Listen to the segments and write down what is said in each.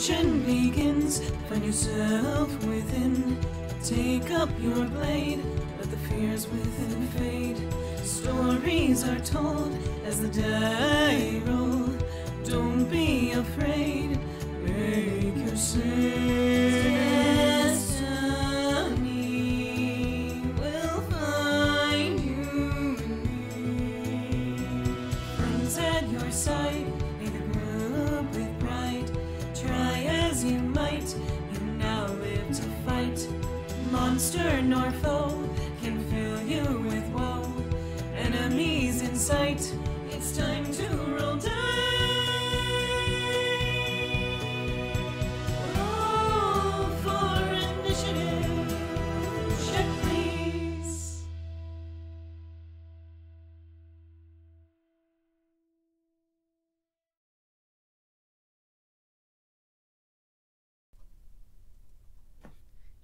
Searching begins, find yourself within. Take up your blade, let the fears within fade. Stories are told as the die roll. Don't be afraid, make your destiny will find you and me. Friends at your side, may the glow be bright. Try as you might, you now live to fight. Monster nor foe can fill you with woe. Enemies in sight, it's time to roll down.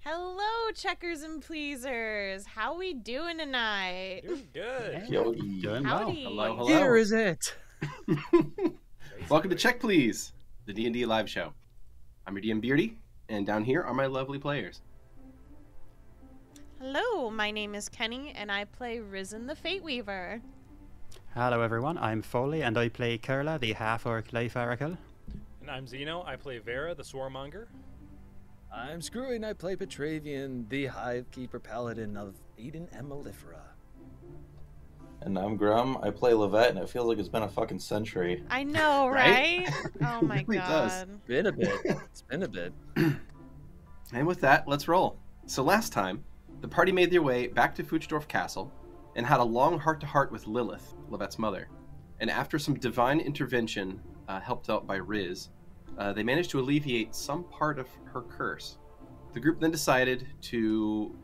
Hello, checkers and pleasers. How we doing tonight? Doing good. Yo, doing well. Hello, hello. Here is it. Welcome to Check Please, the D&D live show. I'm your DM Beardy, and down here are my lovely players. Hello, my name is Kenny, and I play Risen the Fate Weaver. Hello, everyone. I'm Foley, and I play Kurla, the half-orc life oracle. And I'm Zeno. I play Vera, the swarmonger. I'm Screwy, and I play Petravian, the Hivekeeper Paladin of Eden and Mellifera. And I'm Grum, I play Lovette, and it feels like it's been a fucking century. I know, right? Oh my it really god. Does. It's been a bit. It's been a bit. And with that, let's roll. So last time, the party made their way back to Fuchsdorf Castle and had a long heart-to-heart with Lilith, Lovette's mother. And after some divine intervention, helped out by Riz, they managed to alleviate some part of her curse. The group then decided to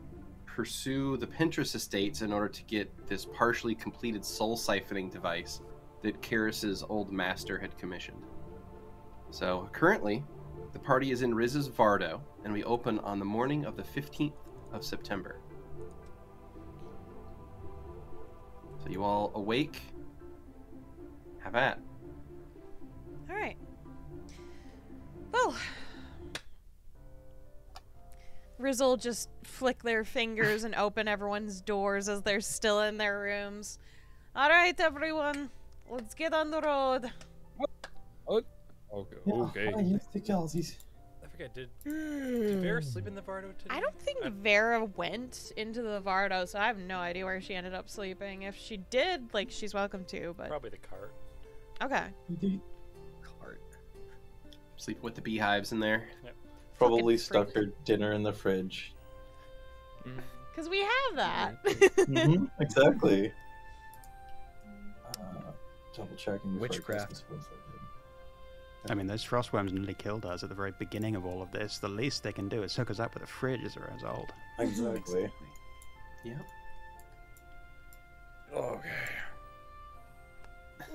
pursue the Pinterest estates in order to get this partially completed soul siphoning device that Karis' old master had commissioned. So currently, the party is in Riz's Vardo, and we open on the morning of the 15th of September. So you all awake. Have at. All right. Well, Rizzle just flick their fingers and open everyone's doors as they're still in their rooms. All right, everyone, let's get on the road. What? Okay. Okay. I forget. Did Vera sleep in the Vardo today? I don't think Vera went into the Vardo, so I have no idea where she ended up sleeping. If she did, like, she's welcome to, but probably the cart. Okay. Sleep with the beehives in there. Yep. Probably stuck her dinner in the fridge. Because we have that. Mm-hmm. Exactly. Double checking. Witchcraft. I mean, those frostworms nearly killed us at the very beginning of all of this. The least they can do is hook us up with a fridge as a result. Exactly. Yep. Okay.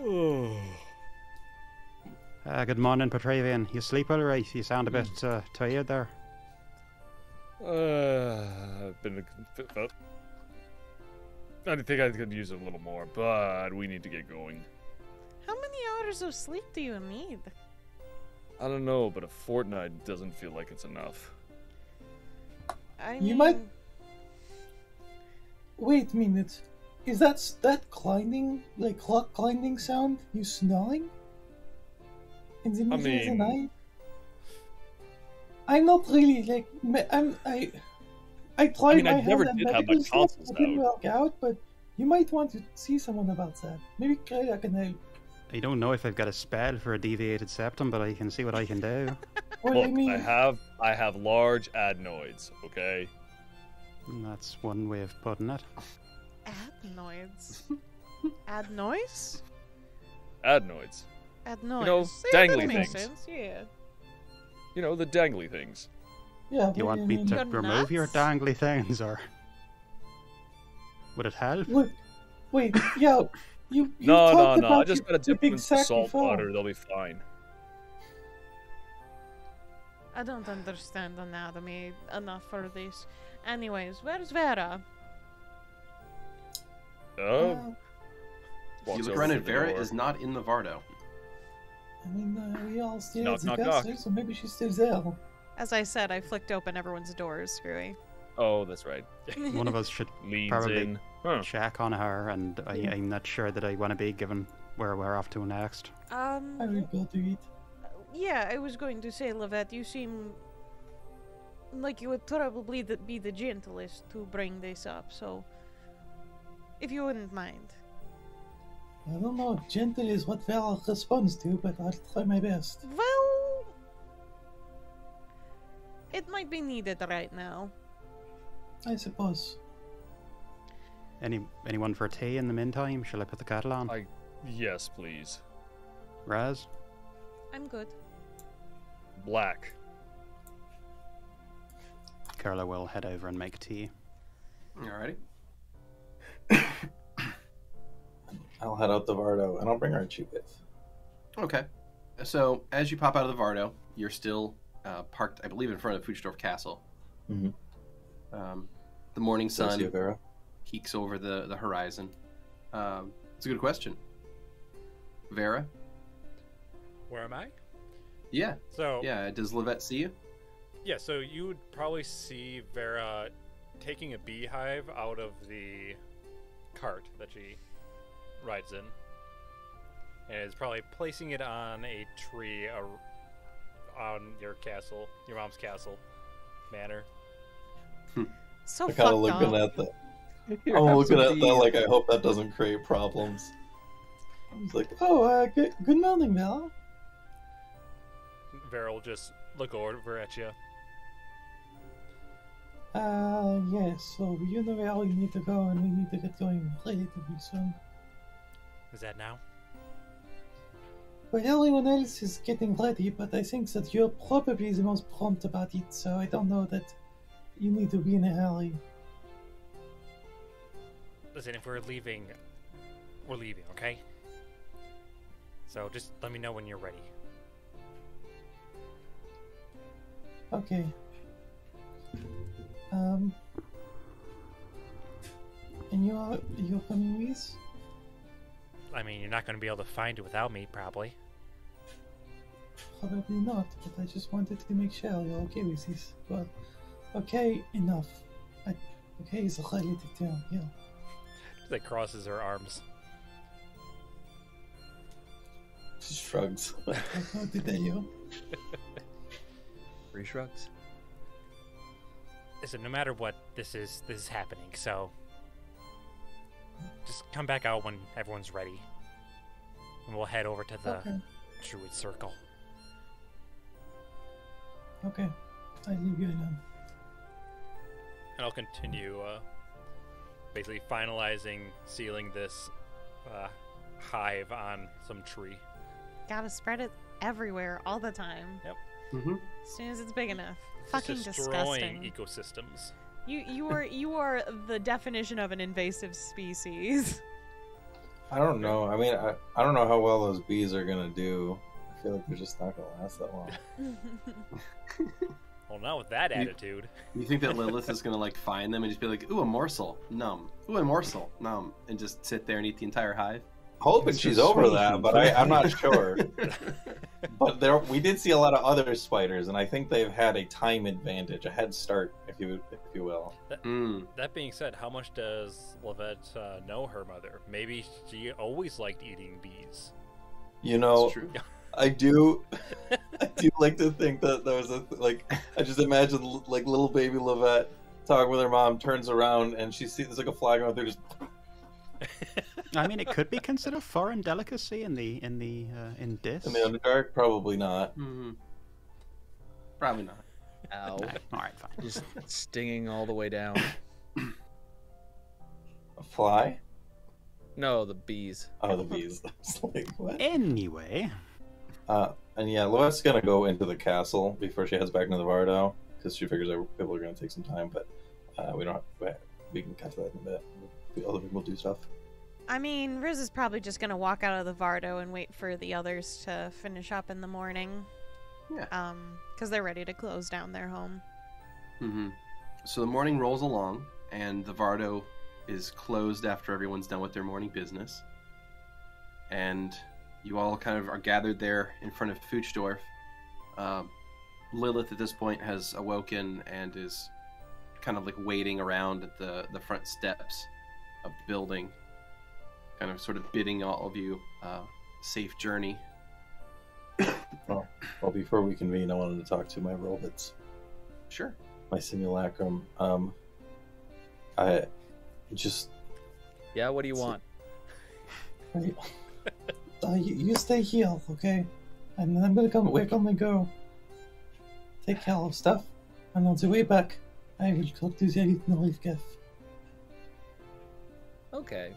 Oh. Good morning, Petravian. You sleep all right? You sound a bit tired there. I've been I think I could use it a little more, but we need to get going. How many hours of sleep do you need? I don't know, but a fortnight doesn't feel like it's enough. I mean... You might... Wait a minute. Is that climbing, like clock climbing sound? You snarling? In the middle of the night? I'm not really like I tried my hand and I didn't work out, but you might want to see someone about that. Maybe Kreia can help. I don't know if I've got a spell for a deviated septum, but I can see what I can do. Look, I have large adenoids, okay? And that's one way of putting it. Adenoids. Adenoids? Adenoids. Adenoids. You know, dangly things. Sense, yeah. You know, the dangly things. Yeah. You want me to remove your dangly things, or would it help? Wait, yo, you no. I just gotta dip them in salt water. They'll be fine. I don't understand anatomy enough for this. Anyways, where's Vera? Oh. You look around, and Vera is not in the Vardo. I mean, we all stayed at the bastard, so maybe she stays there. As I said, I flicked open everyone's doors, Screwy. Oh, that's right. One of us should probably check on her, and I'm not sure that I want to be given where we're off to next. I would go to eat. Yeah, I was going to say, Lovette, you seem like you would probably be the gentlest to bring this up, so if you wouldn't mind. I don't know if gentle is what Vera responds to, but I'll try my best. Well, it might be needed right now. I suppose. Anyone for tea in the meantime? Shall I put the kettle on? Yes, please. Raz? I'm good. Black. Kurla will head over and make tea. Alrighty. I'll head out the Vardo, and I'll bring Archie with. Okay. So, as you pop out of the Vardo, you're still parked, I believe, in front of Fuchsdorf Castle. Mm-hmm. The morning sun peeks over the horizon. It's a good question. Vera? Where am I? Yeah. So yeah, does Lovette see you? Yeah, so you would probably see Vera taking a beehive out of the cart that she rides in. And is probably placing it on a tree on your castle, your mom's castle manor. So I'm kind of looking at that. I'm looking at that like I hope that doesn't create problems. I was like, oh, good morning, Val. Vera will just look over at you. Yes, so you know where we need to go, and we need to get going relatively soon. Is that now? Well, everyone else is getting ready, but I think that you're probably the most prompt about it, so I don't know that you need to be in a hurry. Listen, if we're leaving, we're leaving, okay? So just let me know when you're ready. Okay. And you're coming with? I mean, you're not going to be able to find it without me, probably. Probably not, but I just wanted to make sure you're okay with this. Well, okay, enough. Okay is a relative term, yeah. That crosses her arms. She shrugs. How did that you? Shrugs. Listen, no matter what, this is happening, so just come back out when everyone's ready. And we'll head over to the Druid Circle. Okay. I leave you alone. And I'll continue basically finalizing sealing this hive on some tree. Gotta spread it everywhere all the time. Yep. Mm-hmm. As soon as it's big enough. Fucking disgusting. Destroying ecosystems. You are the definition of an invasive species. I don't know. I mean, I don't know how well those bees are gonna do. I feel like they're just not gonna last that long. Well, not with that attitude. You think that Lilith is gonna like find them and just be like, "Ooh, a morsel, numb. Ooh, a morsel, numb," and just sit there and eat the entire hive? Hoping she's over that, but I'm not sure. But we did see a lot of other spiders, and I think they've had a time advantage, a head start, if you will. That being said, how much does Lovette know her mother? Maybe she always liked eating bees. You know, I do like to think that there was I just imagine like little baby Lovette talking with her mom, turns around, and she sees there's like a fly going through, just. I mean, it could be considered foreign delicacy in this. In the Underdark, probably not. Mm-hmm. Probably not. Ow! All right, fine. Just stinging all the way down. A fly? No, the bees. Oh, the bees. I was like, what? Anyway. And yeah, Loette's gonna go into the castle before she heads back into the Vardo because she figures that people are gonna take some time, but we can cut to that in a bit. Other people do stuff. I mean, Riz is probably just going to walk out of the Vardo and wait for the others to finish up in the morning. Yeah. Because they're ready to close down their home. Mm-hmm. So the morning rolls along, and the Vardo is closed after everyone's done with their morning business. And you all kind of are gathered there in front of Fuchsdorf. Lilith at this point has awoken and is kind of like waiting around at the front steps of the building, kind of sort of bidding all of you safe journey. Well, before we convene, I wanted to talk to my robots. Sure. My simulacrum. I just... Yeah, what do you want? You stay healed, okay? And then I'm gonna come. We're gonna go take care of stuff, and on the way back, I will talk to the elite Norif Geth. Okay.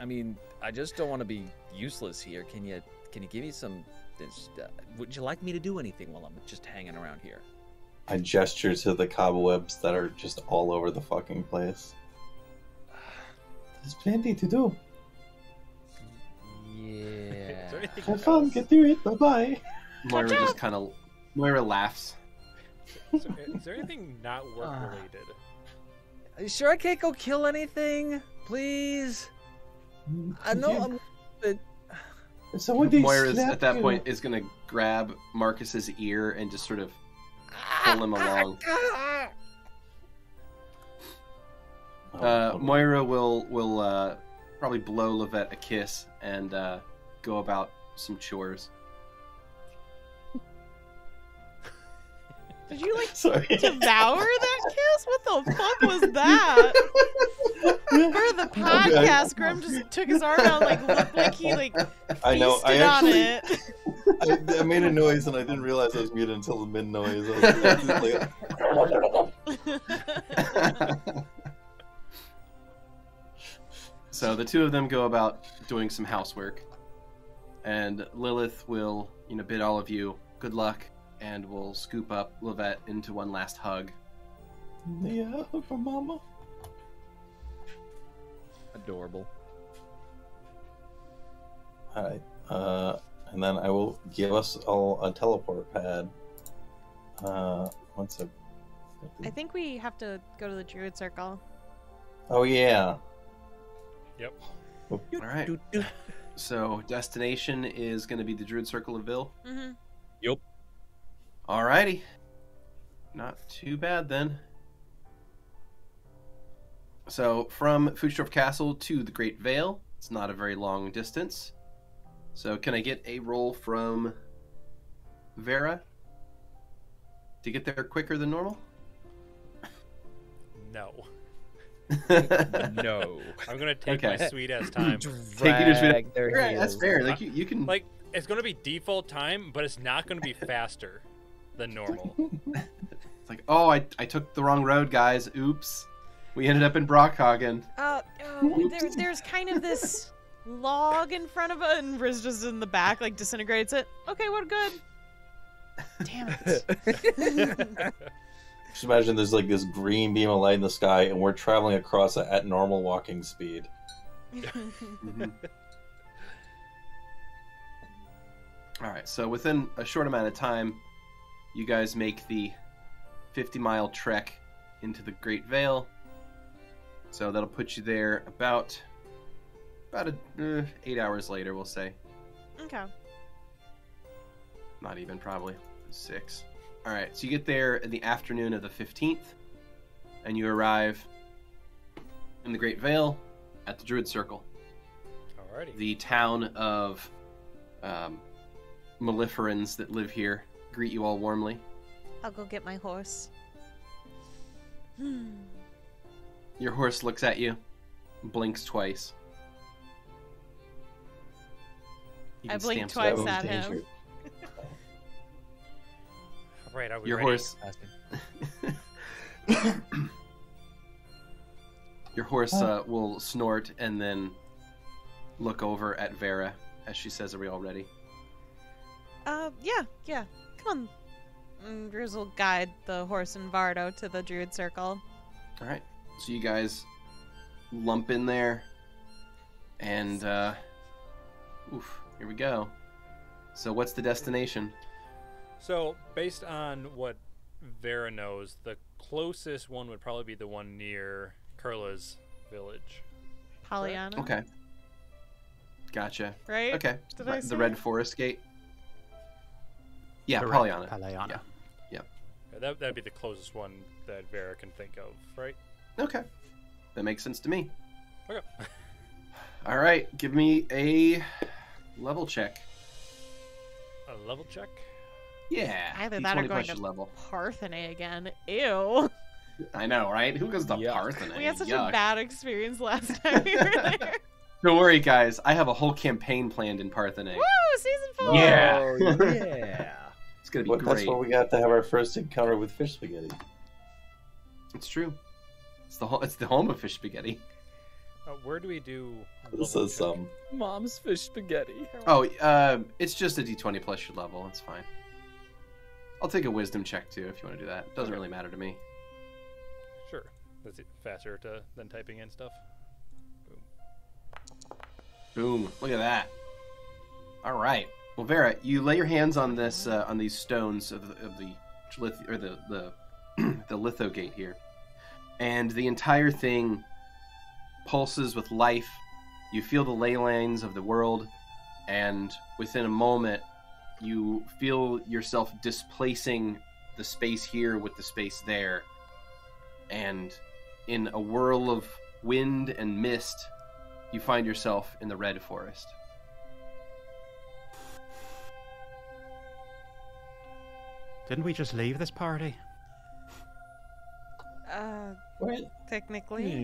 I mean, I just don't want to be useless here. Can you give me some? Would you like me to do anything while I'm just hanging around here? I gesture to the cobwebs that are just all over the fucking place. There's plenty to do. Yeah. Have fun. Get through it. Bye bye. Moira just kind of laughs. Is there anything not work related? Are you sure I can't go kill anything? Please. I know. I'm... Moira at that point is gonna grab Marcus's ear and just sort of pull him along. Moira will probably blow Lovette a kiss and go about some chores. Did you, like, sorry, devour that kiss? What the fuck was that? For the podcast, Grim just took his arm out, like, looked like he, like, I know. I actually, on it. I made a noise, and I didn't realize I was muted until the mid-noise. Like... So the two of them go about doing some housework, and Lilith will, you know, bid all of you good luck, and we'll scoop up Lovette into one last hug. Yeah, hug for Mama. Adorable. Alright, and then I will give us all a teleport pad. I think we have to go to the Druid Circle. Oh, yeah. Yep. Alright. So, destination is going to be the Druid Circle of Vil? Mm-hmm. Yep. Alrighty. Not too bad then. So from Fuchsdorf Castle to the Great Vale, it's not a very long distance. So can I get a roll from Vera to get there quicker than normal? No. No. I'm gonna take my sweet ass time. That's fair. Like you can. Like it's gonna be default time, but it's not gonna be faster than normal. It's like, oh, I took the wrong road, guys. Oops. We ended up in Brockhagen. There's kind of this log in front of us, and Riz just in the back, like, disintegrates it. Okay, we're good. Damn it. Just imagine there's, like, this green beam of light in the sky, and we're traveling across it at normal walking speed. Mm-hmm. All right, so within a short amount of time, you guys make the 50-mile trek into the Great Vale. So that'll put you there about 8 hours later, we'll say. Okay. Not even, probably. 6. All right, so you get there in the afternoon of the 15th, and you arrive in the Great Vale at the Druid Circle. Alrighty. The town of Meliferans that live here greet you all warmly. I'll go get my horse. Your horse looks at you, blinks twice. I blinked twice at him. Right, are we your ready? Horse. Your horse will snort and then look over at Vera as she says, "Are we all ready?" Yeah. Come on. Riz will guide the horse and Vardo to the Druid Circle. All right. So you guys lump in there, and here we go. So what's the destination? So based on what Vera knows, the closest one would probably be the one near Kurla's village. Palayana. Okay. Gotcha. Right? Okay. Did I say the Red Forest Gate? Yeah, Palayana. Palayana. Yeah. That'd be the closest one that Vera can think of, right? Okay. That makes sense to me. Okay. All right. Give me a level check. A level check? Yeah. Either that or going to Parthenay again. Ew. I know, right? Who goes to Parthenay? We had such a bad experience last time we were there. Don't worry, guys. I have a whole campaign planned in Parthenay. Woo! Season 4! Yeah. Oh, yeah. It's going to be great. That's what we got to have our first encounter with fish spaghetti. It's true. It's the home of fish spaghetti. Where do we do? This is some mom's fish spaghetti. Oh, it's just a d20 plus your level. It's fine. I'll take a wisdom check too if you want to do that. It doesn't really matter to me. Sure. That's faster than typing in stuff. Boom. Boom. Look at that. All right. Well, Vera, you lay your hands on this on these stones of the litho gate here. And the entire thing pulses with life. You feel the ley lines of the world, and within a moment, you feel yourself displacing the space here with the space there. And in a whirl of wind and mist, you find yourself in the Red Forest. Didn't we just leave this party? Well, technically.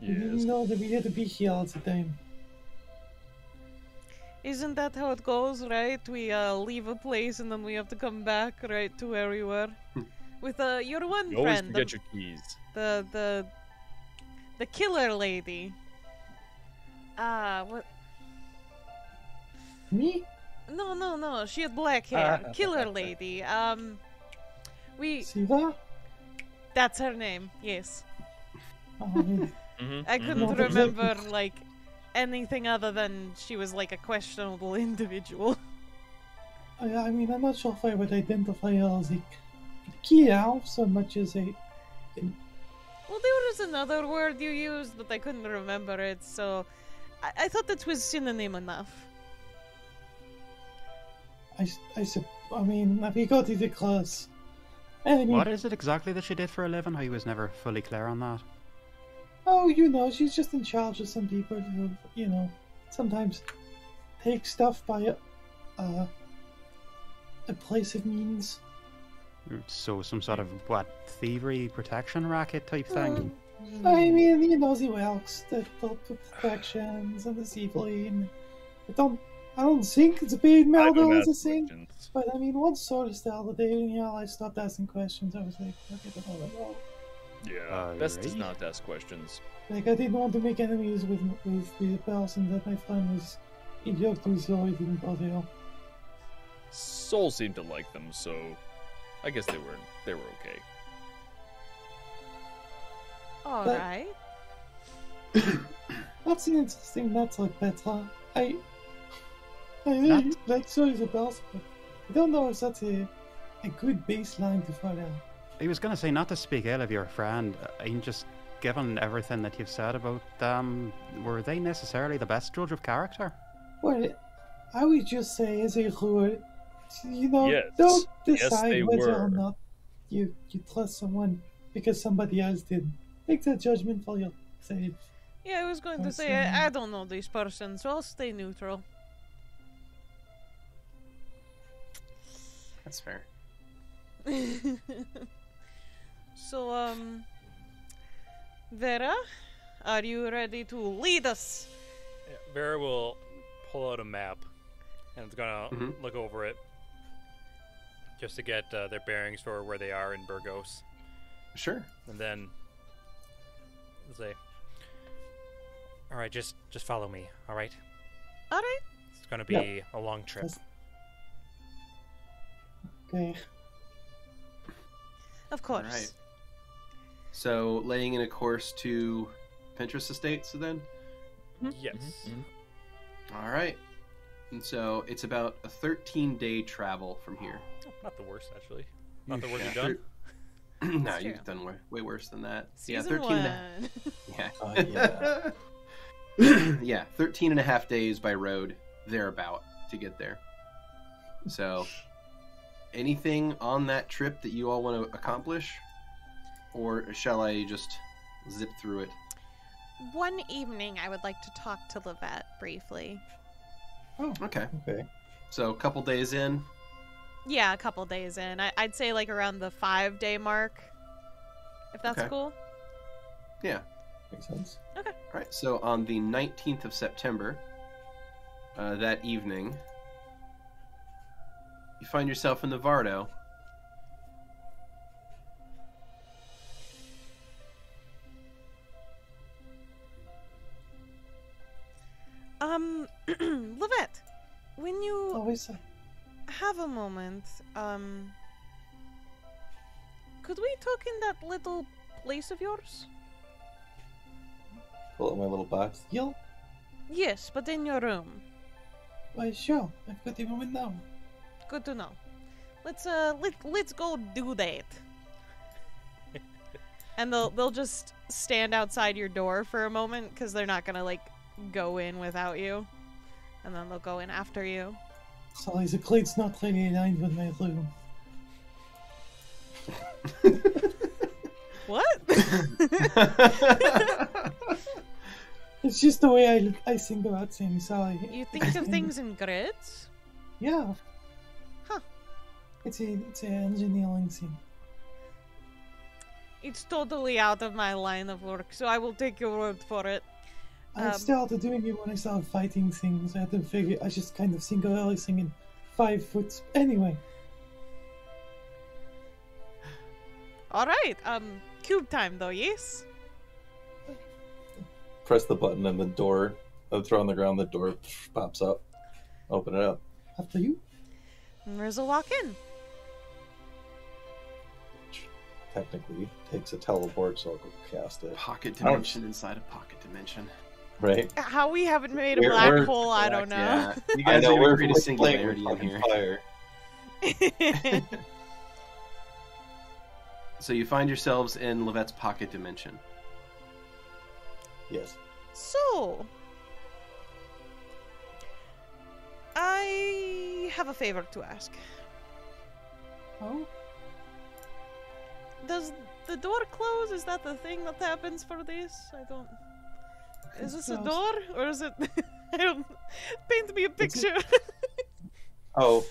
Yes. We didn't know that we had to be here all the time. Isn't that how it goes, right? We leave a place and then we have to come back right to where we were. With your one you friend. Always forget your keys. The killer lady. What? Me? No. She had black hair. Killer lady. We. Siva? That's her name, yes. I couldn't remember, like, anything other than she was, like, a questionable individual. I mean, I'm not sure if I would identify her as a key elf so much as a... Well, there was another word you used, but I couldn't remember it, so... I thought that was synonym enough. I mean, we got it across. What is it exactly that she did for a living? I was never fully clear on that. Oh, you know, she's just in charge of some people who, you know, sometimes take stuff by a place of means. So some sort of, what, thievery protection racket type thing? I mean, you know, the works, the protections and the thievery. I don't think the big Meldo is a thing, but I mean, one sort of the other day, and you know, I stopped asking questions. I was like, okay, the hell I know. Yeah, best is not to ask questions. Like, I didn't want to make enemies with the person that my friend was yoked with, so I didn't bother. Soul seemed to like them, so I guess they were okay. Alright. That's an interesting matter, Petra. I really like stories about but I don't know if that's a good baseline to follow. I was going to say not to speak ill of your friend. I'm just, given everything that you've said about them, were they necessarily the best judge of character? Well, I would just say as a rule, you know, don't decide whether or not you trust someone because somebody else did. Make that judgment for yourself. Yeah, I was going to say, I don't know this person, so I'll stay neutral. That's fair. So, Vera, are you ready to lead us? Yeah, Vera will pull out a map and it's gonna look over it just to get their bearings for where they are in Burgos. Sure. And then say, all right, just follow me, all right? All right. It's gonna be a long trip. Okay. Of course. All right. So, laying in a course to Pinterest Estates, then? Yes. All right. And so, it's about a 13-day travel from here. Oh, not the worst, actually. Not the worst you've done. No, you've done way worse than that. Season 1. Yeah, 13 days. Yeah, 13 and a half days by road, thereabout, to get there. So, anything on that trip that you all want to accomplish? Or shall I just zip through it? One evening, I would like to talk to Lovette briefly. Oh, okay. Okay. So, a couple days in? Yeah, a couple days in. I'd say, like, around the 5-day mark, if that's okay. Cool. Yeah. Makes sense. Okay. All right, so on the 19th of September, that evening, you find yourself in the Vardo. Lovette, when you have a moment, could we talk in that little place of yours? Pull out my little box. Yo? Yes, but in your room. Why, sure. I've got the moment now. Good to know. Let's go do that. And they'll just stand outside your door for a moment because they're not gonna like go in without you, and then they'll go in after you. Sorry, the cleats not clearly aligned with my room. What? It's just the way I think about things. Sorry. You think of things in grids? Yeah. Huh. It's a engineering thing. It's totally out of my line of work, so I will take your word for it. I started doing it when I started fighting things. I had to figure. I just kind of single everything in 5 foot. Anyway. All right. Cube time though, yes. Press the button and the door. I throw on the ground. The door pops up. Open it up. After you. And Riz will walk in. Technically, takes a teleport, so I'll go cast it. Pocket dimension inside a pocket dimension. Right. How we haven't made a black hole, I don't know. Yeah. You guys know we're pretty singularity in here. Fire. So you find yourselves in Lovette's pocket dimension. Yes. So, I have a favor to ask. Oh? Does the door close? Is that the thing that happens for this? I don't... Is this a door? Or is it... I don't... Paint me a picture. Oh.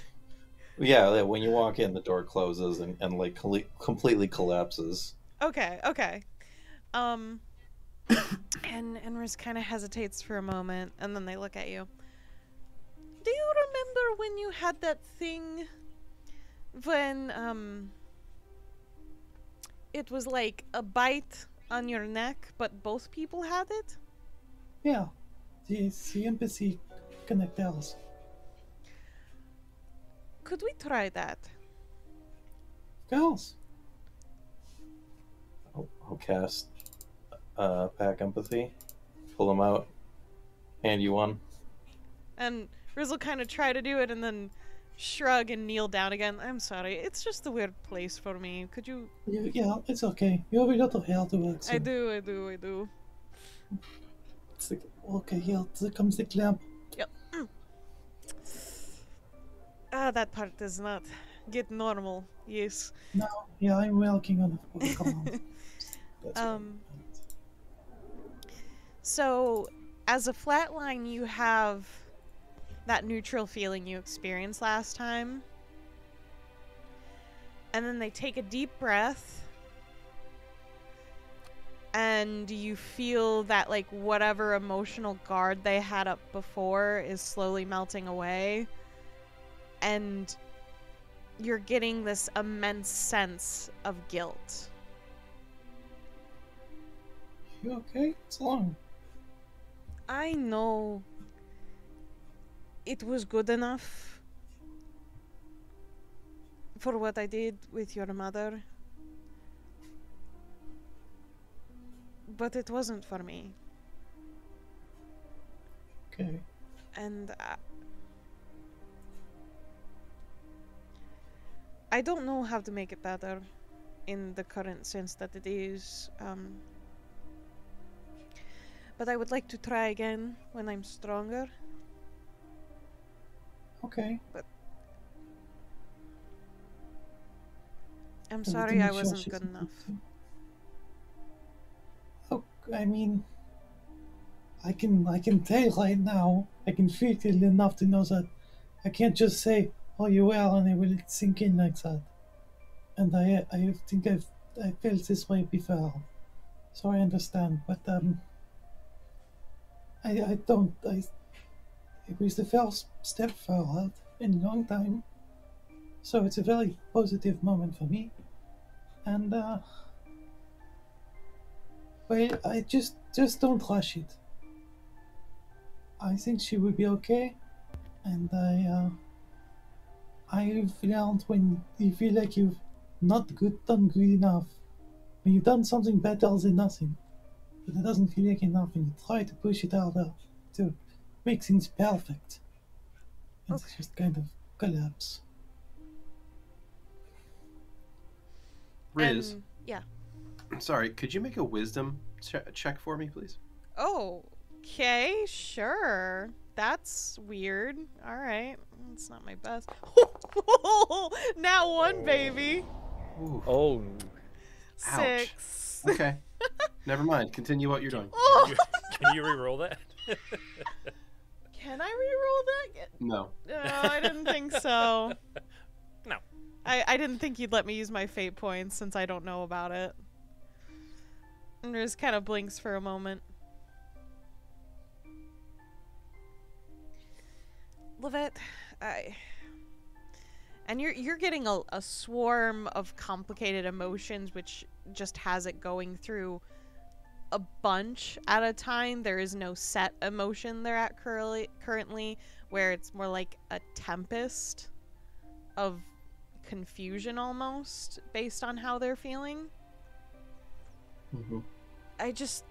Yeah, when you walk in, the door closes and like, completely collapses. Okay, okay. And Riz kind of hesitates for a moment, and then they look at you. Do you remember when you had that thing? When, it was like a bite on your neck, but both people had it? Yeah. The empathy connectors. Could we try that? Girls. I'll cast pack empathy. Pull them out. Hand you one. And Riz will kind of try to do it and then shrug and kneel down again. I'm sorry. It's just a weird place for me. Could you... Yeah, it's okay. You have a lot of hair to work, so... I do. Okay, here comes the clamp. Yep. Ah, that part does not get normal. Yes. No, yeah, I'm working on it. So, as a flatline, you have... that neutral feeling you experienced last time. And then they take a deep breath. And you feel that, like, whatever emotional guard they had up before is slowly melting away. And you're getting this immense sense of guilt. You okay? It's long. I know... It was good enough for what I did with your mother. But it wasn't for me. Okay. And I don't know how to make it better in the current sense that it is. But I would like to try again when I'm stronger. Okay. But I'm sorry I wasn't good enough. Look, I mean, I can tell right now. I can feel it enough to know that I can't just say, "Oh, you well," and it will sink in like that. And I think I felt this way before, so I understand. But I don't. It was the first step forward in a long time, so it's a very positive moment for me. And well, I just don't rush it. I think she will be okay, and I've learned when you feel like you've not done good enough, when you've done something better than nothing, but it doesn't feel like enough, and you try to push it harder to make things perfect, and okay, just kind of collapse. Riz, yeah. Sorry, could you make a wisdom check for me, please? Oh, okay, sure. That's weird. All right, it's not my best. Now one, baby. Ooh. Oh, six. Ouch. Okay, never mind. Continue what you're doing. Can you re-roll that? Can I re-roll that? No. No, I didn't think so. No. I didn't think you'd let me use my fate points since I don't know about it. And Riz kind of blinks for a moment. Lovette, and you're getting a swarm of complicated emotions, which just has it going through a bunch at a time. There is no set emotion they're at currently, where it's more like a tempest of confusion almost, based on how they're feeling. Mm-hmm. I just...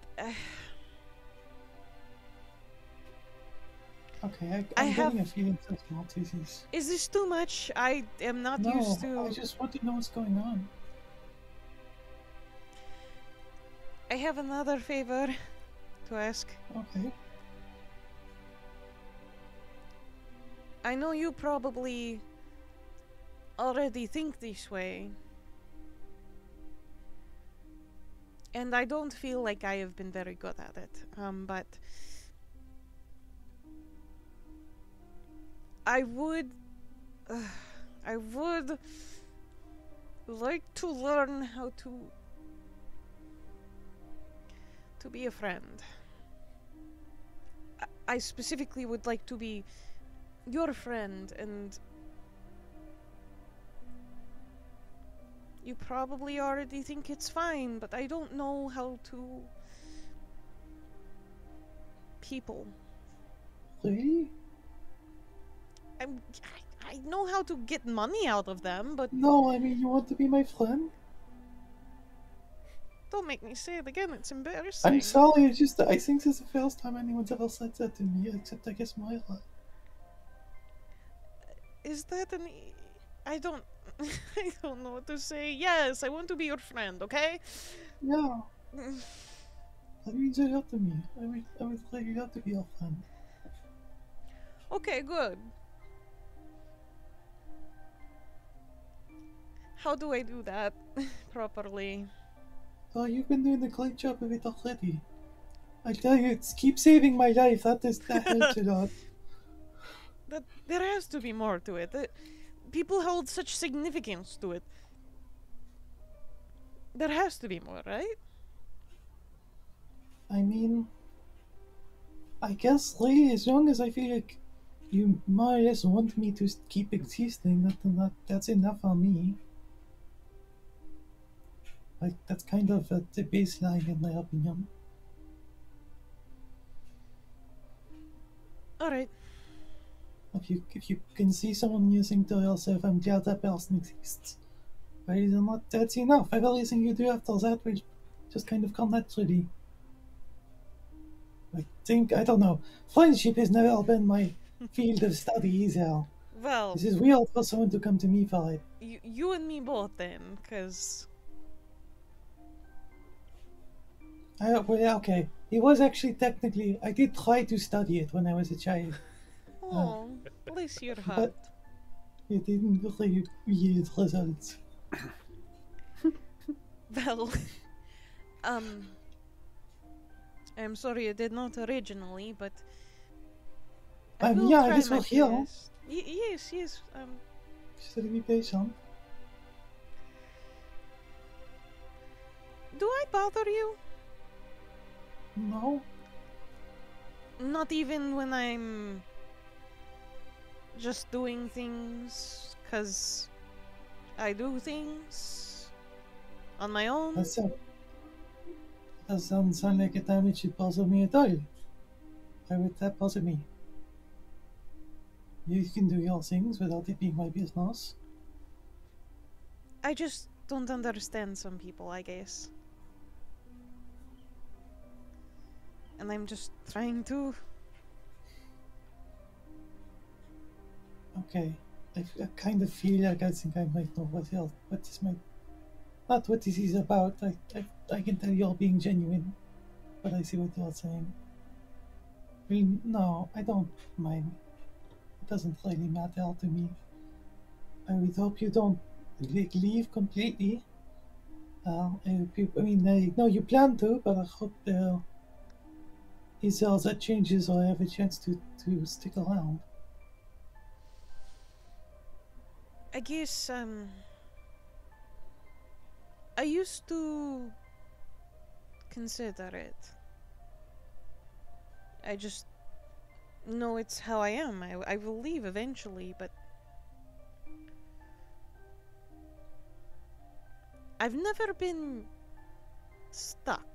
Okay, I'm getting a feeling that's not easy. Is this too much? I am not used to... I just want to know what's going on. I have another favor to ask. Okay. I know you probably already think this way, and I don't feel like I have been very good at it, but I would like to learn how to be a friend. I specifically would like to be your friend, and you probably already think it's fine, but I don't know how to people. Really? I know how to get money out of them, but... No, I mean, you want to be my friend? Don't make me say it again, it's embarrassing. I'm sorry, I think this is the first time anyone's ever said that to me, except I guess Moira. Is that an... I don't know what to say. Yes, I want to be your friend, okay? Yeah. That means you have to me. I would like you have to be your friend. Okay, good. How do I do that properly? Oh, you've been doing a great job of it already. I tell you, it's keep saving my life. That helps a lot. There has to be more to it. People hold such significance to it. There has to be more, right? I mean, I guess, really, as long as I feel like you more or less want me to keep existing, that's enough for me. Like, that's kind of the baseline in my opinion. Alright. If you can see someone using to yourself, I'm glad that person exists. But it's not, that's enough. Everything you do after that will just kind of come naturally. I don't know. Friendship has never been my field of study either. Well... This is weird for someone to come to me for it. You and me both then, because... well, okay. It was actually technically. I did try to study it when I was a child. Oh, bless your heart. It didn't really yield results. Well, I'm sorry I did not originally, but I will yeah, try this my will heal. Yes, yes. Should we play some? Do I bother you? No. Not even when I'm just doing things, cause I do things on my own. That doesn't sound like a time it should bother me at all. Why would that bother me? You can do your things without it being my business. I just don't understand some people, I guess. And I'm just trying to... Okay, I kind of feel like I think I might know what is my... Not what this is about, I can tell you're being genuine, but I see what you're saying. Well, no, I don't mind. It doesn't really matter to me. I would hope you don't leave completely. I mean, I know you plan to, but I hope there... Is all that changes, or I have a chance to stick around. I guess, I used to consider it. I just know it's how I am. I will leave eventually, but... I've never been stuck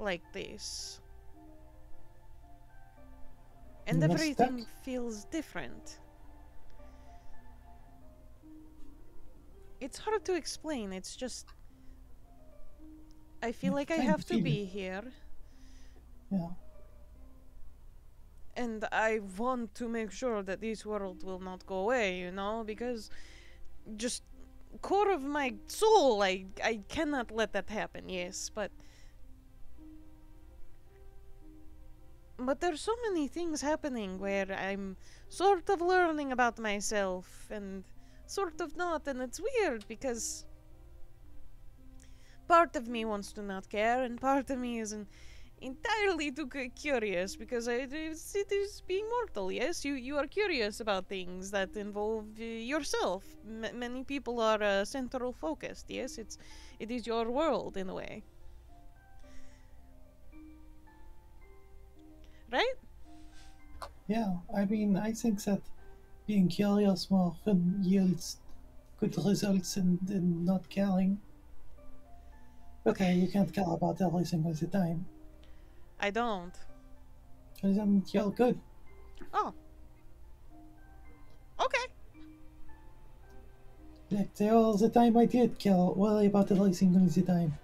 like this. And everything feels different. It's hard to explain, it's just... I feel like I have to be here. Yeah. And I want to make sure that this world will not go away, you know, because... Just... core of my soul, I cannot let that happen, yes, but... But there's so many things happening where I'm sort of learning about myself and sort of not, and it's weird because part of me wants to not care and part of me isn't entirely too curious because it is being mortal, yes? You are curious about things that involve yourself. Many people are central focused, yes? It is your world in a way. Right? Yeah, I mean, I think that being curious more often yields good results than not caring. Okay, you can't care about everything all the time. I don't. Because then you're good. Oh. Okay. Like, all the time I did care, worry about everything all the time.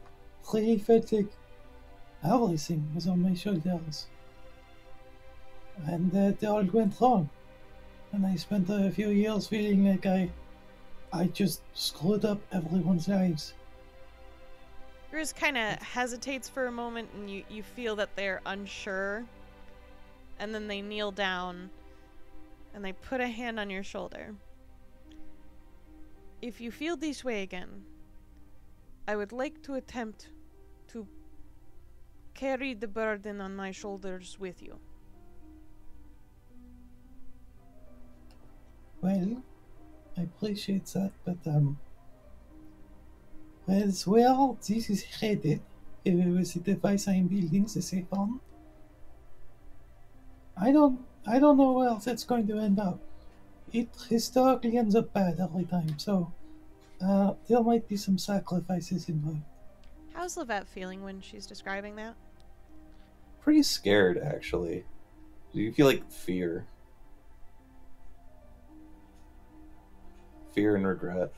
Really felt like everything was on my shoulders. And they all went wrong, and I spent a few years feeling like I just screwed up everyone's lives. Riz kind of hesitates for a moment, and you feel that they're unsure, and then they kneel down, and they put a hand on your shoulder. If you feel this way again, I would like to attempt to carry the burden on my shoulders with you. Well, I appreciate that, but, well, this is headed. If it was the device I'm building, the second. I don't know where that's going to end up. It historically ends up bad every time, so, there might be some sacrifices involved. How's Lovette feeling when she's describing that? Pretty scared, actually. You feel like fear. Fear and regret.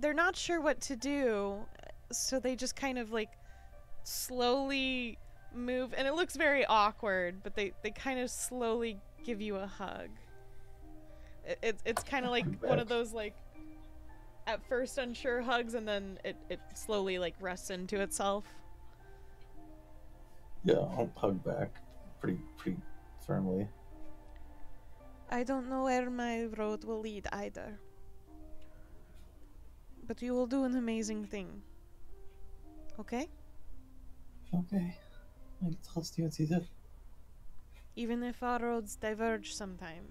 They're not sure what to do, so they just kind of like slowly move, and it looks very awkward, but they kind of slowly give you a hug. It's kind of like one of those, like, at first unsure hugs, and then it slowly, like, rests into itself. Yeah, I'll hug back pretty firmly. I don't know where my road will lead either, but you will do an amazing thing. Okay? Okay. I trust you, Caesar. Even if our roads diverge sometime,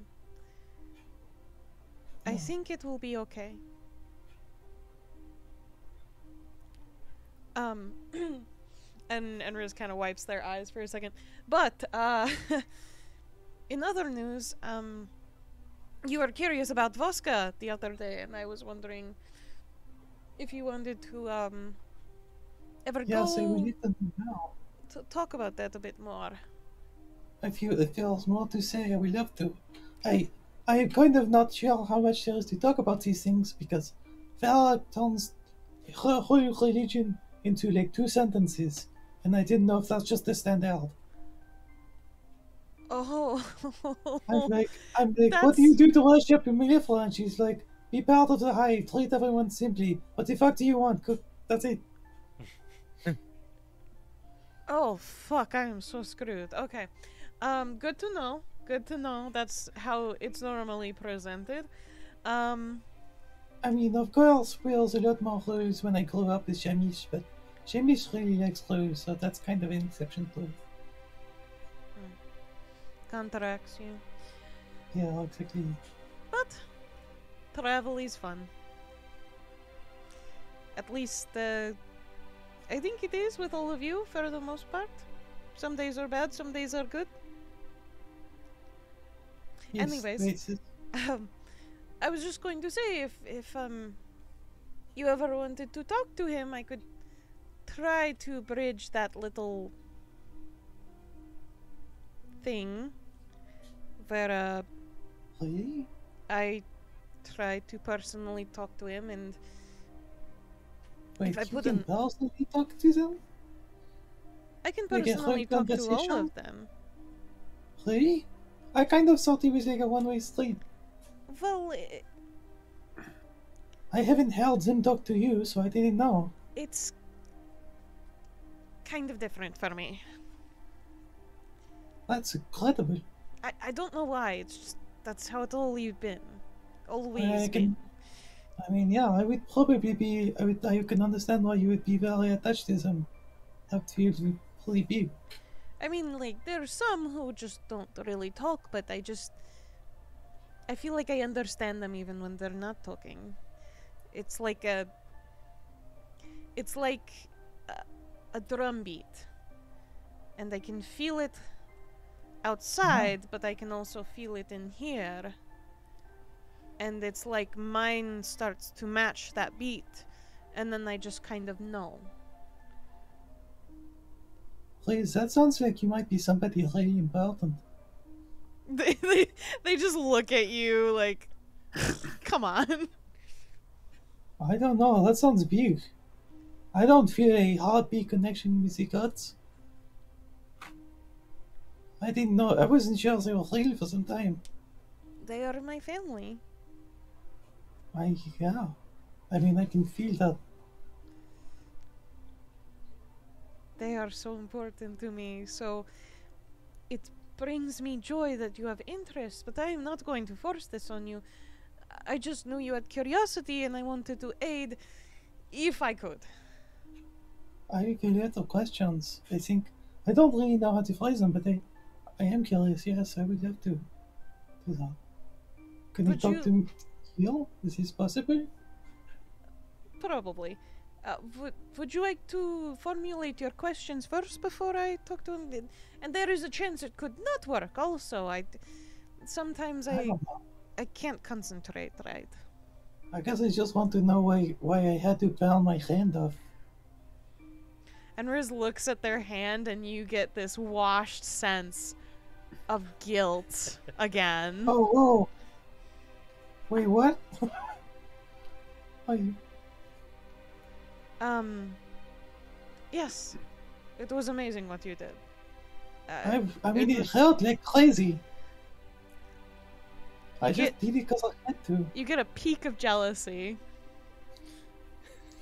I think it will be okay. And Riz kind of wipes their eyes for a second. But, in other news, you were curious about Voska the other day, and I was wondering if you wanted to, ever go... Yeah, so we need to know. Talk about that a bit more. If there's more to say, I would love to. I am kind of not sure how much there is to talk about these things, because Vera turns her whole religion into like 2 sentences, and I didn't know if that's just a standout. Oh. I'm like, that's... what do you do to worship in Meliferans? And she's like, be part of the hive, treat everyone simply. What the fuck do you want? That's it. Oh, fuck, I am so screwed. Okay. Good to know. Good to know. That's how it's normally presented. I mean, of course, there's a lot more rules when I grew up with Shamish, but Shamish really likes rules, so that's kind of an exception to it. Counteracts you. Yeah, exactly. But travel is fun. At least, I think it is with all of you, for the most part. Some days are bad, some days are good. Yes, anyways, I was just going to say, if you ever wanted to talk to him, I could try to bridge that little thing where I try to personally talk to him and... Wait, you can personally talk to them? I can personally talk to all of them. Really? I kind of thought it was like a one-way street. Well... I haven't heard them talk to you, so I didn't know. It's... kind of different for me. That's incredible. I don't know why, it's just... that's how it's always been. I mean, yeah, I would probably be... I can understand why you would be very attached to them. That feels really big. I mean, like, there are some who just don't really talk, but I just... I feel like I understand them even when they're not talking. It's like a... it's like a drum beat. And I can feel it outside, but I can also feel it in here. And it's like mine starts to match that beat, and then I just kind of know. Please, that sounds like you might be somebody really important. They just look at you like, come on. I don't know, that sounds big. I don't feel a heartbeat connection with the gods. I didn't know, I wasn't sure they were real for some time. They are my family. Yeah. I mean, I can feel that. They are so important to me, so it brings me joy that you have interest, but I am not going to force this on you. I just knew you had curiosity and I wanted to aid if I could. I have a lot of questions. I think I don't really know how to phrase them, but I am curious. Yes, I would love to do that. Can you talk to me? Is this possible? Probably. Would you like to formulate your questions first before I talk to him? And there is a chance it could not work also. Sometimes I can't concentrate, right? I guess I just want to know why I had to pound my hand off. And Riz looks at their hand and you get this washed sense of guilt again. Oh, whoa. Wait, what? Are you... yes. It was amazing what you did. I mean, it hurt like crazy. I just did it because I had to. You get a peak of jealousy.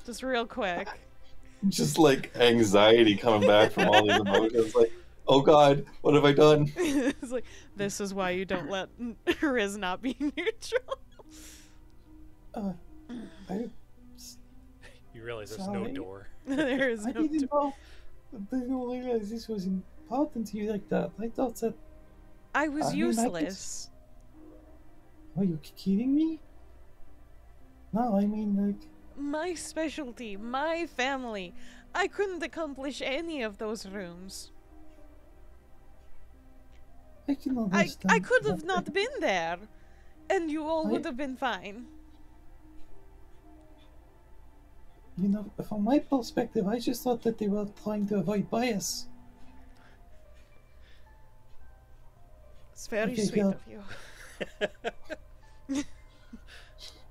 Just real quick. Just like anxiety coming back from all these emotions. Like, oh god, what have I done? It's like, this is why you don't let Riz not be neutral. You realize there's no door. There is no door. I didn't know. I didn't realize this was important to you like that. I thought that... I was useless. Are you kidding me? No, I mean, like... My specialty, my family. I couldn't accomplish any of those rooms. I can understand. I could have not been there. And you all would have been fine. You know, from my perspective, I just thought that they were trying to avoid bias. It's very sweet of you.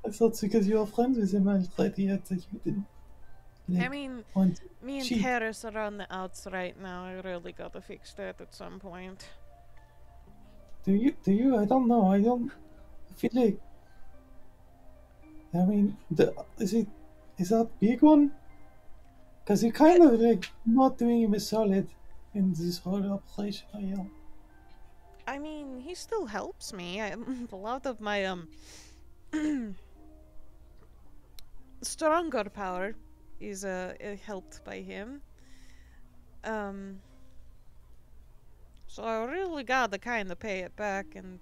I thought because you were friends with him, I tried to that you didn't. Like, I mean, me and Karis are on the outs right now. I really gotta fix that at some point. Do you? I don't know. I feel like. I mean, is that big one? Because you're kind of like not doing him a solid in this whole operation. I mean, he still helps me. A lot of my stronger power is helped by him. So I really gotta kind of pay it back and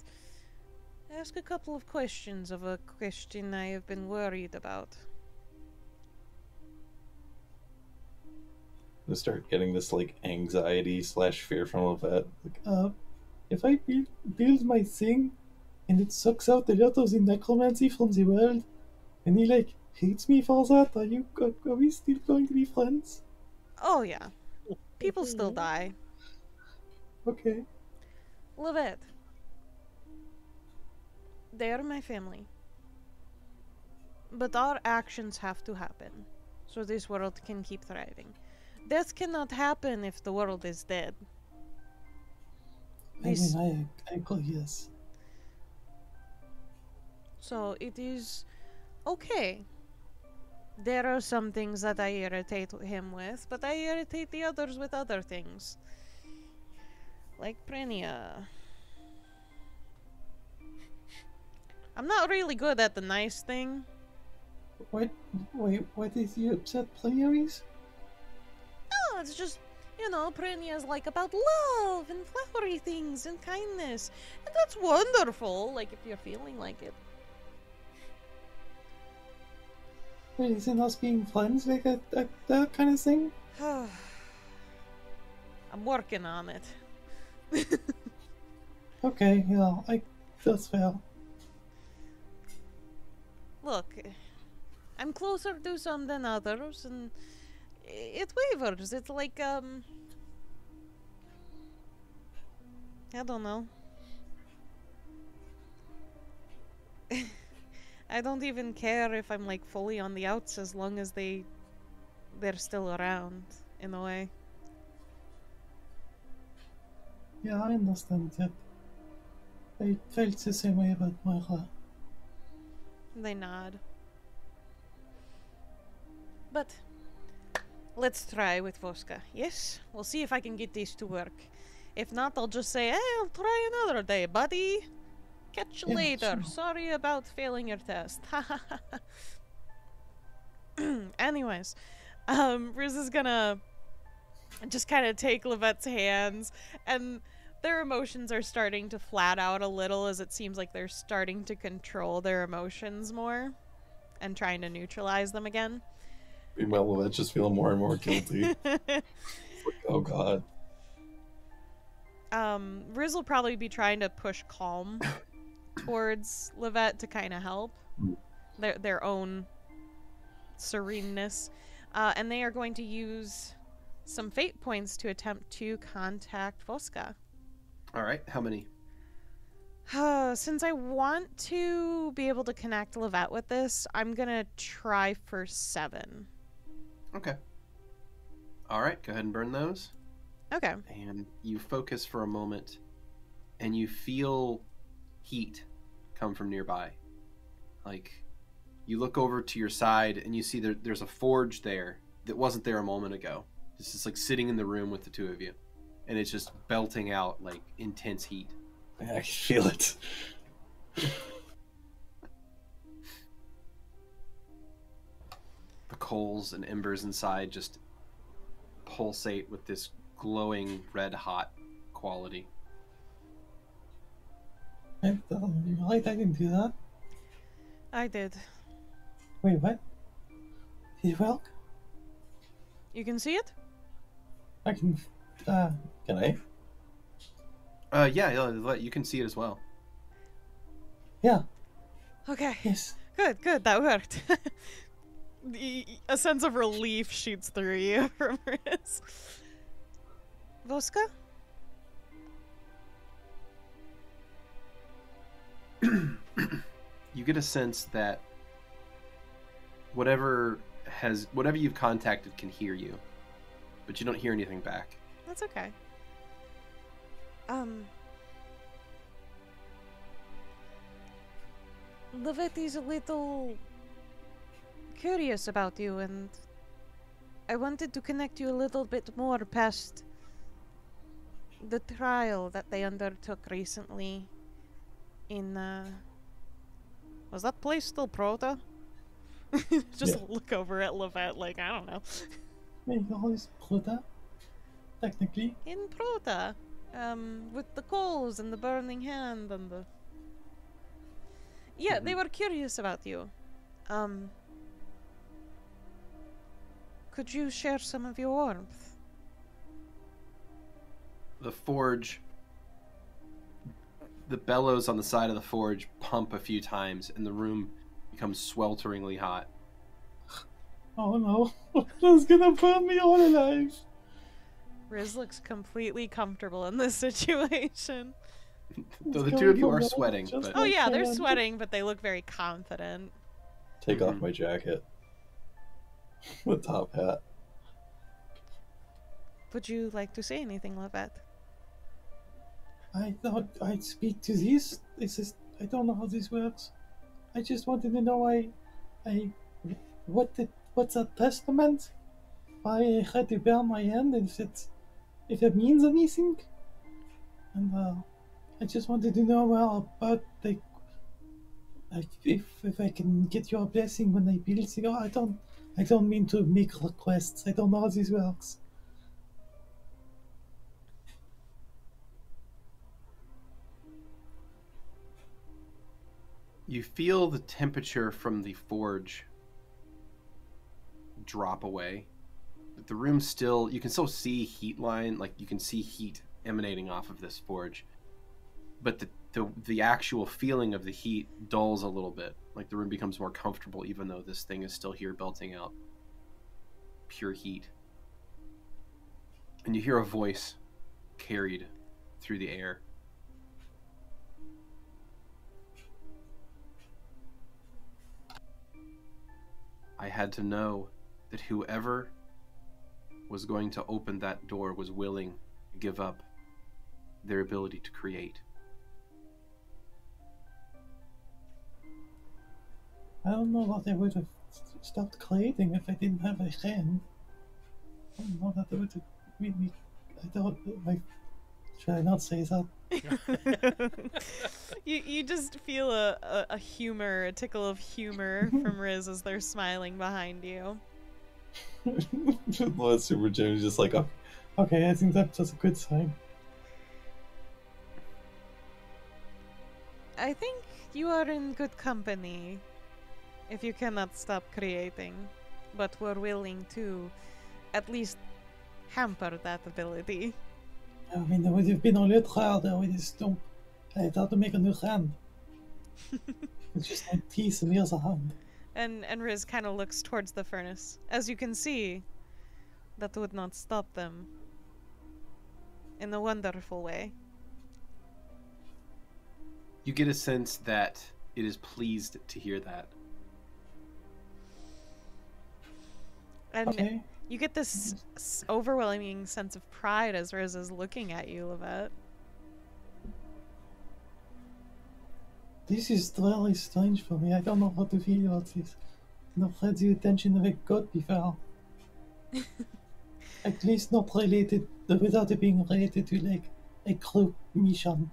ask a couple of questions of a question I have been worried about. I start getting this like anxiety / fear from Lovette. Like, if I build my thing and it sucks out a lot of the necromancy from the world, and he like hates me for that, are we still going to be friends? Oh yeah, people still die. Okay. Lovette. They are my family. But our actions have to happen, so this world can keep thriving. Death cannot happen if the world is dead. I mean, I call yes. So it is okay. There are some things that I irritate him with, but I irritate the others with other things. Like Prinia. I'm not really good at the nice thing. What is you upset Prinia? Oh, it's just, you know, Prinia's like about love and flowery things and kindness. And that's wonderful, like if you're feeling like it. Wait, isn't us being friends like that kind of thing? I'm working on it. Okay, yeah, that's fair. Look, I'm closer to some than others, and it wavers. It's like I don't know. I don't even care if I'm like fully on the outs as long as they're still around in a way. Yeah, I understand that. I felt the same way about my heart. They nod. But let's try with Voska, yes? We'll see if I can get these to work. If not, I'll just say, hey, I'll try another day, buddy. Catch you later. Sure. Sorry about failing your test. Anyways, Riz is gonna just kind of take Lovette's hands, and their emotions are starting to flat out a little as it seems like they're starting to control their emotions more and trying to neutralize them again. Meanwhile, Lovette just feeling more and more guilty. Like, oh god. Riz will probably be trying to push calm towards Lovette to kind of help their own sereneness. And they are going to use some fate points to attempt to contact Voska. Alright, how many? Since I want to be able to connect Lovette with this, I'm gonna try for 7. Okay. Alright, go ahead and burn those. Okay. And you focus for a moment, and you feel heat come from nearby. Like, you look over to your side, and you see there's a forge there that wasn't there a moment ago. It's just like sitting in the room with the two of you, and it's just belting out like intense heat. I can feel it. The coals and embers inside just pulsate with this glowing red hot quality. You realize I can do that? I did. Wait, what? Did you? You can see it? I can I? Yeah, you can see it as well. Yeah. Okay. Yes. Good, good, that worked. A sense of relief shoots through you from Riz. Voska? You get a sense that whatever you've contacted can hear you, but you don't hear anything back. That's okay. Lovette's a little curious about you, and I wanted to connect you a little bit more past the trial that they undertook recently in, was that place still Proto? Just look over at Lovette like, I don't know. Maybe always Proto, technically. In Proto, with the coals and the burning hand and the... Yeah, they were curious about you. Could you share some of your warmth? The forge... The bellows on the side of the forge pump a few times, and the room becomes swelteringly hot. Oh no, that's gonna burn me all alive! Riz looks completely comfortable in this situation. Though the two of you are sweating. But... Oh yeah, they're sweating, but they look very confident. Take off my jacket. The top hat. Would you like to say anything, Lovette? I thought I'd speak to these. This is, I don't know how this works. I just wanted to know what's that testament? Why I had to bear my hand if it means anything? And I just wanted to know about the if I can get your blessing when I build it. I don't mean to make requests. I don't know how this works. You feel the temperature from the forge drop away. But the room still, you can still see heat line, like you can see heat emanating off of this forge. But the actual feeling of the heat dulls a little bit. Like the room becomes more comfortable even though this thing is still here belting out pure heat. And you hear a voice carried through the air. I had to know that whoever was going to open that door was willing to give up their ability to create. I don't know that I would have stopped creating if I didn't have a hand. I don't know that it would have made me... I don't... Like, should I not say that? you just feel a tickle of humor from Riz as they're smiling behind you. Lord Super Jim is just like, oh, okay, I think that's just a good sign. I think you are in good company if you cannot stop creating, but we're willing to at least hamper that ability. I mean, it would have been a lot harder with this stump. I thought to make a new hand. It's just like teeth and here's a hand. And Riz kind of looks towards the furnace. As you can see, that would not stop them. In a wonderful way. You get a sense that it is pleased to hear that. And okay. You get this overwhelming sense of pride as Riz is looking at you, Lovette. This is really strange for me. I don't know what to feel about this. Not had the attention of a god before. At least not related, without it being related to like a group mission.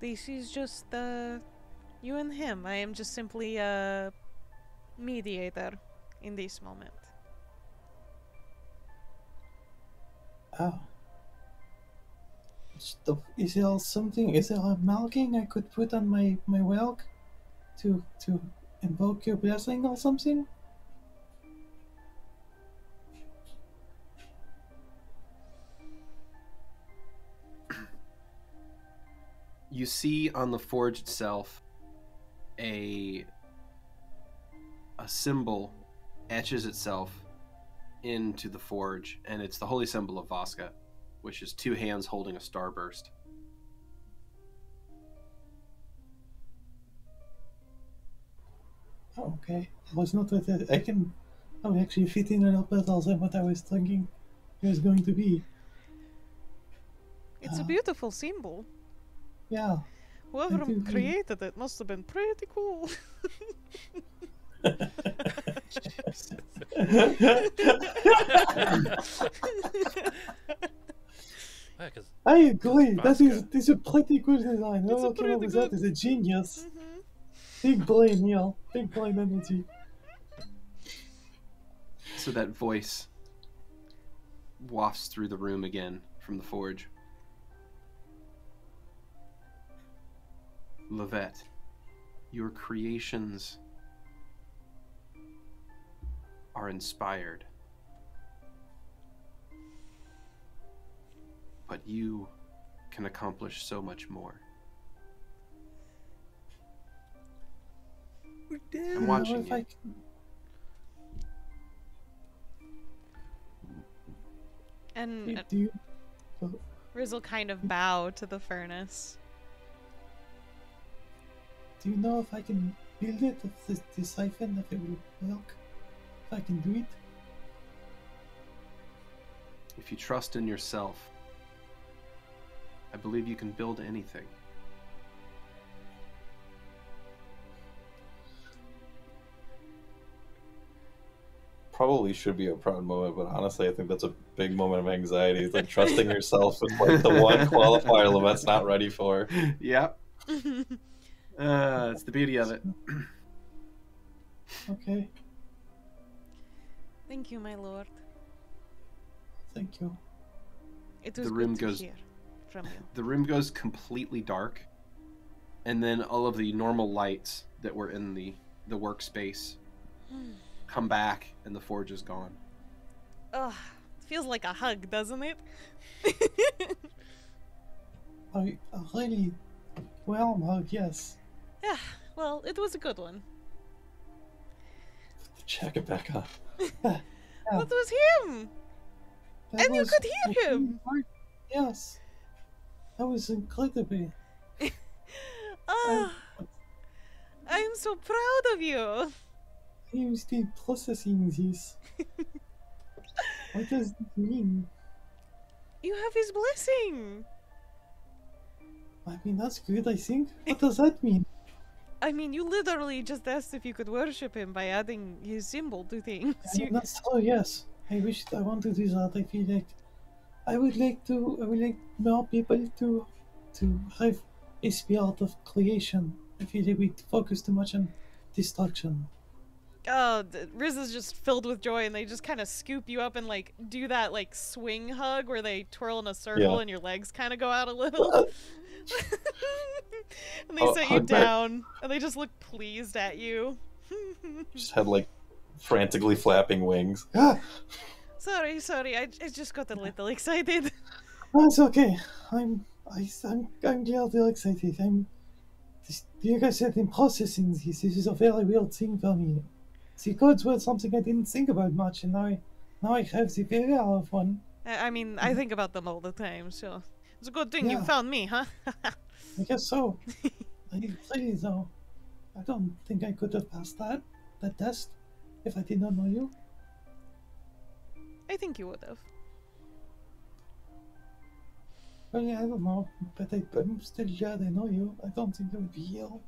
This is just you and him. I am just simply a mediator in this moment. Oh. Is there something? Is there a marking I could put on my work to invoke your blessing or something? You see on the forge itself a symbol etches itself into the forge, and it's the holy symbol of Voska, which is two hands holding a starburst. Oh, okay. I was not with it. I'm actually fitting a lot better than what I was thinking it was going to be. It's a beautiful symbol. Yeah. Whoever created it must have been pretty cool. I agree. This is a pretty good design. It's that is a genius. Mm-hmm. Big brain, yeah. Big brain energy. So that voice wafts through the room again from the forge. Lovette, your creations are inspired, but you can accomplish so much more. I'm watching you. And Riz will kind of bow to the furnace. Do you know if I can build it, if this siphon, if it will work? If I can do it? If you trust in yourself, I believe you can build anything. Probably should be a proud moment, but honestly, I think that's a big moment of anxiety. It's like trusting yourself and like the one qualifier Lovette's not ready for. Yep. It's the beauty of it. Okay. Thank you, my lord. Thank you. It was good to hear from you. The room goes completely dark, and then all of the normal lights that were in the workspace come back, and the forge is gone. Ugh. Feels like a hug, doesn't it? I really... Well, hug, yes. Yeah, well, it was a good one. Check it back up. That was him! That and was, you could hear him! Yes. That was incredible. I'm so proud of you. I'm still processing this. What does this mean? You have his blessing! I mean, that's good, I think. What does that mean? I mean, you literally just asked if you could worship him by adding his symbol to things. I mean, that's so, yes. I want to do that. I feel like I would like more people to have a spirit of creation. I feel like we focus too much on destruction. Oh, Riz is just filled with joy, and they just kind of scoop you up and like do that like swing hug where they twirl in a circle and your legs kind of go out a little. And they set you down, and they just look pleased at you. Just had like frantically flapping wings. Sorry, I just got a little excited. That's okay. I'm glad you're excited. You guys have been processing this. This is a very weird thing for me. The codes were something I didn't think about much, and now I have the very hour of one. I mean, I think about them all the time, so... It's a good thing you found me, huh? I guess so. I don't think I could have passed that test if I did not know you. I think you would have. Well, yeah, I don't know, but I'm still glad I know you. I don't think I would be ill.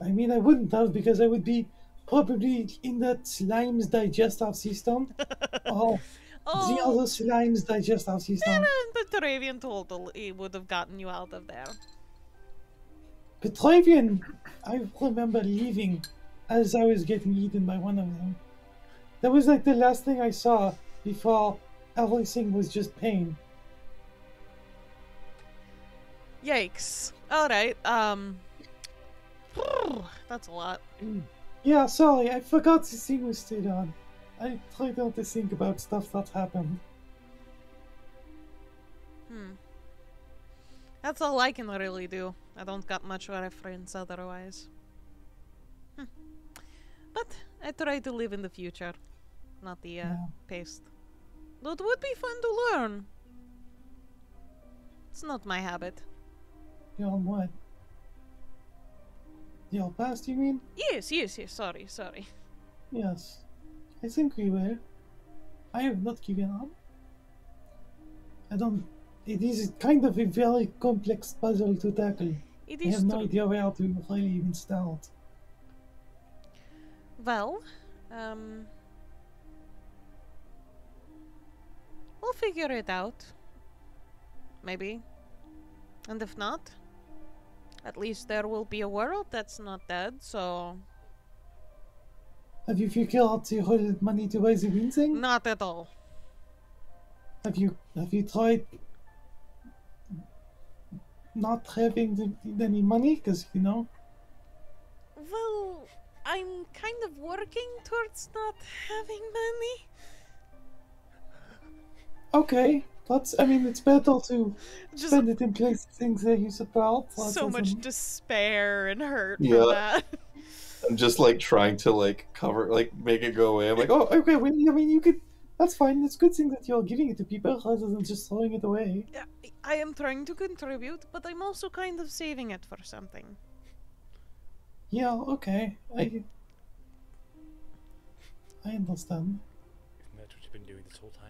I mean, I wouldn't have, because I would be probably in that slime's digestive system. Oh, oh, the other slime's digestive system. And the Petravian totally would have gotten you out of there. Petravian! I remember leaving as I was getting eaten by one of them. That was like the last thing I saw before everything was just pain. Yikes. Alright, that's a lot. Yeah, sorry, I forgot the thing was still on. I try not to think about stuff that happened. Hmm. That's all I can really do. I don't got much reference otherwise. Hm. But I try to live in the future, not the past. Though it would be fun to learn. It's not my habit. Your what? Your past, you mean? Yes, yes, yes. Sorry, sorry. Yes. I think we were. I have not given up. I don't... It is kind of a very complex puzzle to tackle. It is. I have no idea where to really even start. Well, we'll figure it out. Maybe. And if not, at least there will be a world that's not dead, so... Have you figured out the whole money to buy the wind thing? Not at all. Have you tried not having any money? Because, you know... Well, I'm kind of working towards not having money. Okay, but I mean, it's better to just spend it in place things that you support. So much despair and hurt for that. I'm just like trying to like cover, like make it go away. I'm like, oh, okay. Well, I mean, you could. That's fine. It's a good thing that you're giving it to people rather than just throwing it away. Yeah, I am trying to contribute, but I'm also kind of saving it for something. Yeah. Okay. I understand. Isn't that what you've been doing this whole time?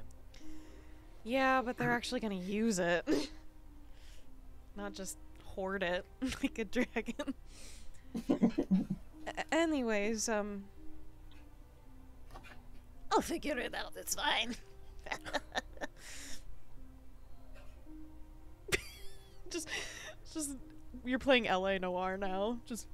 Yeah, but they're actually gonna use it, not just hoard it like a dragon. Anyways, I'll figure it out. It's fine. just you're playing L.A. Noire now. Just.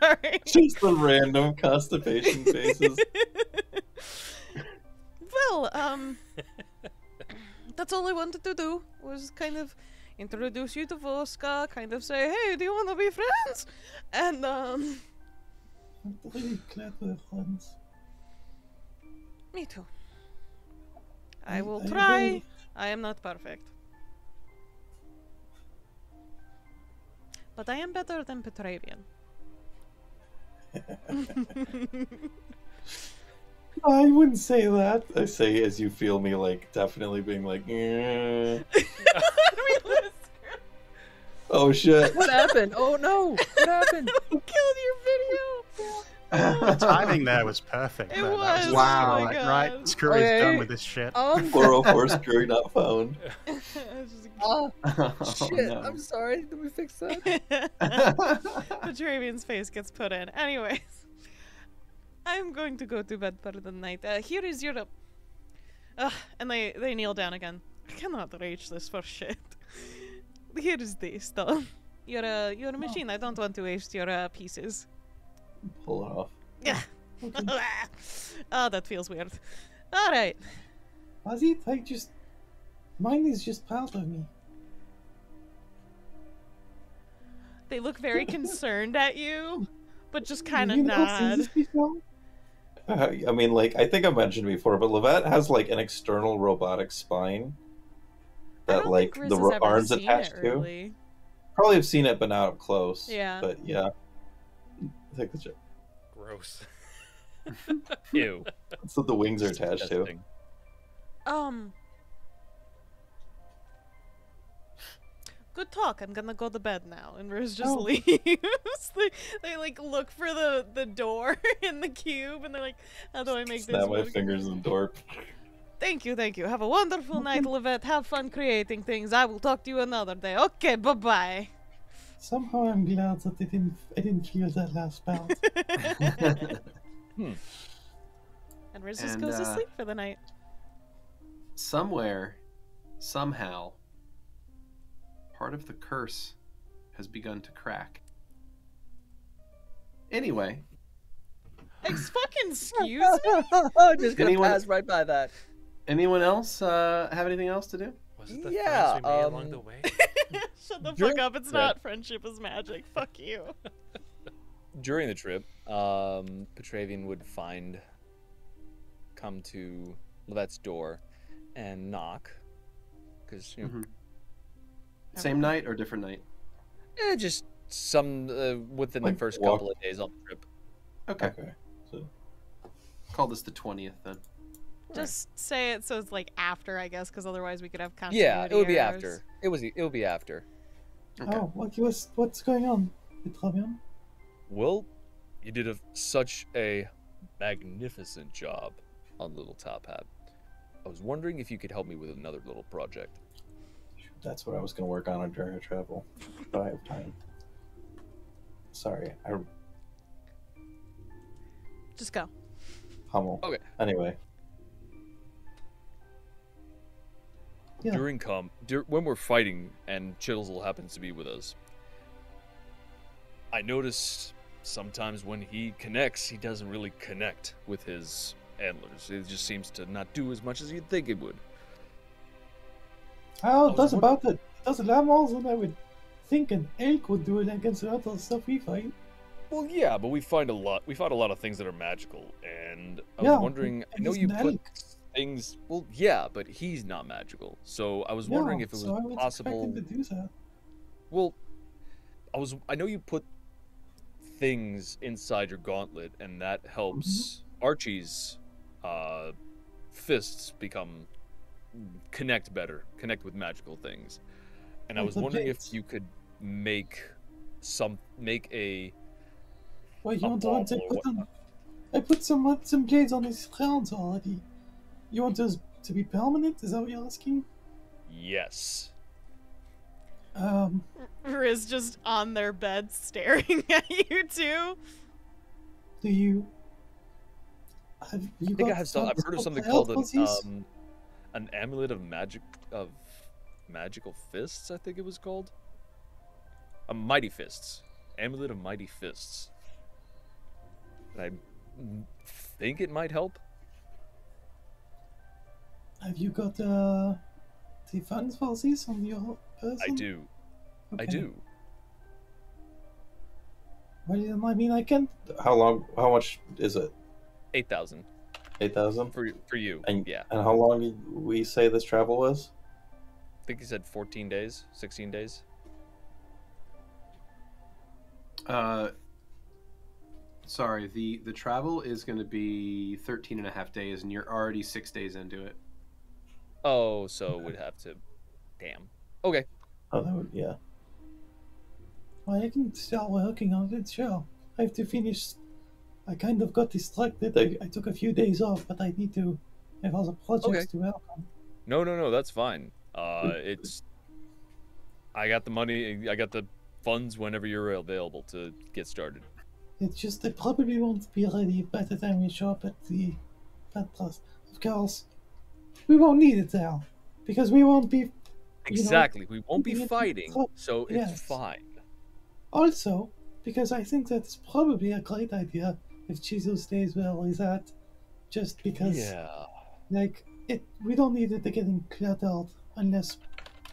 Sorry. Just the random constipation faces. Well, that's all I wanted to do was kind of introduce you to Voska, kind of say, hey, do you want to be friends? And, I'm really glad we're friends. Me too. I will try. Really... I am not perfect. But I am better than Petravian. I wouldn't say that. I say as you feel me, like, definitely being like, eh. Oh shit. What happened? Oh no. What happened? Who killed your video? The timing there was perfect. It was. That was wow. Oh like, right. Scurry's done with this shit. 404 Scurry not found. Oh, shit, no. I'm sorry, did we fix that? Petravian's face gets put in. Anyways, I'm going to go to bed for the night. Here is your... and they kneel down again. I cannot reach this for shit. Here is this, though. Your machine, I don't want to waste your pieces. Pull it off. Yeah. Okay. Oh, that feels weird. Alright. Was it? I just... Mine is just part of me. They look very concerned at you, but just kind of nod. I mean, like, I think I mentioned before, but Lovette has, like, an external robotic spine that, like, the arm's attached to. Probably have seen it, but not up close. Yeah. But, yeah. Take the chip. Gross. Ew. That's what the wings are attached to. Good talk. I'm gonna go to bed now." And Riz just leaves. They like look for the door in the cube, and they're like, "How do I make this?" Snap my fingers in the door. Thank you, thank you. Have a wonderful night, Lovette. Have fun creating things. I will talk to you another day. Okay, bye bye. Somehow I'm glad that I didn't feel that last bout. And Riz just goes to sleep for the night. Somewhere, somehow, part of the curse has begun to crack. Anyway. Ex fucking excuse me. I'm just gonna pass right by that. Anyone else have anything else to do? Was it the friends we made along the way? Shut the fuck up. It's not friendship is magic. Fuck you. During the trip, Petravian would come to Lovette's door and knock. Because, you know. Same night or different night? Yeah, just some within the first couple of days on the trip. Okay. So call this the 20th then. Just say it so it's like after, I guess, because otherwise we could have continuity errors. Yeah, it would be after. It'll be after. Okay. Oh, what's going on, Petravian? Well, you did such a magnificent job on Little Top Hat. I was wondering if you could help me with another little project. That's what I was going to work on during a travel, but I have time. Sorry, just go. Hummel. Okay. Anyway. Yeah. When we're fighting and Chitzel happens to be with us, I notice sometimes when he connects, he doesn't really connect with his antlers. It just seems to not do as much as you'd think it would. Oh, it does about it. It does a lot more than I would think an elk would do it against a lot of stuff we find. Well, yeah, but we find a lot of things that are magical, and I was wondering, I know you put things, well, yeah, but he's not magical, so I was wondering if it was possible. Expect him to do that. Well, I know you put things inside your gauntlet, and that helps Archie's fists connect with magical things, and I was wondering if you could make a. Well, you don't want to put them. I put some blades on his crowns already. You want those to be permanent? Is that what you're asking? Yes. Riz just on their bed staring at you two. Do you? I think I have some. I've heard of something called an amulet of magical fists, I think it was called. A mighty fists, amulet of mighty fists. And I think it might help. Have you got the funds for this on your person? I do. Okay. I do. Well, I mean, I can. How much is it? 8,000. 8,000 for you, and yeah. And how long did we say this travel was? I think he said 14 days, 16 days. Sorry, the travel is going to be 13.5 days, and you're already 6 days into it. Oh, so we'd have to. Damn. Okay. Oh, that would Well, I can start working on it. Sure, I have to finish. I kind of got distracted. I took a few days off, but I need to have other projects to work on. No, that's fine. I got the money, I got the funds whenever you're available to get started. It's just they probably won't be ready by the time we show up at the Patras. Of course, we won't need it now, because we won't be... Exactly, you know, we won't be fighting, so it's fine. Also, because I think that's probably a great idea if Chizu stays where he's at, just because, like, we don't need it to get cluttered unless,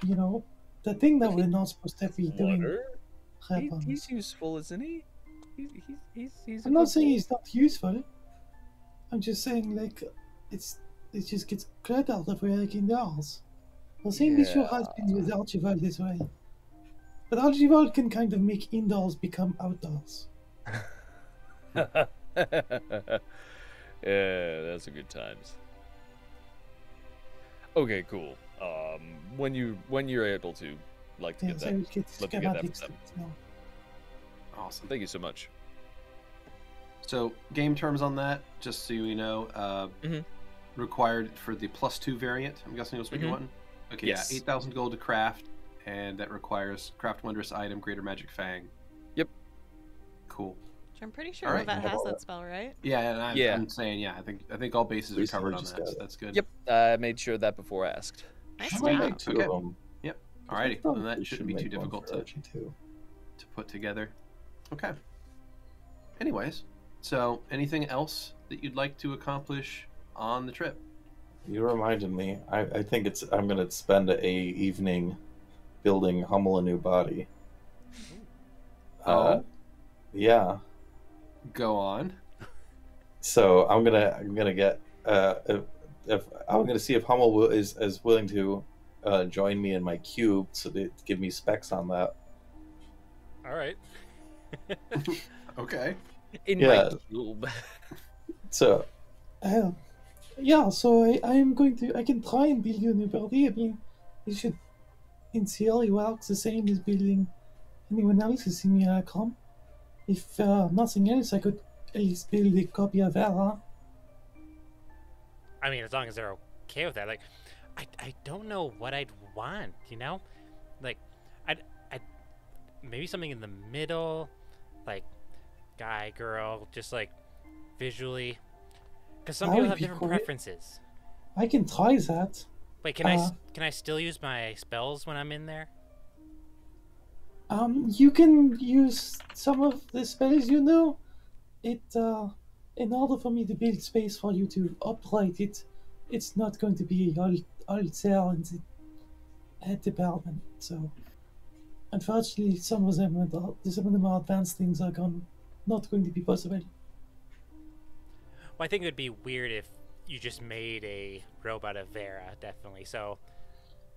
you know, the thing that we're not supposed to be doing happens. He's useful, isn't he? He's I'm not saying he's not useful. I'm just saying, like, it just gets cluttered if we're like indoors. The same issue has been with Archibald this way. But Archibald can kind of make indoors become outdoors. That's a good times. Okay, cool. When you're able to, like to get that. Love to get that from them. Awesome. Thank you so much. So, game terms on that, just so you know, required for the +2 variant. I'm guessing it was what you want. Okay, yes. 8,000 gold to craft, and that requires craft wondrous item, greater magic fang. Yep. Cool. I'm pretty sure Lovette has that spell, right? Yeah, and I'm saying, I think all bases are covered on that, so that's good. Yep, I made sure of that before I asked. Nice job. Okay. Yep. Alrighty, well, that shouldn't be too difficult to put together. Okay. Anyways, so anything else that you'd like to accomplish on the trip? You reminded me. I think I'm going to spend a evening building Hummel a new body. Yeah. Go on. So I'm gonna get if I'm gonna see if Hummel is willing to join me in my cube, so they give me specs on that. All right. Okay. My cube. So, yeah. So I am going to. I can try and build you a new body. I mean, you should. In theory, works the same as building anyone else's simulacrum. If nothing else, I could at least build a copy of Vera. I mean, as long as they're okay with that. Like, I don't know what I'd want, you know? Like, I'd maybe something in the middle, like guy, girl, just like visually. Because some people have different preferences. I can try that. Wait, can I still use my spells when I'm in there? You can use some of the spells, you know. In order for me to build space for you to operate it, it's not going to be all there in the head department. So, unfortunately, some of the more advanced things are not going to be possible. Well, I think it would be weird if you just made a robot of Vera, definitely. So,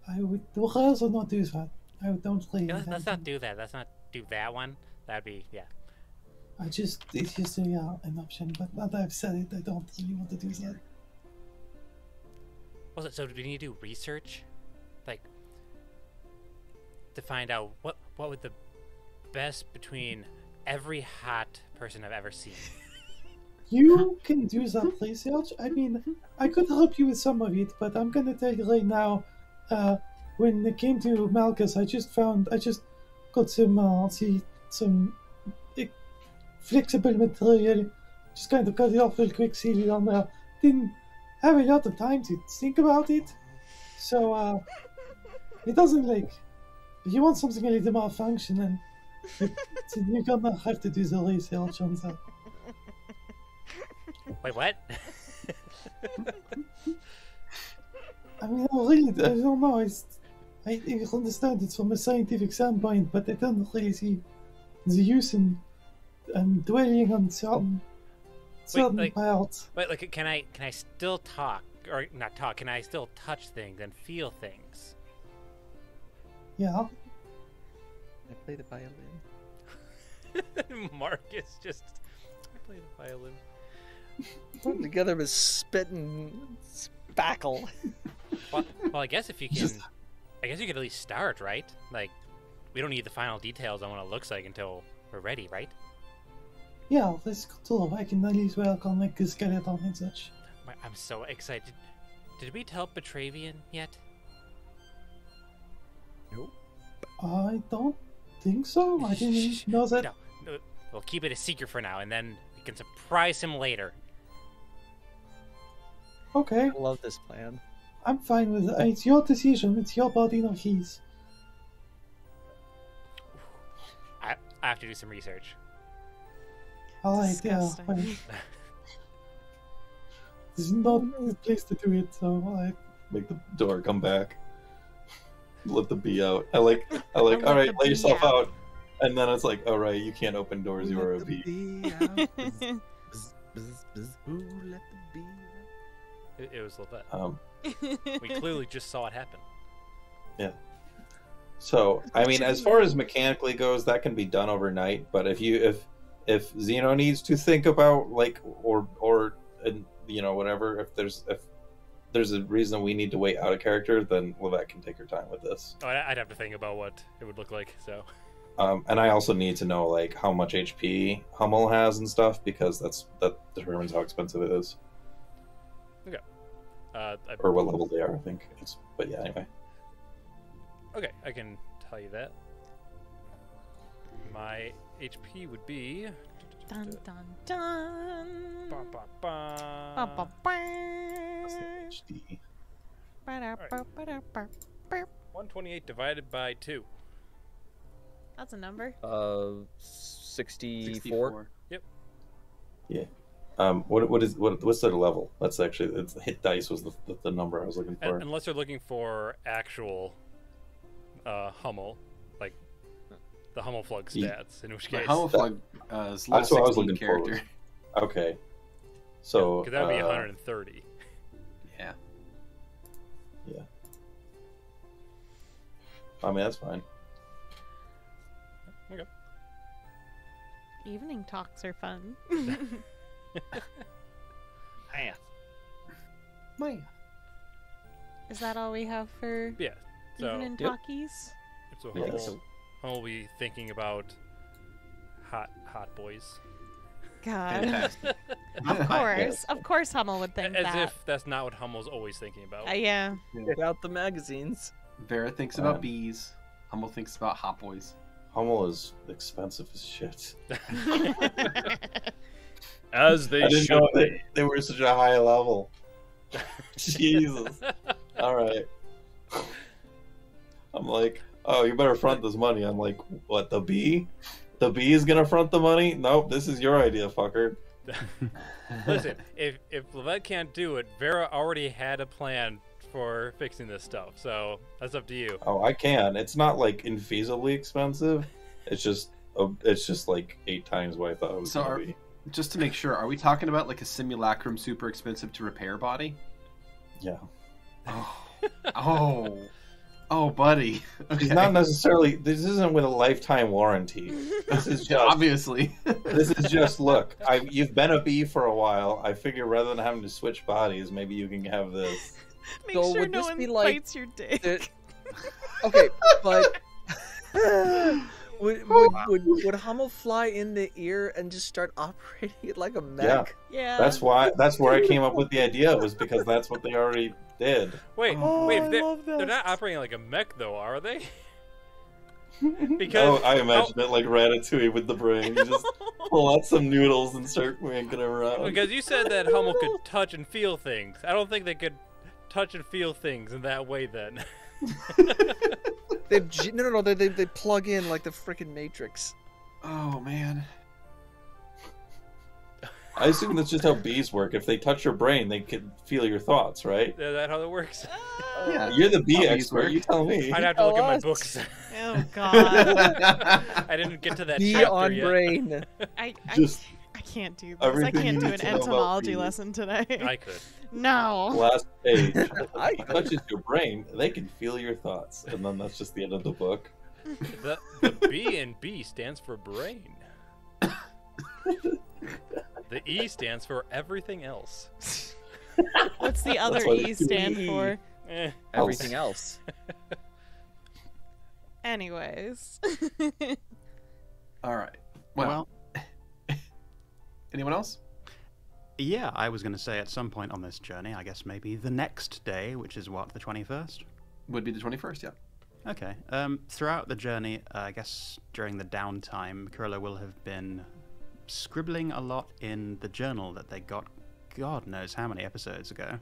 I would rather not do that. I don't play. Yeah, let's not do that. Let's not do that one. That'd be it's just an option. But now that I've said it, I don't really want to do that. Well, so do we need to do research, like to find out what would the best between every hot person I've ever seen? You can do that research. I mean, I could help you with some of it, but I'm gonna tell you right now. When it came to Malchus, I just got some flexible material, just kind of cut it off real quick, sealed it on there. Didn't have a lot of time to think about it, so it doesn't if you want something a little more functional, you're gonna have to do the research on that. Wait, what? I mean, really, I don't know. I understand it from a scientific standpoint, but I don't really see the use in dwelling on certain parts. Wait, like, can I still talk or not talk? Can I still touch things and feel things? Yeah. I play the violin. Marcus I play the violin. Putting together with spit and spackle. Well, I guess if you can, I guess you could at least start, right? Like, we don't need the final details on what it looks like until we're ready, right? Yeah, that's cool. I can at least work on the skeleton and such. I'm so excited. Did we tell Petravian yet? Nope. I don't think so. I didn't know that. No, we'll keep it a secret for now, and then we can surprise him later. Okay. I love this plan. I'm fine with it. It's your decision. It's your body, not his. I have to do some research. Alright, yeah. There's not a place to do it, so I make the door come back. Let the bee out. I like alright, lay yourself out. And then it's like, alright, you can't open doors, you are a bee. Let the bee out. It was Lovette. We clearly just saw it happen. Yeah. So, I mean, as far as mechanically goes, that can be done overnight. But if Xeno needs to think about, or you know, whatever, if there's a reason we need to wait out a character, then Lovette can take her time with this. Oh, I'd have to think about what it would look like, so... and I also need to know, like, how much HP Hummel has and stuff, because that determines how expensive it is. Okay. Or what level they are, I think. But yeah, anyway. Okay, I can tell you that. My HP would be... Dun dun dun. Ba ba ba. Ba ba ba. HD. Ba da ba ba da ba. 128 divided by 2. That's a number. 64. Yep. Yeah. What's their level? That's actually it's hit dice was the number I was looking for. Unless you're looking for actual Hummel, like the Hummel Flug stats, in which case Hummel Flug is level 16 I was looking character. For. Okay. So yeah, that would be 130. Yeah. Yeah. I mean that's fine. Okay. Evening talks are fun. Maya. Is that all we have for evening talkies? So Hummel will be thinking about hot boys. God. Of course. Of course Hummel would think that. As if that's not what Hummel's always thinking about. Yeah. Without the magazines. Vera thinks about bees. Hummel thinks about hot boys. Hummel is expensive as shit. As they show, they were such a high level. Jesus. All right. I'm like, oh, you better front this money. I'm like, what, the bee? The bee is gonna front the money? Nope, this is your idea, fucker. Listen, if Lovette can't do it, Vera already had a plan for fixing this stuff, so that's up to you. Oh, I can. It's not like infeasibly expensive. It's just like 8 times what I thought it was gonna be. Just to make sure, are we talking about like a simulacrum super expensive to repair body? Yeah. Oh, oh, buddy. Okay. It's not necessarily. This isn't with a lifetime warranty. This is just obviously. This is just look. You've been a bee for a while. I figure rather than having to switch bodies, maybe you can have this. Make sure no one bites your dick. Okay, but would Hummel fly in the ear and just start operating it like a mech? Yeah. That's where I came up with the idea was because that's what they already did. Wait, they're not operating like a mech though, are they? Because I imagine it like Ratatouille with the brain. You just pull out some noodles and start winking around. Because you said that Hummel could touch and feel things. I don't think they could touch and feel things in that way then. They plug in like the freaking Matrix. Oh man. I assume that's just how bees work. If they touch your brain, they can feel your thoughts, right? Is that how that works? Yeah, you're the bee expert. You tell me. I'd have to look at my books. Oh god. I didn't get to that bee chapter on yet. Brain. I can't do this. I can't do an entomology lesson today. I could. No. Last page. It touches your brain, they can feel your thoughts. And then that's just the end of the book. The B in B stands for brain. The E stands for everything else. What's the other E stand for? Everything else. Anyways. All right. Well. Anyone else? Yeah, I was going to say at some point on this journey, I guess maybe the next day, which is what, the 21st? Would be the 21st, yeah. Okay. Throughout the journey, I guess during the downtime, Kurla will have been scribbling a lot in the journal that they got God knows how many episodes ago.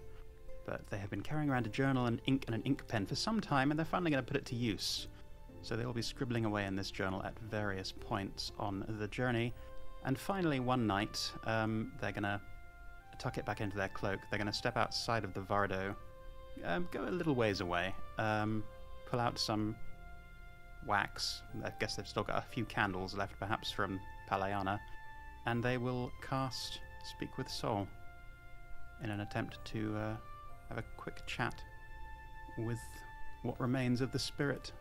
But they have been carrying around a journal and an ink pen for some time, and they're finally going to put it to use. So they will be scribbling away in this journal at various points on the journey. And finally, one night, they're going to tuck it back into their cloak. They're going to step outside of the Vardo, go a little ways away, pull out some wax. I guess they've still got a few candles left, perhaps, from Palayana. And they will cast Speak with Soul in an attempt to have a quick chat with what remains of the spirit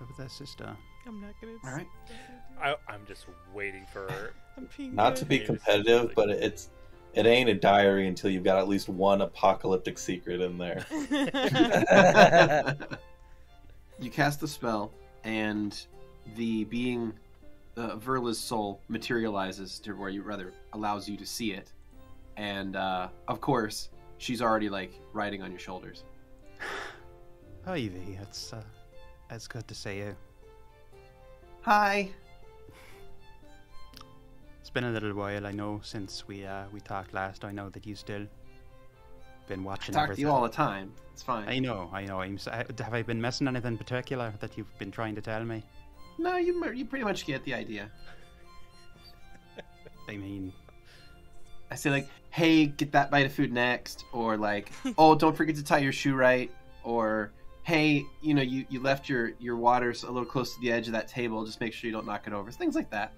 of their sister. I'm not gonna. All right. I'm just waiting for. Not to be competitive, but it's It ain't a diary until you've got at least one apocalyptic secret in there. You cast the spell, and the being, Verla's soul, materializes to where you rather allows you to see it. And, of course, she's already, like, riding on your shoulders. Hi, V. It's good to see you. Hi. It's been a little while, I know, since we talked last. I know that you still been watching. I talk to you all the time. It's fine. I know, I know. Have I been missing anything particular that you've been trying to tell me? No, you pretty much get the idea. I mean, I say like, hey, get that bite of food next, or like, oh, don't forget to tie your shoe right, or hey, you know, you left your water a little close to the edge of that table. Just make sure you don't knock it over. Things like that.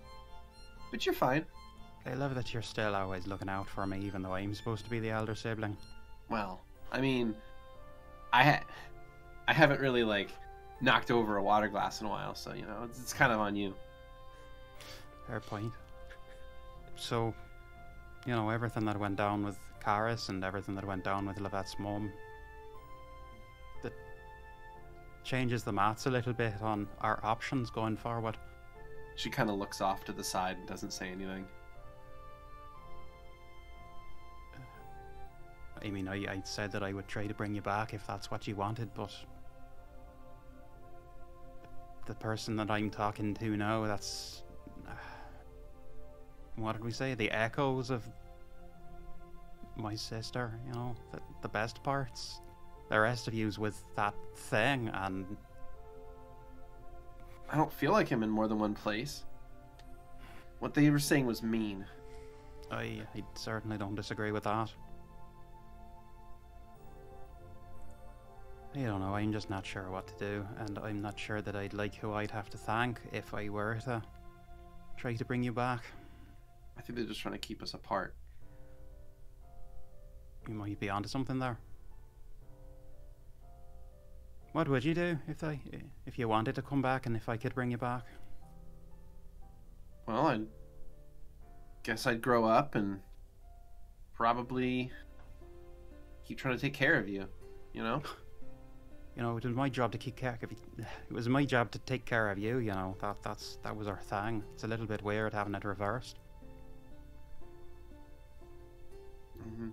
But you're fine. I love that you're still always looking out for me, even though I'm supposed to be the elder sibling. Well, I mean, I haven't really, like, knocked over a water glass in a while, so, you know, it's kind of on you. Fair point. So, you know, everything that went down with Karis and everything that went down with Lovette's mom, that changes the maths a little bit on our options going forward. She kind of looks off to the side and doesn't say anything. I mean, I said that I would try to bring you back if that's what you wanted, but the person that I'm talking to now, that's... what did we say? The echoes of my sister, you know, the best parts. The rest of you's with that thing, and... I don't feel like him in more than one place. What they were saying was mean. I certainly don't disagree with that. I don't know, I'm just not sure what to do, and I'm not sure that I'd like who I'd have to thank if I were to try to bring you back. I think they're just trying to keep us apart. You might be onto something there. What would you do if you wanted to come back and if I could bring you back? Well, I guess I'd grow up and probably keep trying to take care of you, you know? You know, it was my job to keep care of you. It was my job to take care of you, you know. That was our thing. It's a little bit weird having it reversed. Mm-hmm.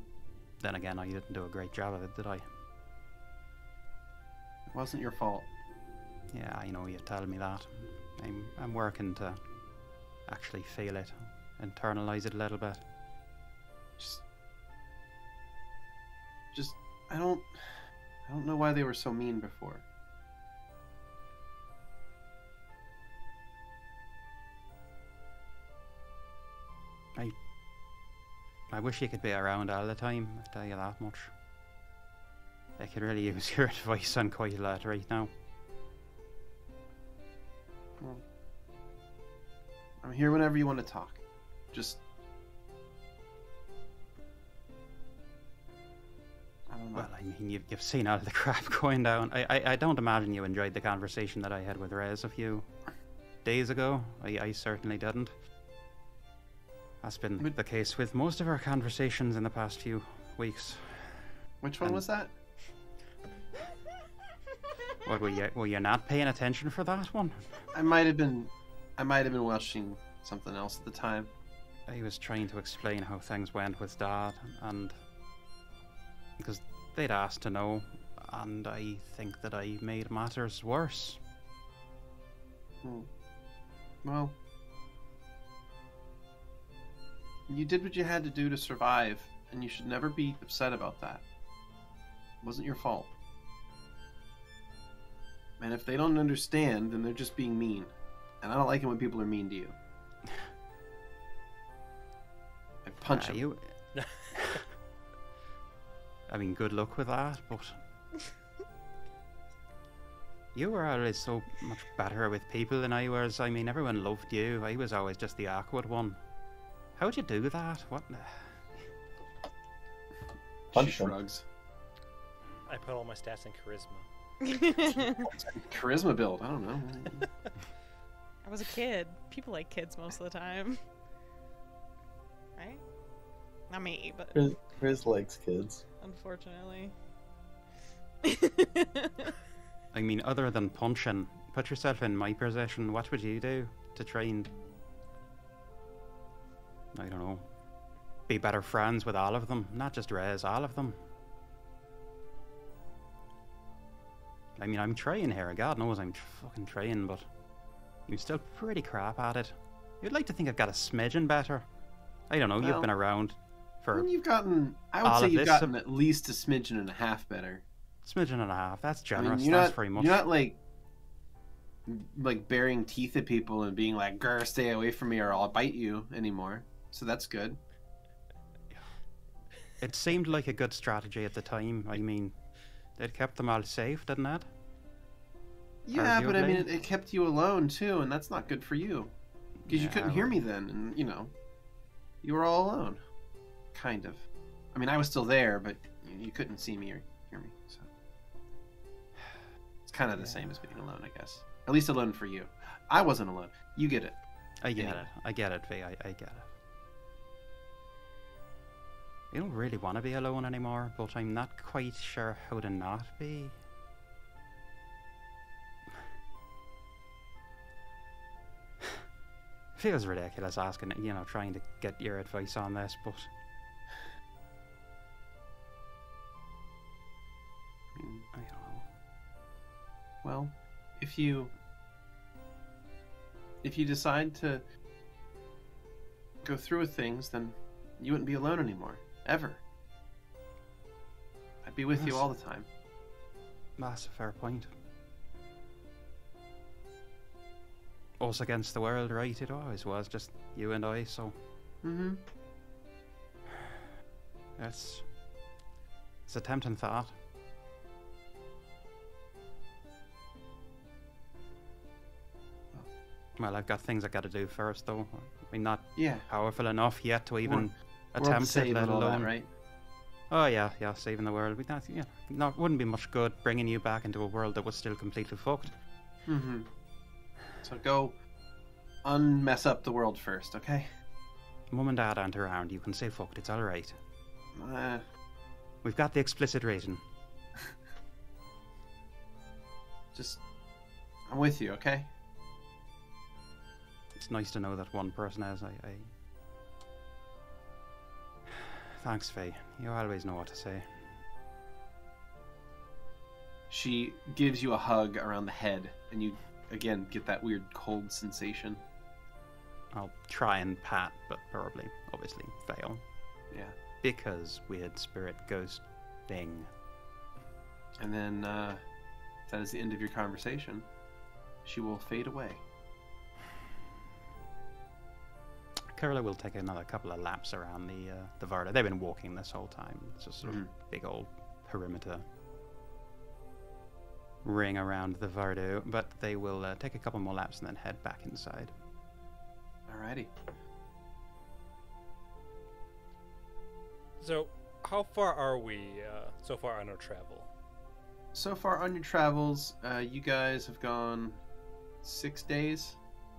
Then again, I didn't do a great job of it, did I? Wasn't your fault. Yeah, I know you tell me that. I'm working to actually feel it, internalize it a little bit. Just I don't know why they were so mean before. I wish you could be around all the time, I tell you that much. I could really use your advice on quite a lot right now. Well, I'm here whenever you want to talk. Just... I don't know. Well, I mean, you've seen all the crap going down. I don't imagine you enjoyed the conversation that I had with Riz a few days ago. I certainly didn't. That's been the case with most of our conversations in the past few weeks. Which one was that? What, were you not paying attention for that one? I might have been watching something else at the time. I was trying to explain how things went with Dad, and because they'd asked to know, and I think that I made matters worse. Hmm. Well, you did what you had to do to survive, and you should never be upset about that. It wasn't your fault. And if they don't understand, then they're just being mean. And I don't like it when people are mean to you. I punch them. You... I mean, good luck with that, but... You were always so much better with people than I was. I mean, everyone loved you. I was always just the awkward one. How'd you do that? What? Punch shrugs. I put all my stats in charisma. Charisma build, I don't know. I was a kid. People like kids most of the time. Right? Not me, but... Riz likes kids. Unfortunately. I mean, other than punching, put yourself in my position, what would you do to try and... I don't know. Be better friends with all of them. Not just Riz, all of them. I mean, I'm trying here. God knows I'm fucking trying, but... I'm still pretty crap at it. You'd like to think I've got a smidgen better. I don't know, well, you've been around for... You've gotten... I would say you've gotten at least a smidgen and a half better. Smidgen and a half, that's generous. I mean, that's very much. You're not like baring teeth at people and being like, grr, stay away from me or I'll bite you anymore. So that's good. It seemed like a good strategy at the time. I mean, it kept them all safe, didn't it? Yeah, arguably. But I mean, it kept you alone too, and that's not good for you. Because you couldn't hear me then, and you know, you were all alone. Kind of. I mean, I was still there, but you couldn't see me or hear me, so. It's kind of the same as being alone, I guess. At least alone for you. I wasn't alone. You get it. I get it. I get it, V. I get it. You don't really want to be alone anymore, but I'm not quite sure how to not be. Feels ridiculous asking, you know, trying to get your advice on this, but... I don't know. Well, if you decide to go through with things, then you wouldn't be alone anymore. Ever. I'd be with you all the time. That's a fair point. Us against the world, right? It always was just you and I, so it's a tempting thought. Well, I've got things I gotta do first though. I'm not powerful enough yet to even attempt it, let alone that, right? Oh yeah, saving the world. We wouldn't be much good bringing you back into a world that was still completely fucked. So go unmess up the world first, okay? Mum and Dad aren't around. You can say fucked. It's all right. We've got the explicit rating. Just, I'm with you, okay? It's nice to know that one person is. Thanks, Faye. You always know what to say. She gives you a hug around the head, and you... Again, get that weird cold sensation. I'll try and pat, but probably, obviously, fail. Yeah. Because weird spirit ghost thing. And then, that is the end of your conversation. She will fade away. Kurla will take another couple of laps around the Varda. They've been walking this whole time. It's just sort of big old perimeter ring around the Vardo, but they will take a couple more laps and then head back inside. Alrighty. So, how far are we so far on our travel? So far on your travels, you guys have gone 6 days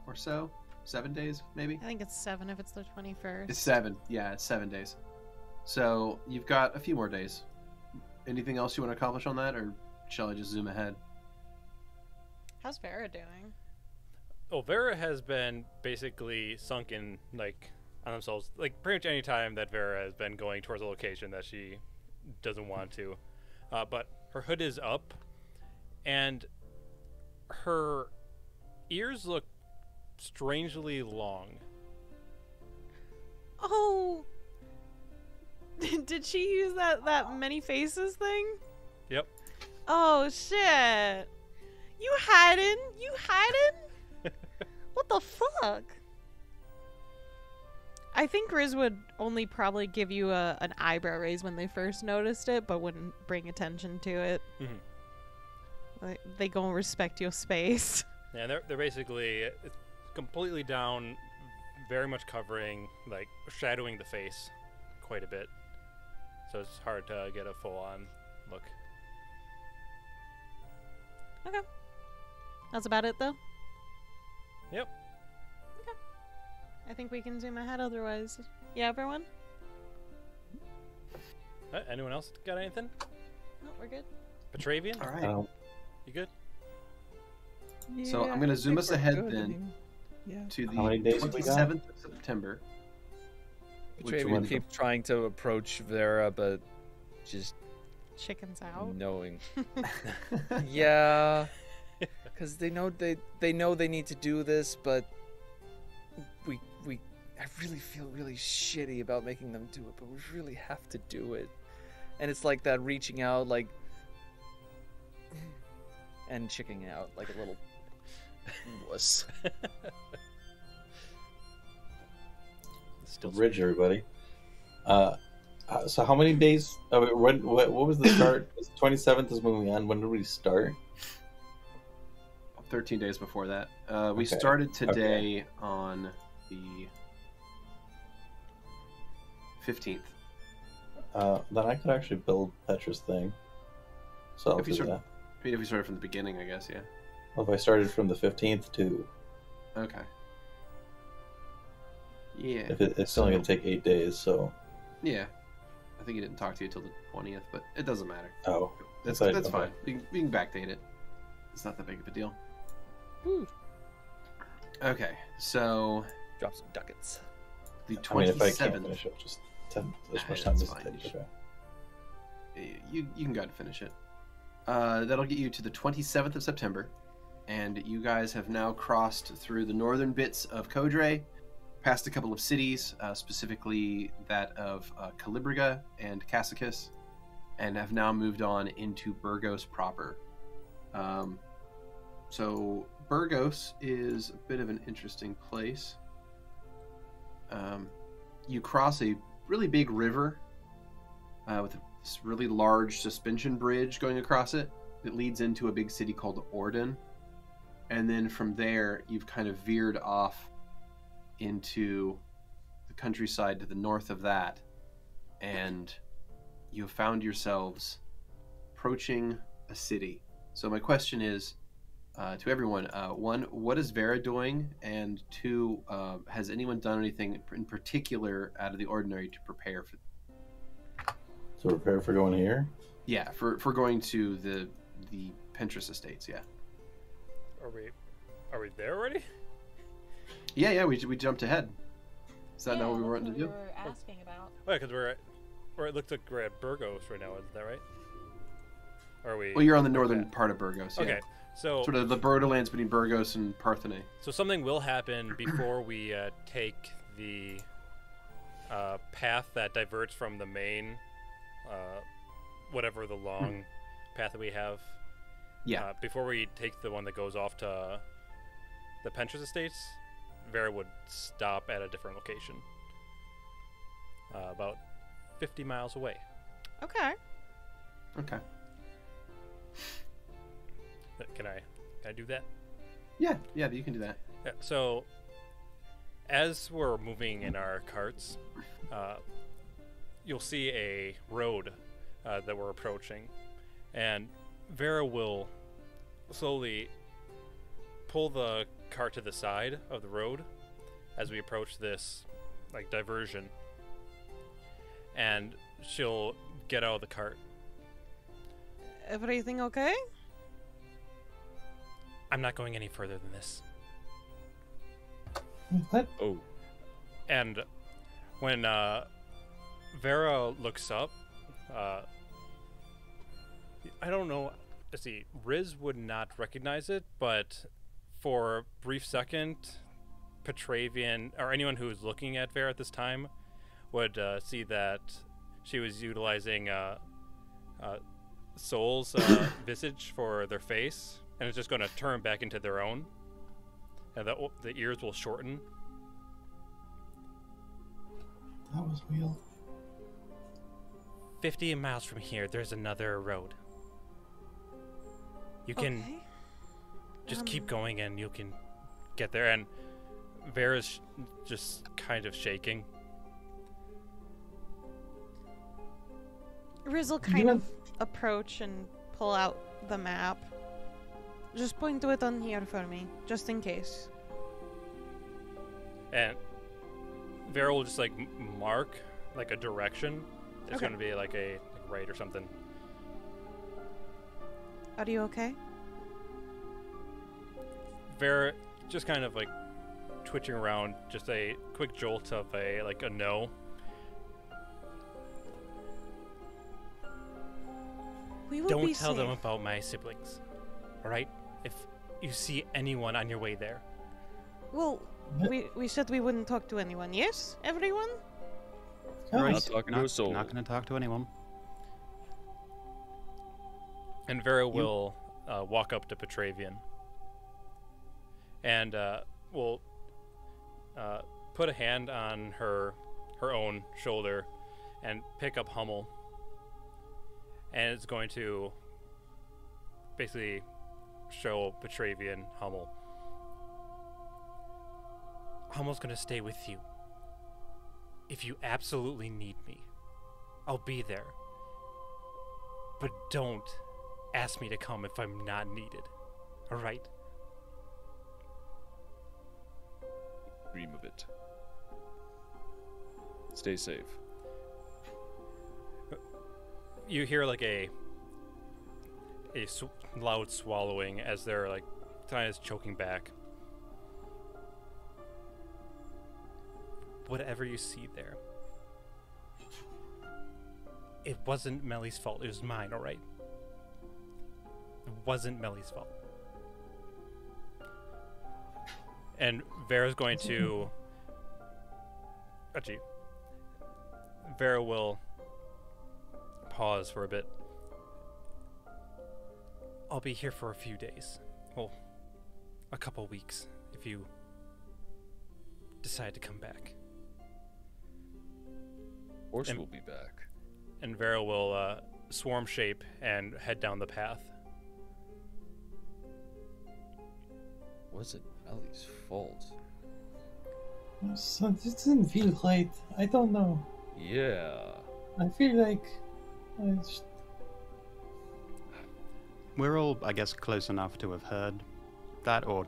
or so? 7 days, maybe? I think it's 7 if it's the 21st. It's 7. Yeah, it's 7 days. So, you've got a few more days. Anything else you want to accomplish on that, or... Shall I just zoom ahead? How's Vera doing? Oh, Vera has been basically sunk in, like, on themselves. Like, pretty much any time that Vera has been going towards a location that she doesn't want to. But her hood is up, and her ears look strangely long. Oh! Did she use that many faces thing? Yep. Oh shit! You hiding? You hiding? What the fuck? I think Riz would only probably give you an eyebrow raise when they first noticed it, but wouldn't bring attention to it. Like, they gonna respect your space. Yeah, they're basically completely down, very much covering, like shadowing the face quite a bit. So it's hard to get a full-on look. Okay. That's about it, though? Yep. Okay. I think we can zoom ahead otherwise. Yeah, everyone? Anyone else got anything? No, we're good. Petravian? All right. You good? Yeah, so I'm going to zoom us ahead then to the 27th of September. Petravian keep trying to approach Vera, but just... chickens out? Knowing. Yeah. Because they know they need to do this, but I really feel really shitty about making them do it, but we really have to do it. And it's like that reaching out, like, and chicking out like a little wuss. Still bridge, everybody. So how many days? What was the start? 27th is when we end. When did we start? 13 days before that. We started today on the 15th. Then I could actually build Petra's thing. So I'll do that. I mean, if we started from the beginning, I guess, yeah. Well, if I started from the 15th to... Okay. Yeah. If it's only going to take 8 days, so... Yeah. I think he didn't talk to you until the 20th, but it doesn't matter. Oh. That's fine. We can backdate it. It's not that big of a deal. Ooh. Okay, so... Drop some ducats. The 27th... I mean, if I can't finish it, just... You can go ahead and finish it. That'll get you to the 27th of September, and you guys have now crossed through the northern bits of Kodre, past a couple of cities, specifically that of Calibriga and Casicus, and have now moved on into Burgos proper. So Burgos is a bit of an interesting place. You cross a really big river with this really large suspension bridge going across it that leads into a big city called Ordon. And then from there, you've kind of veered off into the countryside to the north of that. And you have found yourselves approaching a city. So my question is to everyone, one, what is Vera doing? And two, has anyone done anything in particular out of the ordinary to prepare for... So prepare for going here? Yeah, for going to the Pinterest estates, yeah. Are we there already? Yeah, we jumped ahead. Is that not what we were wanting to do? We were asking about. Oh, yeah, because it looks like we're at Burgos right now, isn't that right? Are we... Well, you're on the northern part of Burgos. Yeah. Okay, so sort of the borderlands between Burgos and Parthenay. So something will happen before we take the path that diverts from the main, whatever the long path that we have. Yeah. Before we take the one that goes off to the Pinterest estates, Vera would stop at a different location, about 50 miles away. Okay. Okay. Can I do that? Yeah, you can do that. Yeah, so, as we're moving in our carts, you'll see a road that we're approaching, and Vera will slowly pull the cart to the side of the road as we approach this diversion, and she'll get out of the cart. Everything okay? I'm not going any further than this. What? Oh. And when Vera looks up, I don't know. Let's see. Riz would not recognize it, but for a brief second, Petravian, or anyone who is looking at Vera at this time, would see that she was utilizing Soul's visage for their face, and it's just going to turn back into their own, and the ears will shorten. That was weird. 50 miles from here, there's another road. You can just keep going, and you can get there. And Vera's just kind of shaking. Rizzle kind of approach and pull out the map. Just point to it on here for me, just in case. And Vera will just mark a direction, There's going to be like a raid or something. Are you okay? Vera, just kind of like twitching around, just a quick jolt of a no. We will Don't tell safe. Them about my siblings, all right? If you see anyone on your way there. Well, we said we wouldn't talk to anyone, yes? Everyone? No, right. Not going to talk to anyone. And Vera will walk up to Petravian and will put a hand on her own shoulder and pick up Hummel. And it's going to basically show Petravian Hummel. Hummel's going to stay with you. If you absolutely need me, I'll be there. But don't ask me to come if I'm not needed. All right? Dream of it. Stay safe. You hear like a loud swallowing as they're like Tanya's choking back. Whatever you see there, it wasn't Melly's fault. It was mine, all right? It wasn't Melly's fault. And Vera's going to... Actually, Vera will pause for a bit. I'll be here for a few days. Well, a couple weeks if you decide to come back. Horse will be back. And Vera will swarm shape and head down the path. Was it Ellie's fault? So this doesn't feel right. I don't know. Yeah. I feel like... We're all, I guess, close enough to have heard that, or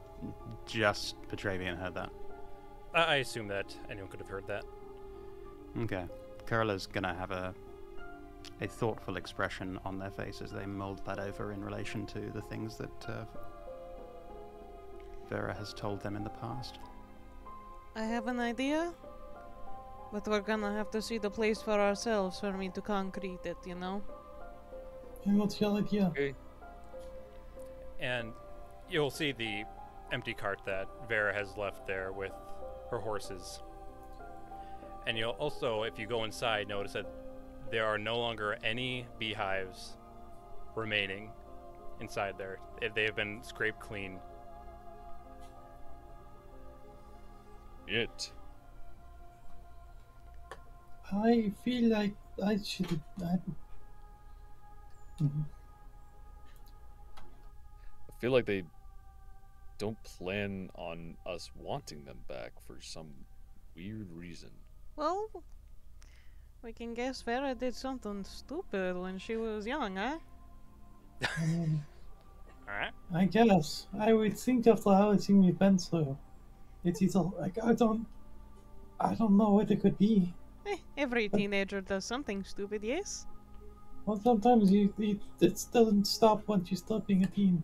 just Petravian heard that. I assume that anyone could have heard that. Okay. Kurla's gonna have a thoughtful expression on their face as they mold that over in relation to the things that Vera has told them in the past. I have an idea, but we're gonna have to see the place for ourselves for me to concrete it, you know? And what's your idea? Okay. And you'll see the empty cart that Vera has left there with her horses. And you'll also, if you go inside, notice that there are no longer any beehives remaining inside there. They have been scraped clean. It. I feel like I should... I feel like they don't plan on us wanting them back for some weird reason. Well, we can guess Vera did something stupid when she was young, huh? Alright. I guess. I would think after everything we've been through. It's either like, I don't know what it could be. Every teenager does something stupid, yes? Well, sometimes it doesn't stop once you stop being a teen.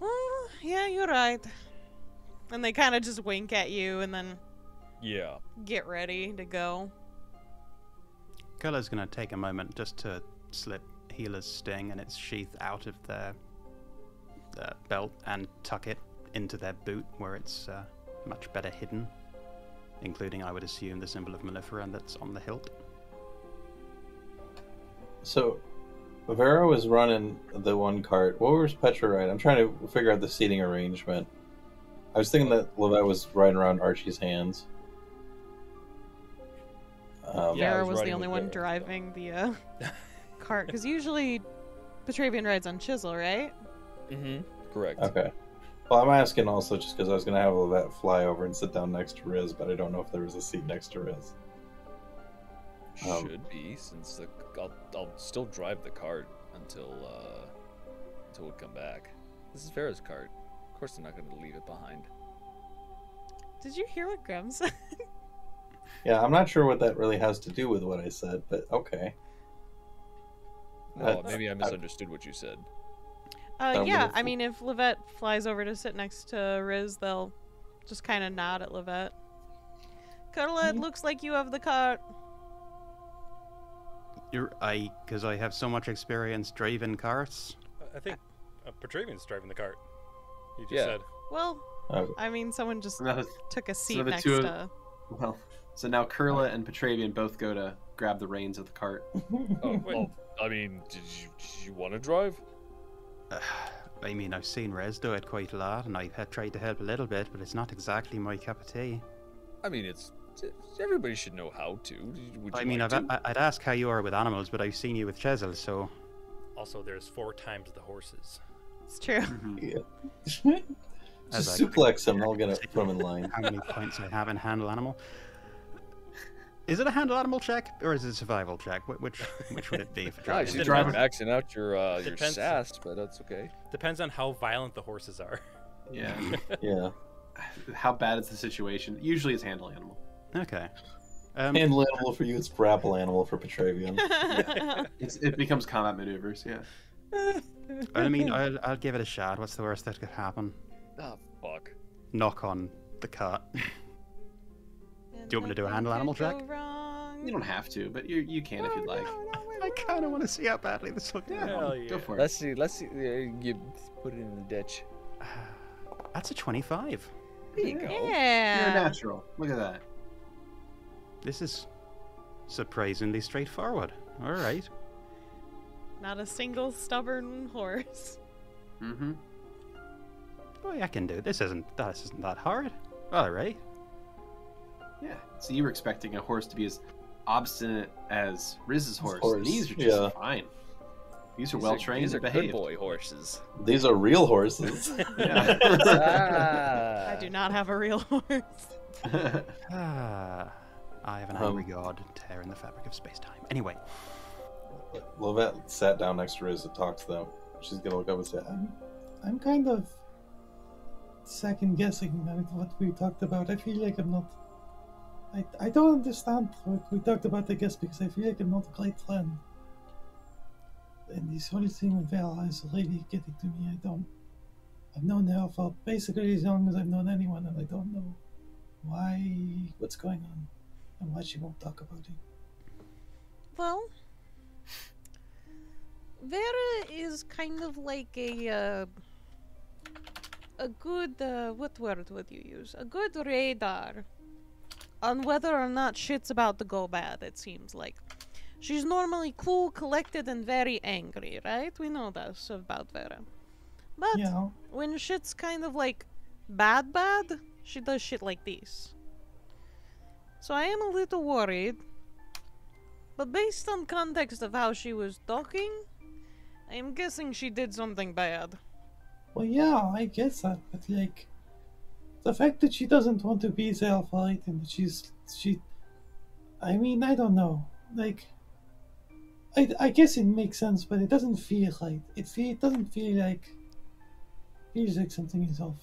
Well, yeah, you're right. And they kind of just wink at you and then... Yeah. Get ready to go. Kurla's gonna take a moment just to slip Healer's Sting and its sheath out of their belt and tuck it into their boot where it's much better hidden, including, I would assume, the symbol of Mellifera that's on the hilt. So, Vera was running the one cart. What was Petra riding? I'm trying to figure out the seating arrangement. I was thinking that Lovette was riding around Archie's hands. Vera was the only one driving the cart, because usually Petravian rides on Chisel, right? Mm-hmm. Correct. Okay. Well, I'm asking also just because I was going to have Lovette fly over and sit down next to Riz, but I don't know if there was a seat next to Riz. Should be, since I'll still drive the cart until we come back. This is Vera's cart. Of course I'm not going to leave it behind. Did you hear what Graham said? Yeah, I'm not sure what that really has to do with what I said, but okay. Well, maybe I misunderstood what you said. Yeah, I mean, if Lovette flies over to sit next to Riz, they'll just kind of nod at Lovette. Kurla, it looks like you have the cart. Because I have so much experience driving carts. I think a Petravian's driving the cart. You just said. Well, I mean, someone just took a seat next to... Well, so now Kurla and Petravian both go to grab the reins of the cart. Oh, well, I mean, did you want to drive? I mean, I've seen Rez do it quite a lot, and I've tried to help a little bit, but it's not exactly my cup of tea. I mean, it's... Everybody should know how to. I mean, I'd ask how you are with animals, but I've seen you with Chesil, so... Also, there's 4 times the horses. It's true. Yeah. Just suplex him, I'll get up from in line. How many points I have in handle animal? Is it a handle animal check, or is it a survival check? Which would it be for driving? You're maxing out your sass, but that's okay. Depends on how violent the horses are. Yeah. Yeah. How bad is the situation? Usually it's handle animal. Okay. Handle animal for you, it's grapple animal for Petravian. Yeah. It becomes combat maneuvers, yeah. I mean, I'll give it a shot. What's the worst that could happen? Oh, fuck. Knock on the cart. Do you want me to do a handle animal check? You don't have to, but you can if you'd like. I kind of want to see how badly this looks. Yeah, go for it. Let's see. You put it in the ditch. That's a 25. There you go. Yeah. You're natural. Look at that. This is surprisingly straightforward. All right. Not a single stubborn horse. Mm-hmm. Oh, yeah, I can do it. This isn't that hard. All right. Yeah. So you were expecting a horse to be as obstinate as Riz's horse. These are just fine. These are well trained. These are good boy horses. These are real horses. I do not have a real horse. I have an hungry god tearing the fabric of space time. Anyway. Lovette sat down next to Riz and talked to them. She's gonna look up and say, I'm kind of second guessing what we talked about. I feel like I'm not. I don't understand what we talked about, I guess, because I feel like I'm not a great friend. And this whole thing with Vera is really getting to me. I've known her for basically as long as I've known anyone, and I don't know what's going on, and why she won't talk about it. Well, Vera is kind of like a good, what word would you use? A good radar on whether or not shit's about to go bad, it seems like. She's normally cool, collected, and very angry, right? We know that about Vera. But when shit's kind of like bad, she does shit like this. So I am a little worried. But based on context of how she was talking, I am guessing she did something bad. Well, yeah, I guess that, but like, the fact that she doesn't want to be there for it, and that she, I mean, I don't know, like, I guess it makes sense, but it doesn't feel right. It doesn't feel like, feels like something is off.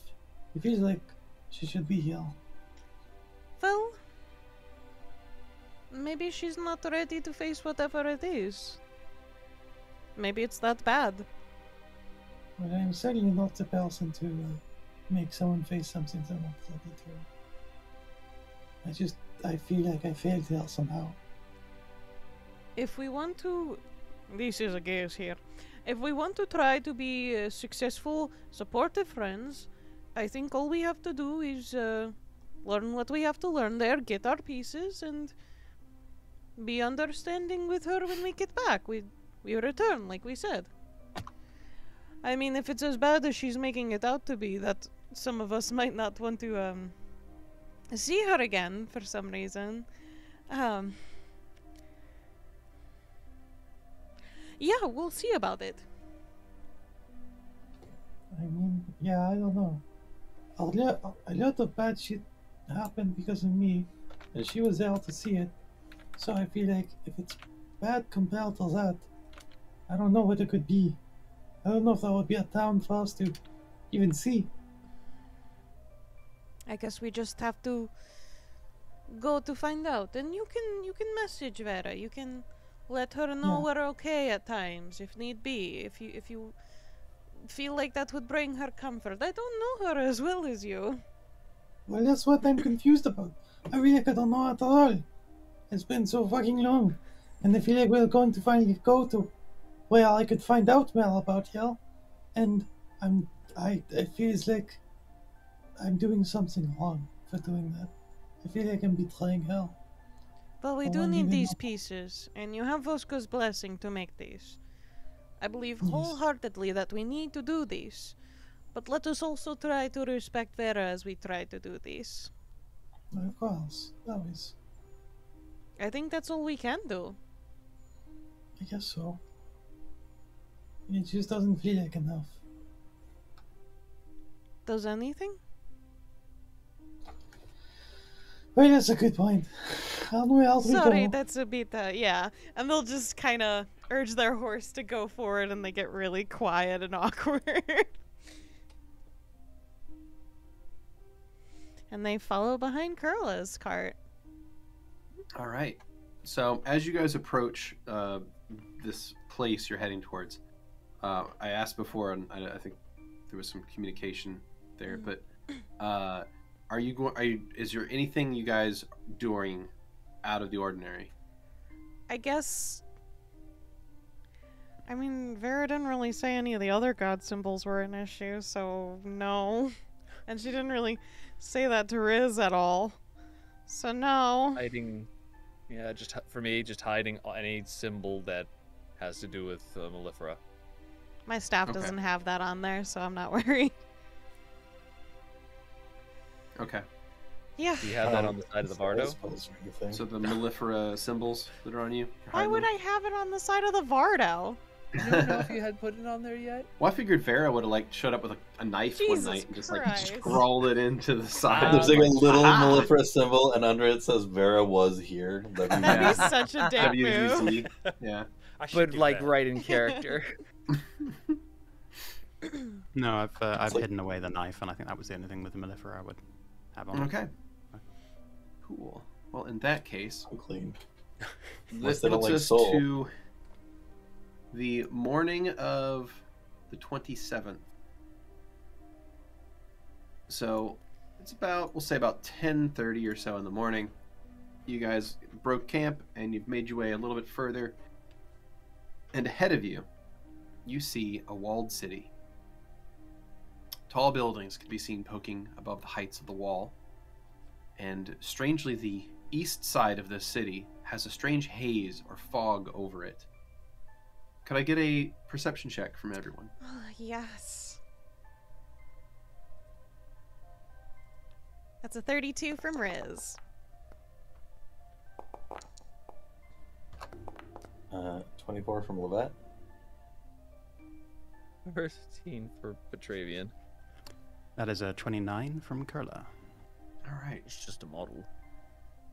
It feels like she should be here. Well, maybe she's not ready to face whatever it is. Maybe it's that bad. But well, I'm certainly not the person to make someone face something they're not ready to. I feel like I failed her somehow. If we want to... This is a guess here. If we want to try to be successful, supportive friends, I think all we have to do is learn what we have to learn there, get our pieces, and be understanding with her when we get back. We return, like we said. I mean, if it's as bad as she's making it out to be, that some of us might not want to see her again for some reason. Yeah, we'll see about it. I mean, yeah, I don't know. A lot of bad shit happened because of me, and she was there to see it. So I feel like if it's bad compared to that, I don't know what it could be. I don't know if there would be a town for us to even see. I guess we just have to go to find out. And you can message Vera. You can let her know we're okay at times, if need be. If you feel like that would bring her comfort. I don't know her as well as you. Well, that's what I'm confused about. I really don't know at all. It's been so fucking long, and I feel like we're going to finally go to where I could find out more about her. And I feel like I'm doing something wrong for doing that. I feel like I'm betraying her. But we do need these pieces, and you have Voska's blessing to make these. I believe wholeheartedly that we need to do this, but let us also try to respect Vera as we try to do this. Of course, always. I think that's all we can do. I guess so. It just doesn't feel like enough. Does anything? Well, that's a good point. Sorry, that's a bit, yeah. And they'll just kind of urge their horse to go forward, and they get really quiet and awkward. And they follow behind Kurla's cart. All right. So as you guys approach this place you're heading towards, I asked before, and I think there was some communication there, but is there anything you guys doing out of the ordinary? I guess, I mean, Vera didn't really say any of the other god symbols were an issue, so no. And she didn't really say that to Riz at all, so no. Hiding, yeah, just for me, just hiding any symbol that has to do with Mellifera. My staff doesn't have that on there, so I'm not worried. Okay. Yeah. Do you have that on the side of the Vardo? So the Mellifera symbols that are on you? Why would I have it on the side of the Vardo? I don't know if you had put it on there yet. Well, I figured Vera would have, like, showed up with a knife one night and just, like, scrawled it into the side. There's, like, a little Mellifera symbol, and under it says Vera was here. That'd be such a damn move. Yeah. But, like, right in character. No, I've hidden away the knife, and I think that was the only thing with the Mellifera I would have on. Okay. Cool. Well, in that case, this puts us to the morning of the 27th. So it's about, we'll say about 10:30 or so in the morning. You guys broke camp, and you've made your way a little bit further. And ahead of you, you see a walled city. Tall buildings can be seen poking above the heights of the wall, and strangely the east side of this city has a strange haze or fog over it. Could I get a perception check from everyone? Oh, yes. That's a 32 from Riz. 24 from Lovette. 13 for Petravian. That is a 29 from Kurla. All right, it's just a model.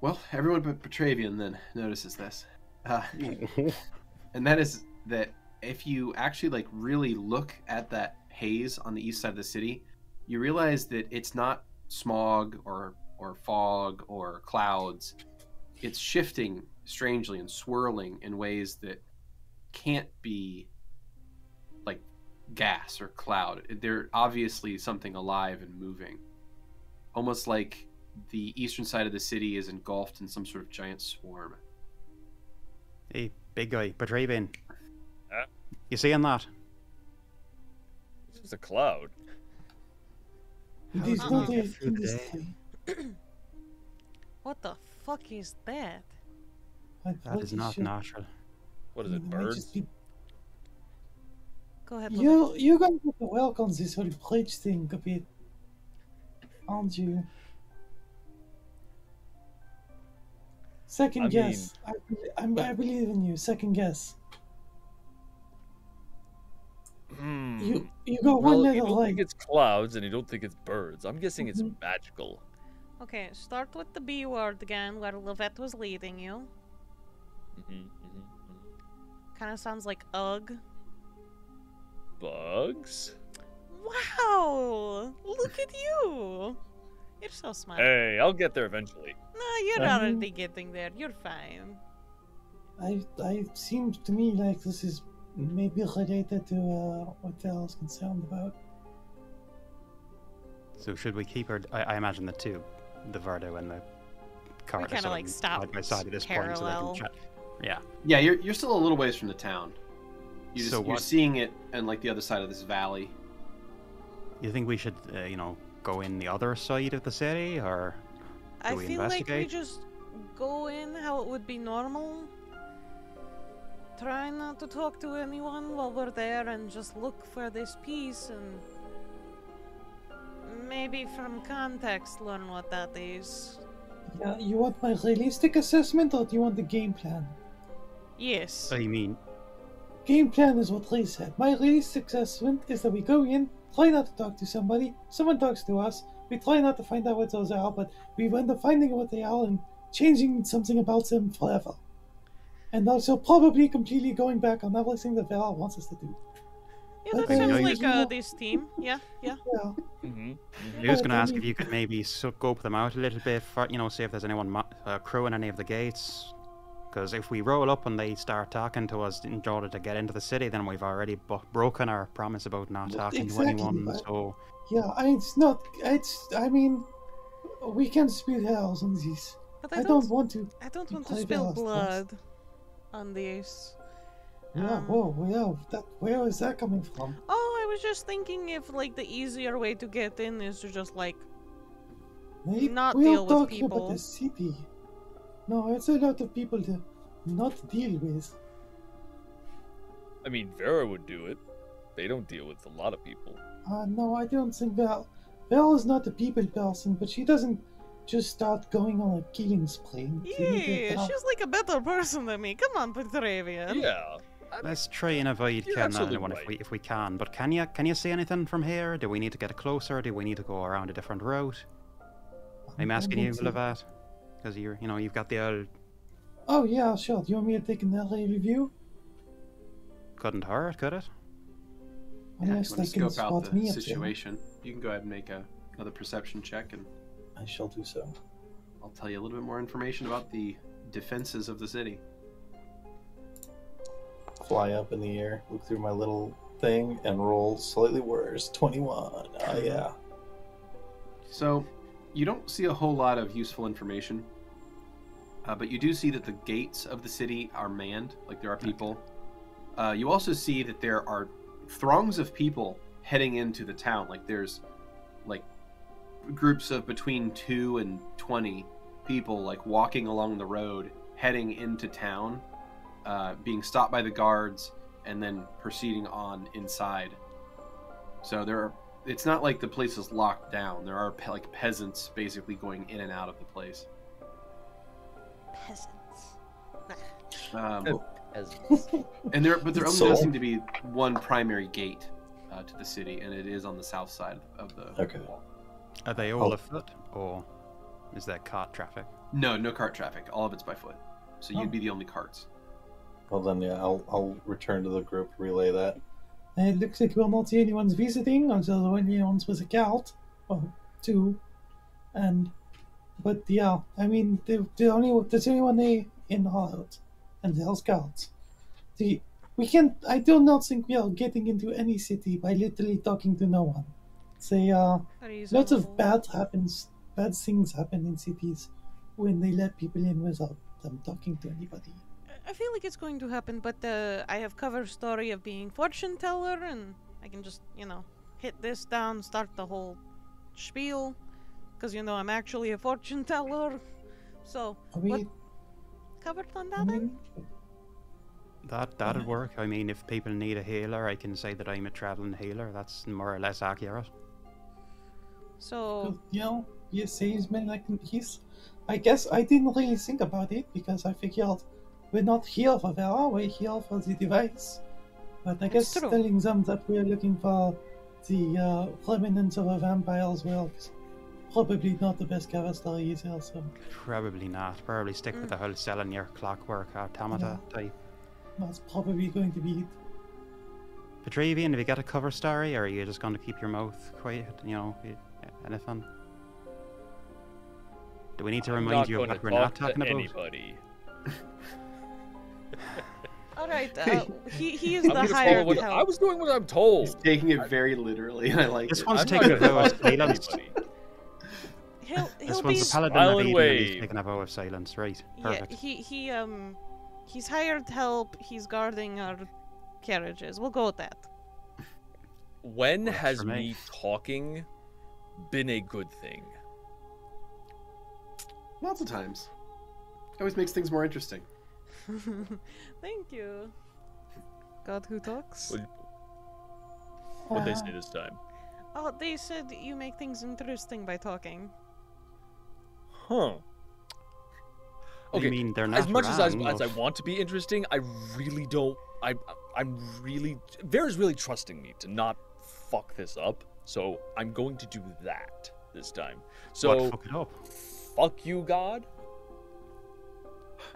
Well, everyone but Petravian then notices this, and that is that if you actually like really look at that haze on the east side of the city, you realize that it's not smog or fog or clouds. It's shifting strangely and swirling in ways that can't be like gas or cloud. They're obviously something alive and moving. Almost like the eastern side of the city is engulfed in some sort of giant swarm. Hey, big guy, Petravian. You seeing that? It's just a cloud. What the fuck is that? That is not natural. What is it, birds? Go ahead. You guys have to work on this whole bridge thing a bit, aren't you? I believe in you. Second guess. You go one letter. You don't think it's clouds, and you don't think it's birds. I'm guessing it's magical. Okay, start with the B word again, where Lovette was leading you. Kind of sounds like ugh. Bugs? Wow! Look at you! You're so smart. Hey, I'll get there eventually. No, you're already getting there. You're fine. I seems to me like this is maybe related to what Val is concerned about. So should we keep her? I imagine the two, the Vardo and the Karis, kind of like stop side by side at this point so they can chat. Yeah. Yeah, you're still a little ways from the town. You just, so you're seeing it and like the other side of this valley. You think we should, you know, go in the other side of the city, or do we investigate? I feel like we just go in how it would be normal. Try not to talk to anyone while we're there and just look for this piece and maybe from context learn what that is. Yeah, you want my realistic assessment or do you want the game plan? Yes. I mean, game plan is what Riz said. My realistic assessment is that we go in, try not to talk to somebody, someone talks to us, we try not to find out what those are, but we end up finding what they are and changing something about them forever. And also probably completely going back on everything that Vera wants us to do. Yeah, that sounds like this team. Yeah, yeah. I was going to ask if you could maybe scope them out a little bit, for, you know, see if there's anyone crewing any of the gates. Because if we roll up and they start talking to us in order to get into the city, then we've already broken our promise about not talking to anyone. So yeah, it's not. It's. I mean, we can spill hells on these. But I don't want to. I don't want to spill blood on these. Yeah, whoa, yeah, where is that coming from? Oh, I was just thinking if, like, the easier way to get in is to just, like, not deal with people. We're talking about the city. No, it's a lot of people to not deal with. I mean, Vera would do it. They don't deal with a lot of people. No, I don't think Vera is not a people person, but she doesn't just start going on a killing spree. Yeah, she's like a better person than me. Come on, Petravian. Yeah. Let's try and avoid anyone if we can. But can you see anything from here? Do we need to get closer? Do we need to go around a different route? I'm asking you, Lovette, because you've got the old. Oh yeah, sure. Do you want me to take an LA review? Couldn't hurt, could it? Unless they can spot me. Situation. You can go ahead and make another perception check, and I shall do so. I'll tell you a little bit more information about the defenses of the city. Fly up in the air, look through my little thing, and roll slightly worse. 21. Oh, yeah. So, you don't see a whole lot of useful information, but you do see that the gates of the city are manned, like there are people. You also see that there are throngs of people heading into the town. Like, there's, like, groups of between 2 and 20 people, like, walking along the road, heading into town. Being stopped by the guards and then proceeding on inside. So it's not like the place is locked down. There are like peasants basically going in and out of the place. Peasants. Peasants. But there only does seem to be one primary gate to the city, and it is on the south side of the wall. Are they all afoot, or is there cart traffic? No, no cart traffic. All of it's by foot. So you'd be the only carts. Well then, yeah, I'll return to the group, relay that. It looks like we're not the only ones visiting, although the only ones with a cart, or 2. But yeah, I mean, there's only one they in the heart, and there's carts. I do not think we are getting into any city by literally talking to no one. Lots of bad things happen in cities when they let people in without them talking to anybody. I feel like it's going to happen, but I have cover story of being fortune teller, and I can just, hit this down, start the whole spiel, because, I'm actually a fortune teller. So, what? Covered on that end? That'd work. I mean, if people need a healer, I can say that I'm a traveling healer. That's more or less accurate. So, you salesman, I guess I didn't really think about it, because I figured we're not here for Vera, we're here for the device. But I guess telling them that we're looking for the remnants of a vampire's works, probably not the best cover story either, so. Probably not. Probably stick with the whole selling your clockwork automata type. That's probably going to be it. Petravian, have you got a cover story, or are you just going to keep your mouth quiet, anything? Do we need to remind you of what we're not talking about? Anybody. All right, he is the higher help. I was doing what I'm told. He's taking it very literally. I like this one's taking over our silence. This one's the paladin of Eden, and he's taking over our silence, right? Perfect. Yeah, he's hired help. He's guarding our carriages. We'll go with that. When has me talking been a good thing? Lots of times. It always makes things more interesting. Thank you. God who talks? What'd they say this time? Oh, they said you make things interesting by talking. Huh. Okay. I mean, they're not as much as I want to be interesting, I really don't. I'm really. Vera's really trusting me to not fuck this up, so I'm going to do that this time. So what, fuck it up? Fuck you, God.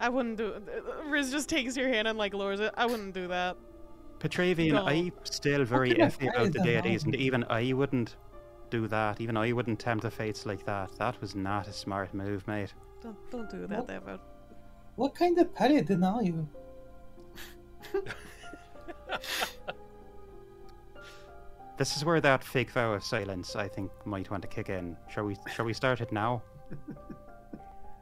I wouldn't do it. Riz just takes your hand and like lowers it. I wouldn't do that. Petravian, no. I'm still very iffy about the deities, and even I wouldn't do that. Even I wouldn't tempt the fates like that. That was not a smart move, mate. Don't do that ever. What kind of paladin are you? This is where that fake vow of silence, I think, might want to kick in. Shall we start it now?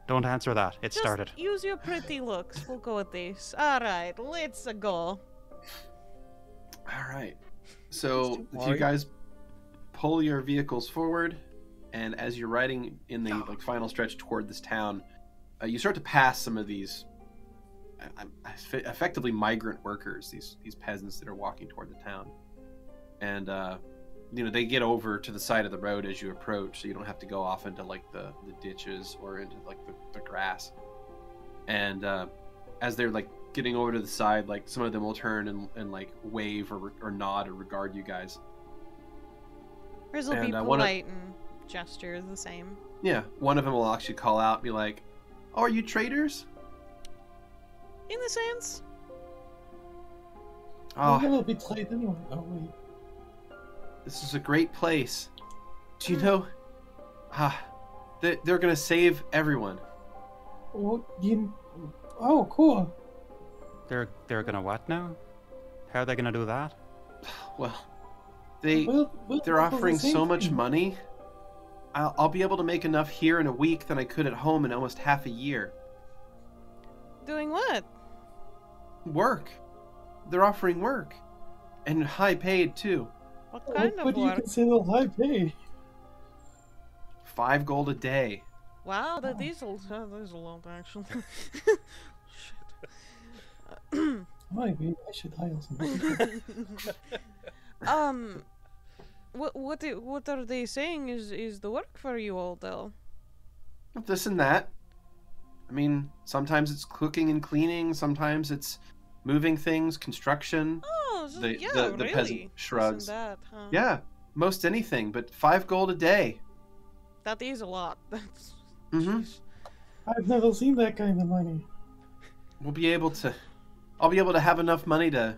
Don't answer that. It started. Use your pretty looks. We'll go with these. All right, let's go. All right. So if you guys pull your vehicles forward, and as you're riding in the like final stretch toward this town, you start to pass some of these effectively migrant workers, these peasants that are walking toward the town, and you know, they get over to the side of the road as you approach, so you don't have to go off into like the ditches or into like the grass. And as they're like getting over to the side, like some of them will turn and like wave or nod or regard you guys. Riz will be polite and gesture the same. Yeah, one of them will actually call out and be like, "Oh, are you traders?" In the sense. Oh, we will be played anyway, aren't we? This is a great place. Do you know? They're gonna save everyone. Oh, cool. They're gonna what now? How are they gonna do that? Well, they're offering so much money. I'll be able to make enough here in a week than I could at home in almost half a year. Doing what? Work. They're offering work, and high paid too. What kind of work? What do you consider high pay? 5 gold a day. Wow, that is a lot, actually. Shit. Maybe I should hire somebody. What are they saying is the work for you all, though? This and that. I mean, sometimes it's cooking and cleaning, sometimes it's moving things, construction. Oh, so the peasant shrugs. That, huh? Yeah, most anything, but 5 gold a day. That is a lot. That's... I've never seen that kind of money. I'll be able to have enough money to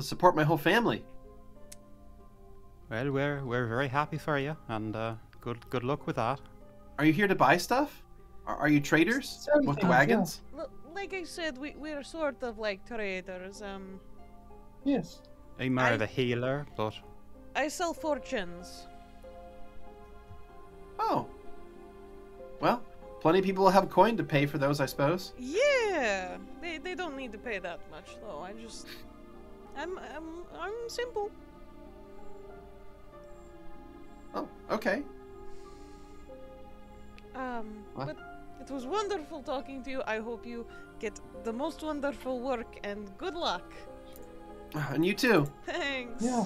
support my whole family. Well, we're very happy for you, and good luck with that. Are you here to buy stuff? Are you traders with wagons? Yeah. Like I said, we're sort of like traders. Yes. I'm more of a healer, but I sell fortunes. Oh. Well, plenty of people have coin to pay for those, I suppose. Yeah, they don't need to pay that much, though. I'm simple. Oh, okay. What? But it was wonderful talking to you. I hope you get the most wonderful work, and good luck. And you too. Thanks. Yeah.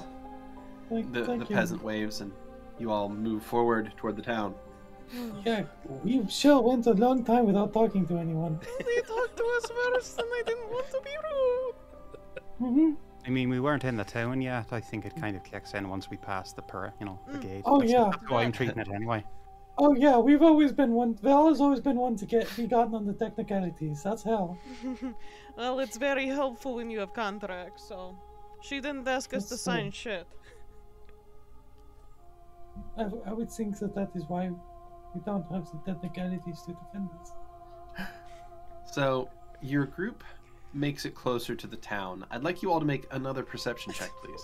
Thank you. Peasant waves, and you all move forward toward the town. Yeah, we sure went a long time without talking to anyone. They talked to us first, and I didn't want to be rude. I mean, we weren't in the town yet. I think it kind of kicks in once we pass the the gate. Oh, that's how I'm treating it anyway. Oh yeah, we've always been one. Val has always been one to be gotten on the technicalities. That's hell. Well, it's very helpful when you have contracts. So, she didn't ask us to sign shit. I would think that is why We don't have the technicalities to defend us. So, your group makes it closer to the town. I'd like you all to make another perception check, please.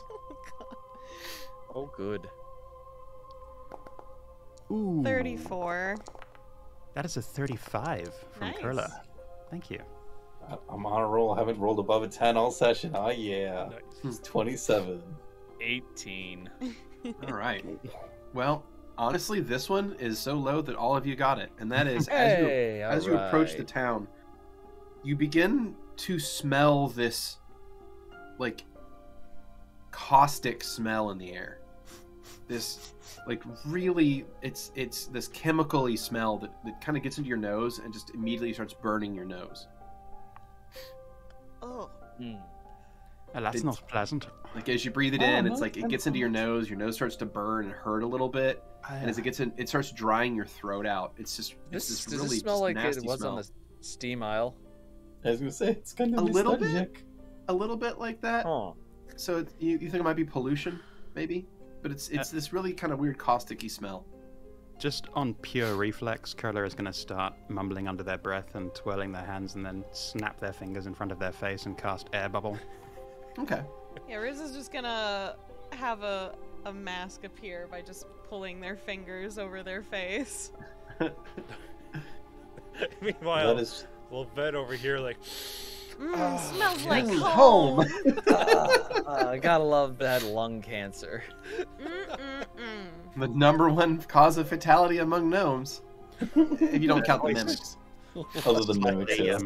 Oh, good. Ooh. 34. That is a 35 from Kurla. Nice. Thank you. I'm on a roll. I haven't rolled above a 10 all session. Oh, yeah. Nice. 27. 18. All right. Well, honestly, this one is so low that all of you got it. And that is, as you approach the town, you begin to smell this, like, caustic smell in the air. This, like, really, it's this chemical-y smell that kind of gets into your nose and just immediately starts burning your nose. Oh. Mm. Well, that's not pleasant. Like, as you breathe it in, it's like it gets into your nose starts to burn and hurt a little bit. And as it gets in, it starts drying your throat out. It's just, it's this really nasty smell. Does it smell like it was on the steam aisle? I was going to say, it's kind of a little bit like that. Huh. So you think it might be pollution, maybe? But it's this really kind of weird causticy smell. Just on pure reflex, Kurla is going to start mumbling under their breath and twirling their hands and then snap their fingers in front of their face and cast air bubble. Okay. Yeah, Riz is just going to have a mask appear by just pulling their fingers over their face. Meanwhile, Lovette over here like... smells like home. Gotta love that lung cancer. The number one cause of fatality among gnomes, if you don't count the mimics. Other than mimics, yeah.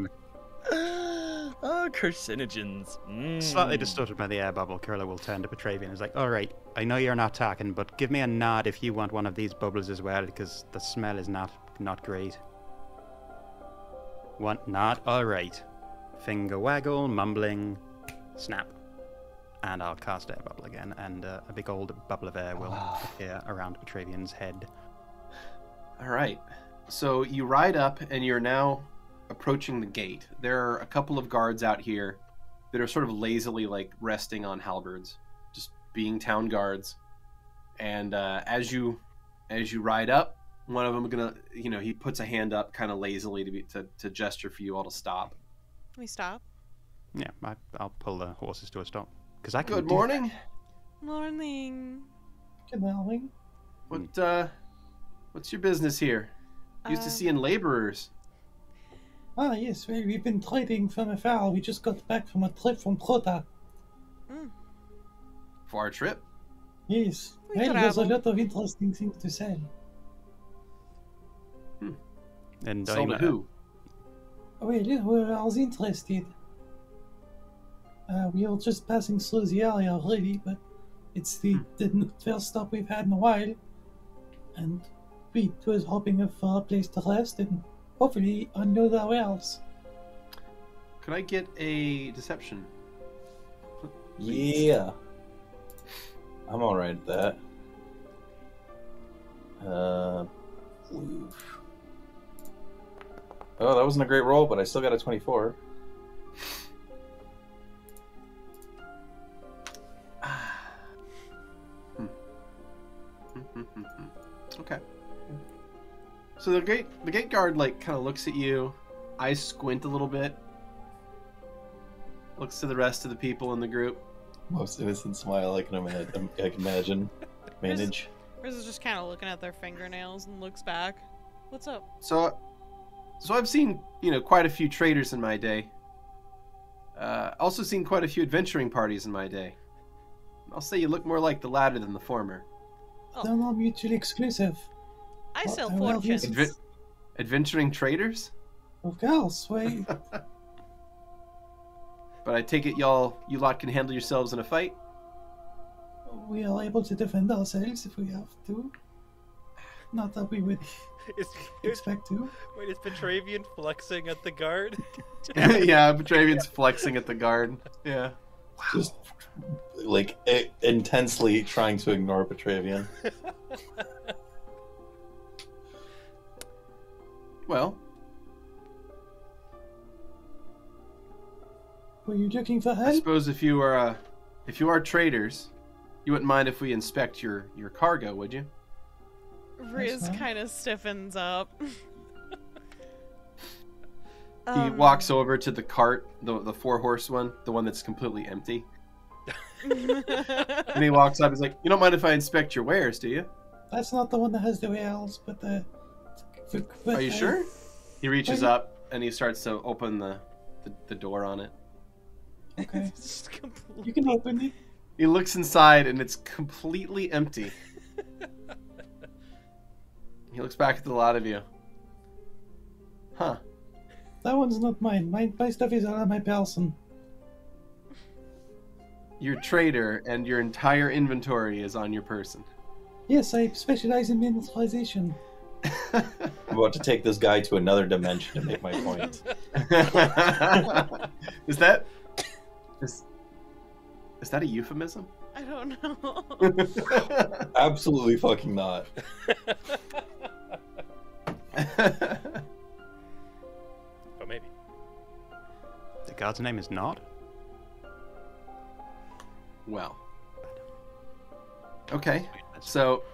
Carcinogens. Mm. Slightly distorted by the air bubble, Kurla will turn to Petravian and is like, "All right, I know you're not talking, but give me a nod if you want one of these bubbles as well, because the smell is not great." One nod. All right. Finger waggle, mumbling, snap, and I'll cast air bubble again, and a big old bubble of air will appear around Petravian's head. All right, so you ride up, and you're now approaching the gate. There are a couple of guards out here that are sort of lazily, like, resting on halberds, just being town guards. And as you ride up, one of them he puts a hand up, kind of lazily, to gesture for you all to stop. Can we stop? Yeah, I'll pull the horses to a stop. Cause I can. Good morning. Morning. Good morning. What's your business here? Used to seeing laborers. Ah, yes, we've been trading from afar. We just got back from a trip from Kodre. Mm. For our trip? Yes. Well, there's a lot of interesting things to sell. Hmm. And so who? Well, we're all interested. We were just passing through the area already, but it's the first stop we've had in a while. And we was hoping for a place to rest and hopefully unload our wares. Could I get a deception? Please. Yeah. I'm alright at that. Oof. Oh, that wasn't a great roll, but I still got a 24. Okay. So the gate guard, like, kind of looks at you, eyes squint a little bit, looks to the rest of the people in the group. Most innocent smile I can imagine. Manage. Riz is just kind of looking at their fingernails and looks back. What's up? So I've seen, quite a few traders in my day. Also seen quite a few adventuring parties in my day. I'll say you look more like the latter than the former. Oh. They're not mutually exclusive. I sell fortunes. Adventuring traders? Of course, wait. But I take it you lot can handle yourselves in a fight? We are able to defend ourselves if we have to. Not that we would... expect to. Wait, is Petravian flexing at the guard? Yeah, Petravian's flexing at the guard. Yeah. Wow. Just, like, intensely trying to ignore Petravian. Well. Were you looking for help? I suppose if you are traders, you wouldn't mind if we inspect your cargo, would you? Riz kind of stiffens up. He walks over to the cart, the four-horse one, the one that's completely empty. And he walks up, he's like, you don't mind if I inspect your wares, do you? That's not the one that has the wheels, but the... Are you sure? He reaches up and he starts to open the door on it. Okay. You can open it. He looks inside and it's completely empty. He looks back at the lot of you. Huh. That one's not mine. My stuff is on my person. You're a trader and your entire inventory is on your person. Yes, I specialize in mineralization. I'm about to take this guy to another dimension to make my point. Is that a euphemism? I don't know. Absolutely fucking not. But maybe. The guard's name is Nod? Well. Okay. So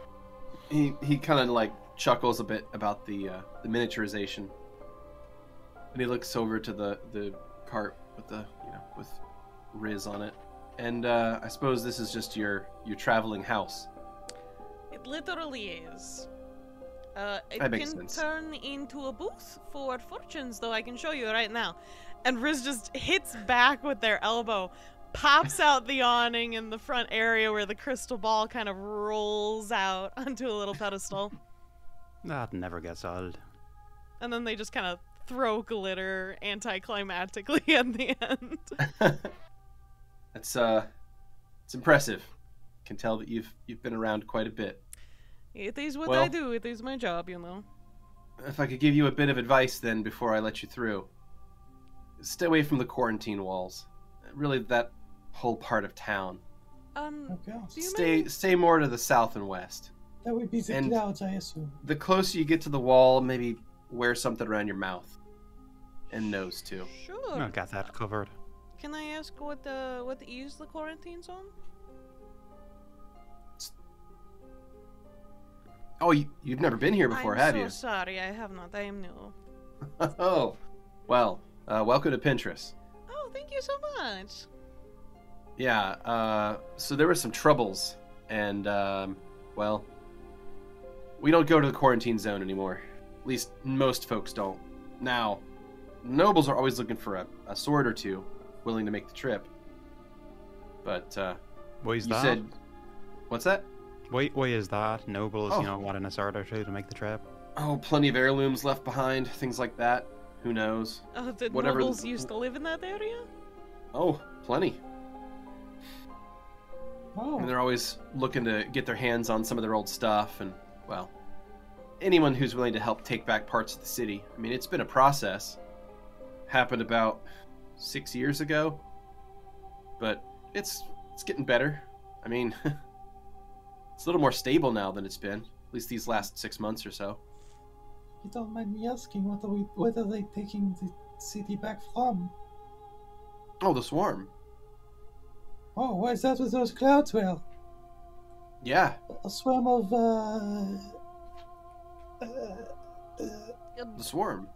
he kind of like chuckles a bit about the miniaturization, and he looks over to the cart with the with Riz on it, and I suppose this is just your traveling house. It literally is. It that makes can sense. Turn into a booth for fortunes, though I can show you right now. And Riz just hits back with their elbow, pops out the awning in the front area where the crystal ball kind of rolls out onto a little pedestal. That never gets old. And then they just kind of throw glitter anticlimactically at the end. That's it's impressive. Can tell that you've been around quite a bit. It is what I do. It is my job, you know. If I could give you a bit of advice then before I let you through. Stay away from the quarantine walls. Really that whole part of town. Okay. Stay more to the south and west. That would be the clouds, I assume. The closer you get to the wall, maybe wear something around your mouth and nose too. Sure. I got that covered. Can I ask what is the quarantine zone? Oh, you've never been here before, have you? I'm so sorry, I have not. I am new. Oh, well, welcome to Pinterest. Oh, thank you so much. Yeah. So there were some troubles, and well. We don't go to the quarantine zone anymore. At least most folks don't. Now, nobles are always looking for a sword or two, willing to make the trip. But what is you that? Said, what's that? What is that? Nobles, oh. You know, wanting a sword or two to make the trip. Oh, plenty of heirlooms left behind, things like that. Who knows? Oh, did nobles used to live in that area? Oh, plenty. Oh. And they're always looking to get their hands on some of their old stuff and. Well, anyone who's willing to help take back parts of the city. I mean, it's been a process. Happened about 6 years ago. But it's getting better. I mean, it's a little more stable now than it's been. At least these last 6 months or so. You don't mind me asking, what are they taking the city back from? Oh, the swarm. Oh, what is that with those clouds, Will? Yeah. A swarm of, the swarm.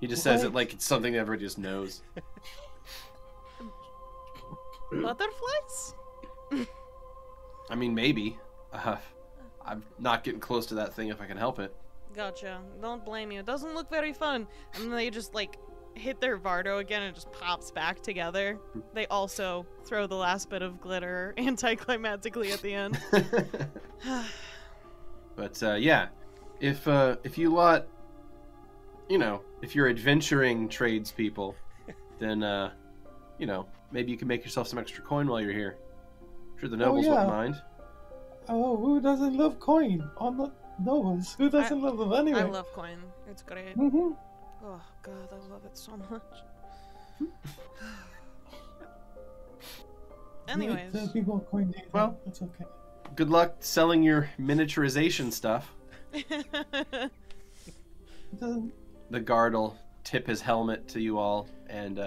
He just says it like it's something everybody just knows. Butterflies? I mean, maybe. I'm not getting close to that thing if I can help it. Gotcha. Don't blame you. It doesn't look very fun. And they just, like, hit their Vardo again and just pops back together. They also throw the last bit of glitter anticlimactically at the end. But yeah, if you lot, you know, if you're adventuring tradespeople, then you know, maybe you can make yourself some extra coin while you're here. I'm sure the nobles wouldn't mind. Oh, who doesn't love coin? I'm not nobles. Who doesn't love them anyway? I love coin. It's great. Mm-hmm. Oh god, I love it so much. Anyways. There'll be more coin later. Well, that's okay. Good luck selling your miniaturization stuff. The guard will tip his helmet to you all and,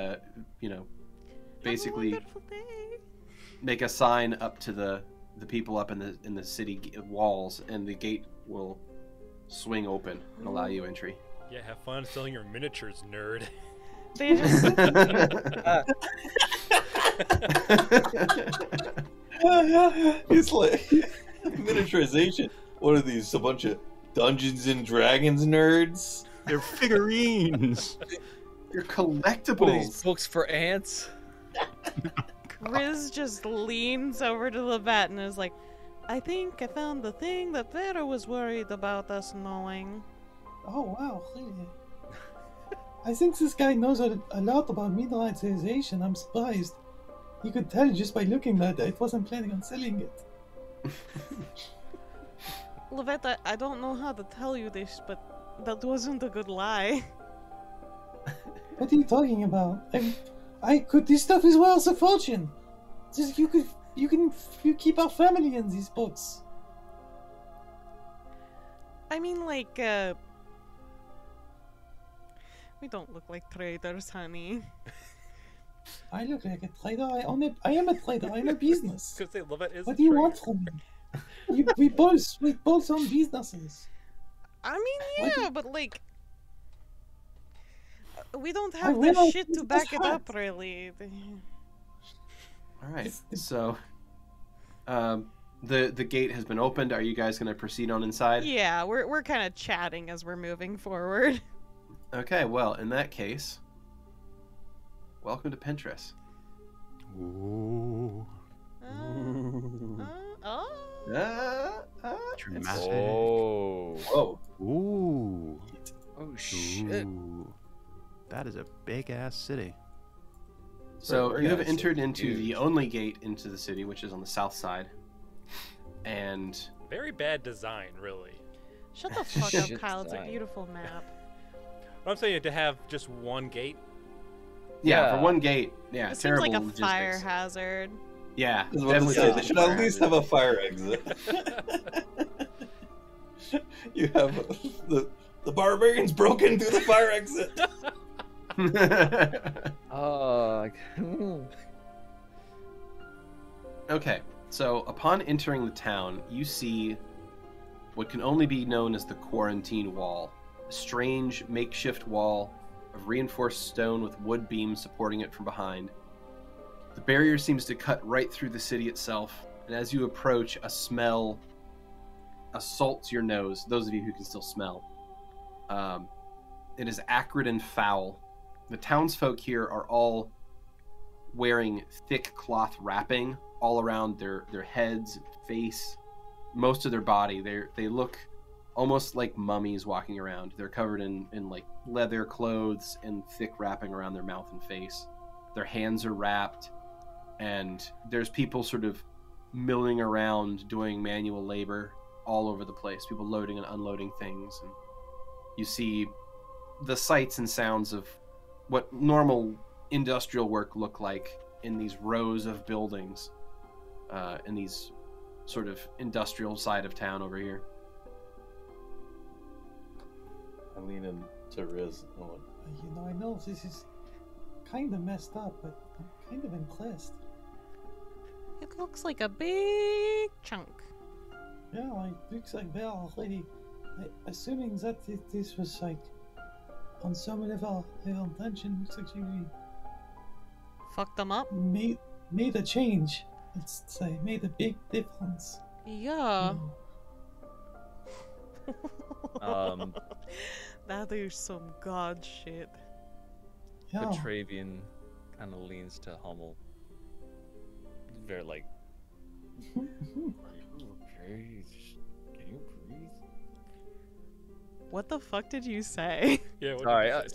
you know, basically make a sign up to the people up in the city walls, and the gate will swing open and allow you entry. Yeah, have fun selling your miniatures, nerd. They just... It's like miniaturization. What are these? A bunch of Dungeons and Dragons nerds? They're figurines. They're collectibles. What are these, books for ants? Riz just leans over to Lovette and is like, I think I found the thing that Vera was worried about us knowing. Oh, wow. I think this guy knows a lot about miniaturization. I'm surprised. You could tell just by looking at it. I wasn't planning on selling it. Lovette, I don't know how to tell you this, but that wasn't a good lie. What are you talking about? I could. This stuff is worth a fortune. Just you keep our family in these books. I mean, like, we don't look like traders, honey. I look like a trader. I am a trader. I'm a business. Because they love it. What do you want from me? we both own businesses. I mean, yeah, but like. We don't have the shit to back it up, really. All right, so the gate has been opened. Are you guys going to proceed on inside? Yeah, we're kind of chatting as we're moving forward. Okay, well, in that case, welcome to Pinterest. Ooh. Dramatic. Oh. Whoa. Ooh. Oh shit. Ooh. That is a big-ass city. So you have entered into the only gate into the city, which is on the south side. And... very bad design, really. Shut the fuck up, Kyle. It's a beautiful map. What I'm saying, to have just one gate? Yeah, for one gate. Yeah, it terrible logistics. Seems like a fire hazard. Yeah, definitely. They should at least have a fire exit. You have the barbarians broken through the fire exit. Okay, so upon entering the town, you see what can only be known as the Quarantine Wall, a strange makeshift wall of reinforced stone with wood beams supporting it from behind. The barrier seems to cut right through the city itself, and as you approach, a smell assaults your nose, those of you who can still smell. It is acrid and foul. The townsfolk here are all wearing thick cloth wrapping all around their heads, face, most of their body. They look almost like mummies walking around. They're covered in like leather clothes and thick wrapping around their mouth and face. Their hands are wrapped, and there's people sort of milling around doing manual labor all over the place, people loading and unloading things. And you see the sights and sounds of what normal industrial work look like in these rows of buildings in these sort of industrial side of town over here. I lean in to Riz. You know, I know this is kind of messed up, but I'm kind of impressed. It looks like a big chunk. Yeah, like, it looks like they're already... assuming that this was like... on some level, their intention looks like we fucked them up. Made a change. Let's say made a big difference. Yeah. That is some god shit. Yeah. Petravian kind of leans to Hummel. They're like, are you okay? Can you breathe? What the fuck did you say? Yeah, what sorry, did you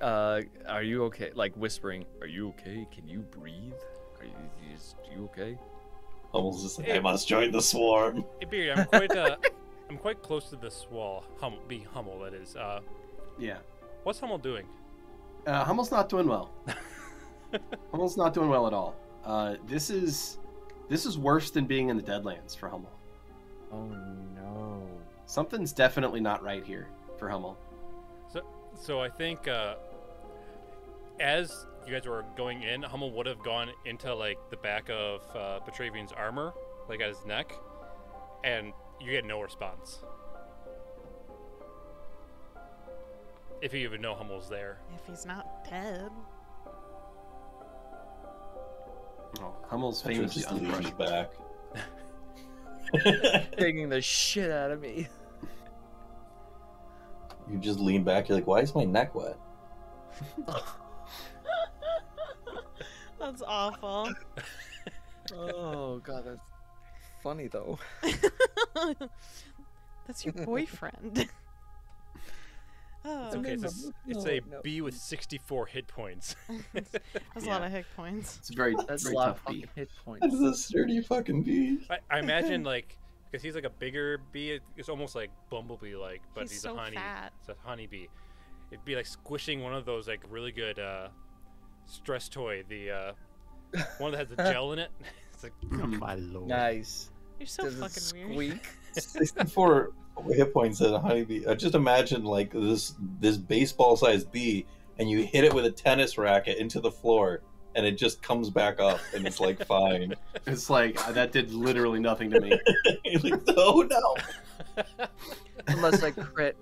say? Are you okay? Like whispering, are you okay? Can you breathe? Are you okay? Hummel's just like, I must join the swarm. Hey, Beard, I'm quite, I'm quite close to this wall. Being Hummel, that is. Yeah. What's Hummel doing? Hummel's not doing well. Hummel's not doing well at all. This is worse than being in the Deadlands for Hummel. Oh no. Something's definitely not right here for Hummel. So I think as you guys were going in, Hummel would have gone into like the back of Petravian's armor, like at his neck, and you get no response. If you even know Hummel's there. If he's not dead. Oh, Hummel's famously uncrushed back. Taking the shit out of me. You just lean back, you're like, why is my neck wet? That's awful. Oh, God, that's funny, though. That's your boyfriend. Oh, it's okay. It's a B with 64 hit points. That's a lot of hit points. It's very, that's a lot of fucking hit points. That's a sturdy fucking B. I imagine, like, because he's like a bigger bee, it's almost like bumblebee-like, but he's so fat. It's a honey bee. It'd be like squishing one of those like really good stress toy, the one that has the gel in it. It's like, oh my lord. Nice. You're so fucking weird. 64 hit points at a honeybee. Just imagine like this baseball-sized bee, and you hit it with a tennis racket into the floor, and it just comes back up, and it's like fine. It's like that did literally nothing to me. Like, oh no! Unless I crit.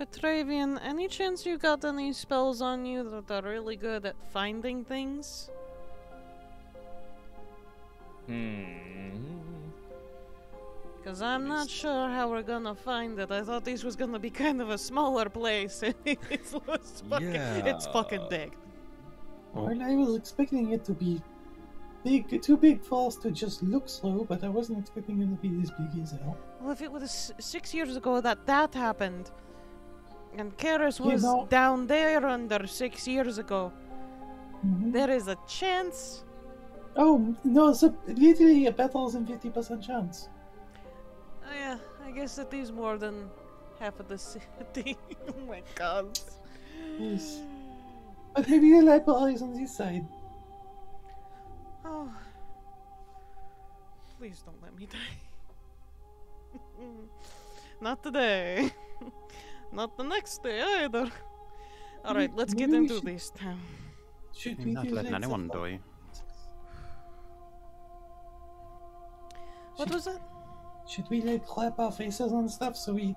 Petravian, any chance you got any spells on you that are really good at finding things? Because I'm not sure how we're gonna find it. I thought this was gonna be kind of a smaller place. It's fucking big. Well, I was expecting it to be big, too big for us to just look through, but I wasn't expecting it to be this big as hell. Well, if it was 6 years ago that happened, and Karis was down there under 6 years ago, there is a chance. Oh, no, it's literally a 50% chance. Oh, yeah, I guess it is more than half of the city. Oh my god. Yes. But maybe the light ball is on this side. Oh. Please don't let me die. Not today. Not the next day either. Alright, let's get into this town. Should we not let anyone die? What was that? Should we like clap our faces on stuff so we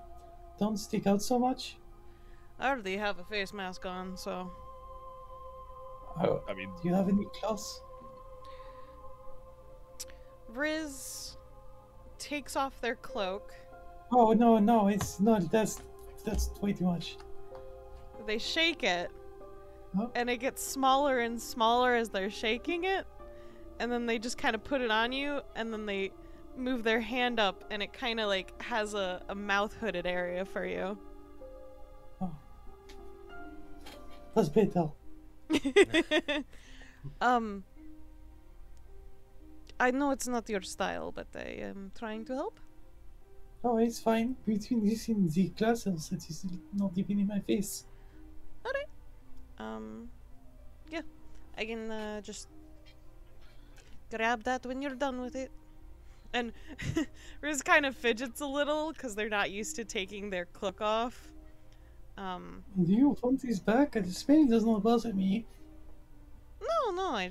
don't stick out so much? I already have a face mask on, so. Oh, I mean, do you have any clothes? Riz takes off their cloak. Oh no, it's not. That's way too much. They shake it, and it gets smaller and smaller as they're shaking it, and then they just kind of put it on you, and then they move their hand up, and it kind of like has a mouth-hooded area for you. Oh. That's better. I know it's not your style, but I am trying to help. Oh, it's fine. Between this and the glasses, it is not even in my face. Alright. Yeah. I can just grab that when you're done with it. And Riz kind of fidgets a little because they're not used to taking their cloak off. Do you want these back? The spinning does not bother me. No, I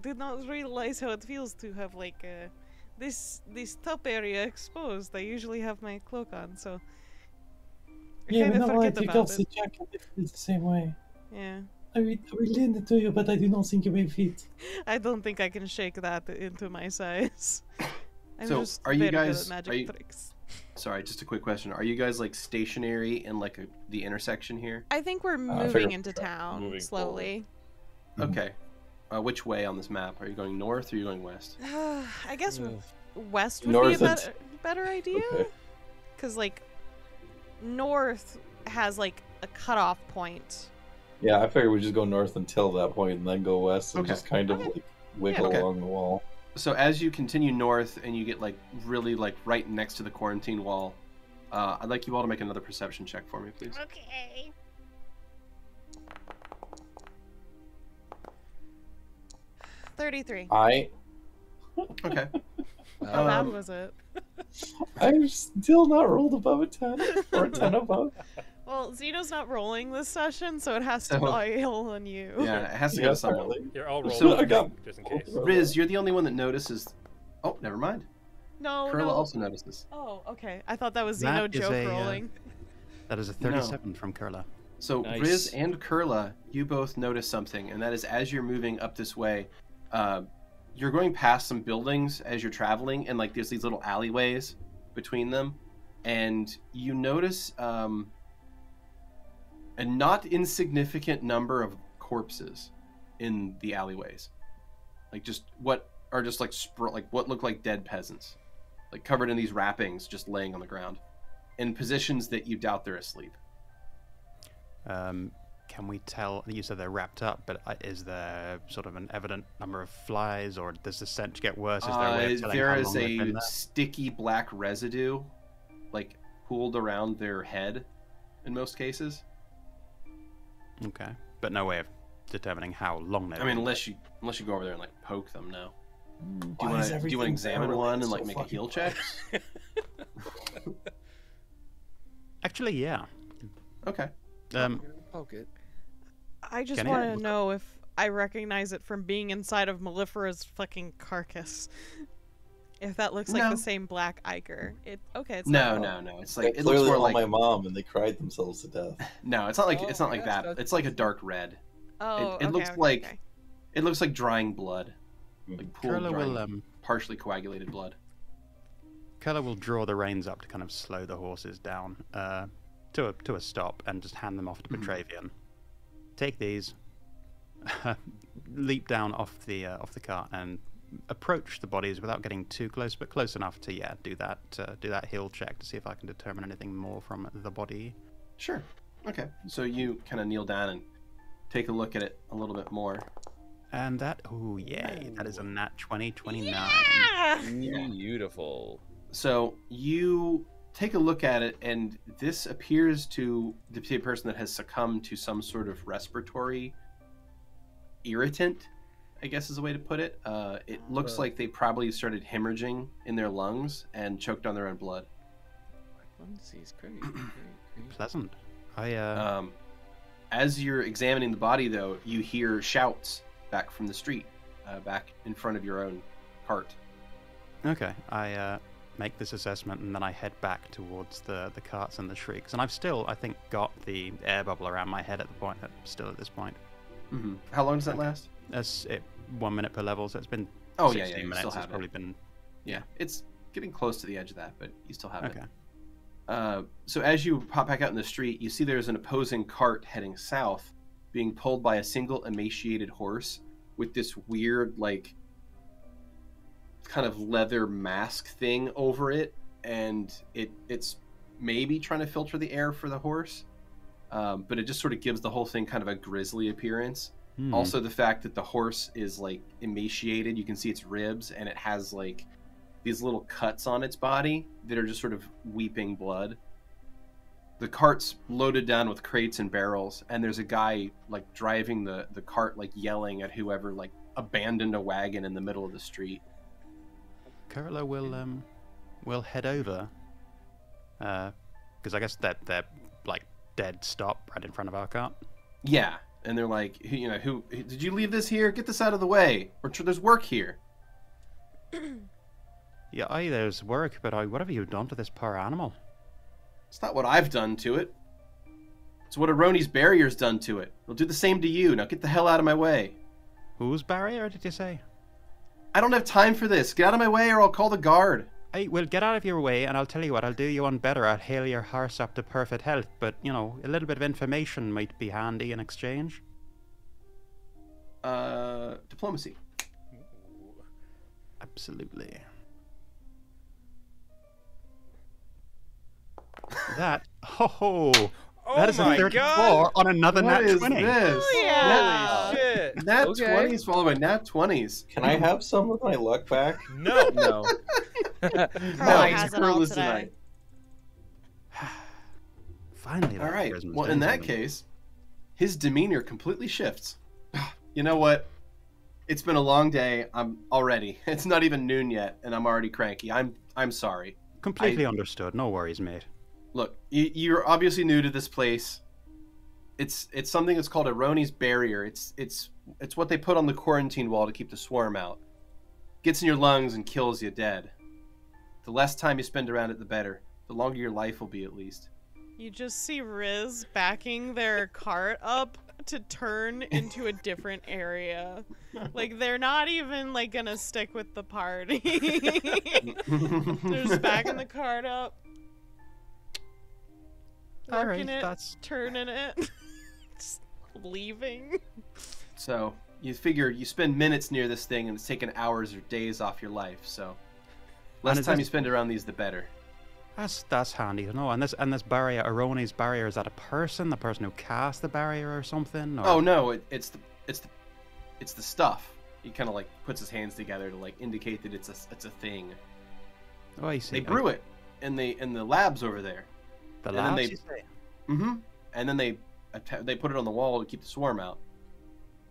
did not realize how it feels to have like this top area exposed. I usually have my cloak on, so I kind of forget about it. Yeah, I take off the jacket the same way. Yeah. I will lend it to you, but I do not think you may fit. I don't think I can shake that into my size. I'm just very good at magic tricks. Sorry, just a quick question. Are you guys like stationary in like the intersection here? I think we're moving into town slowly. Forward. Okay. Which way on this map? Are you going north or are you going west? I guess west would be a better idea. Because like north has like a cutoff point. Yeah, I figured we'd just go north until that point and then go west and just kind of like wiggle along the wall. So as you continue north and you get like really like right next to the quarantine wall, I'd like you all to make another perception check for me, please. Okay. 33. Okay. How bad was it? I'm still not rolled above a 10 or a 10 above. Well, Zeno's not rolling this session, so it has to all on you. Yeah, it has to go somewhere. You're all rolling, so, just in case. Riz, you're the only one that notices. Oh, never mind. No, Kurla also notices. Oh, okay. I thought that was Zeno joke rolling. That is a 37 from Kurla. So nice. Riz and Kurla, you both notice something, and that is as you're moving up this way, you're going past some buildings as you're traveling, and like there's these little alleyways between them, and you notice a not insignificant number of corpses in the alleyways, like just what are just like what look like dead peasants, like covered in these wrappings, just laying on the ground, in positions that you doubt they're asleep. Can we tell? You said they're wrapped up, but is there sort of an evident number of flies, or does the scent get worse? Is there a way of telling how long they've been there? Sticky black residue, like pooled around their head, in most cases. Okay, but no way of determining how long they've been. I mean, unless you go over there and like poke them. No. Do you want to examine one and like make a heal check? Actually, yeah. Okay. Poke it. I just want to know if I recognize it from being inside of Mellifera's fucking carcass. If that looks like the same black ichor. It's no. It's like it looks more like my mom, and they cried themselves to death. No, it's not like it's not like that. It's like a dark red. Oh, it looks like drying blood, like pool drying, partially coagulated blood. Kurla will draw the reins up to kind of slow the horses down. To a stop, and just hand them off to Petravian. Take these, leap down off the cart, and approach the bodies without getting too close, but close enough to do that heal check to see if I can determine anything more from the body. Sure. Okay. So you kind of kneel down and take a look at it a little bit more. And that that is a nat 20, 29. Yeah! Beautiful. So you take a look at it, and this appears to be a person that has succumbed to some sort of respiratory irritant, I guess is a way to put it. It looks like they probably started hemorrhaging in their lungs and choked on their own blood. Pleasant. As you're examining the body, though, you hear shouts back from the street, back in front of your own cart. Okay, I make this assessment, and then I head back towards the carts and the shrieks. And I've still, I think, got the air bubble around my head at this point. Mm-hmm. How long does that last? 1 minute per level, so it's been 16 minutes. Still have Yeah, it's getting close to the edge of that, but you still have it. So as you pop back out in the street, you see there's an opposing cart heading south, being pulled by a single emaciated horse with this weird, like, kind of leather mask thing over it, and it's maybe trying to filter the air for the horse, but it just sort of gives the whole thing kind of a grisly appearance. Also, the fact that the horse is like emaciated, you can see its ribs, and it has like these little cuts on its body that are just sort of weeping blood. The cart's loaded down with crates and barrels, and there's a guy like driving the cart, like yelling at whoever like abandoned a wagon in the middle of the street. Kurla will head over, because I guess they're like dead stop right in front of our cart. Yeah, and they're like, you know, who did you leave this here? Get this out of the way, or there's work here. Yeah, there's work, but what have you done to this poor animal? It's not what I've done to it. It's what Aroni's barrier's done to it. It'll do the same to you. Now get the hell out of my way. Whose barrier did you say? I don't have time for this. Get out of my way, or I'll call the guard. Hey, well, get out of your way, and I'll tell you what. I'll do you one better. I'll hail your horse up to perfect health, but, you know, a little bit of information might be handy in exchange. Diplomacy. Absolutely. That. That is a 34 on another nat 20. What is this? Oh, yeah. Holy shit. Nat 20s followed by nat 20s. Can I have some of my luck back? No. No. Tonight. Finally. All right. Well, in that case, his demeanor completely shifts. You know what? It's been a long day. It's not even noon yet, and I'm already cranky. I'm sorry. Completely understood. No worries, mate. Look, you're obviously new to this place. It's something that's called Aroni's barrier. It's what they put on the quarantine wall to keep the swarm out. Gets in your lungs and kills you dead. The less time you spend around it, the better. The longer your life will be, at least. You just see Riz backing their cart up to turn into a different area. Like, they're not even, like, gonna stick with the party. They're just backing the cart up. All right, that's... turning it. Just leaving. So, you figure you spend minutes near this thing and it's taken hours or days off your life, so... Less time you spend around these, the better. That's handy to know. And this barrier, Aroni's barrier, is that a person? The person who cast the barrier or something? Or... Oh no, it's the stuff. He kind of like puts his hands together to like indicate that it's a thing. Oh, I see. They brew it in the labs over there. The labs. Then they, mm-hmm. And then they put it on the wall to keep the swarm out.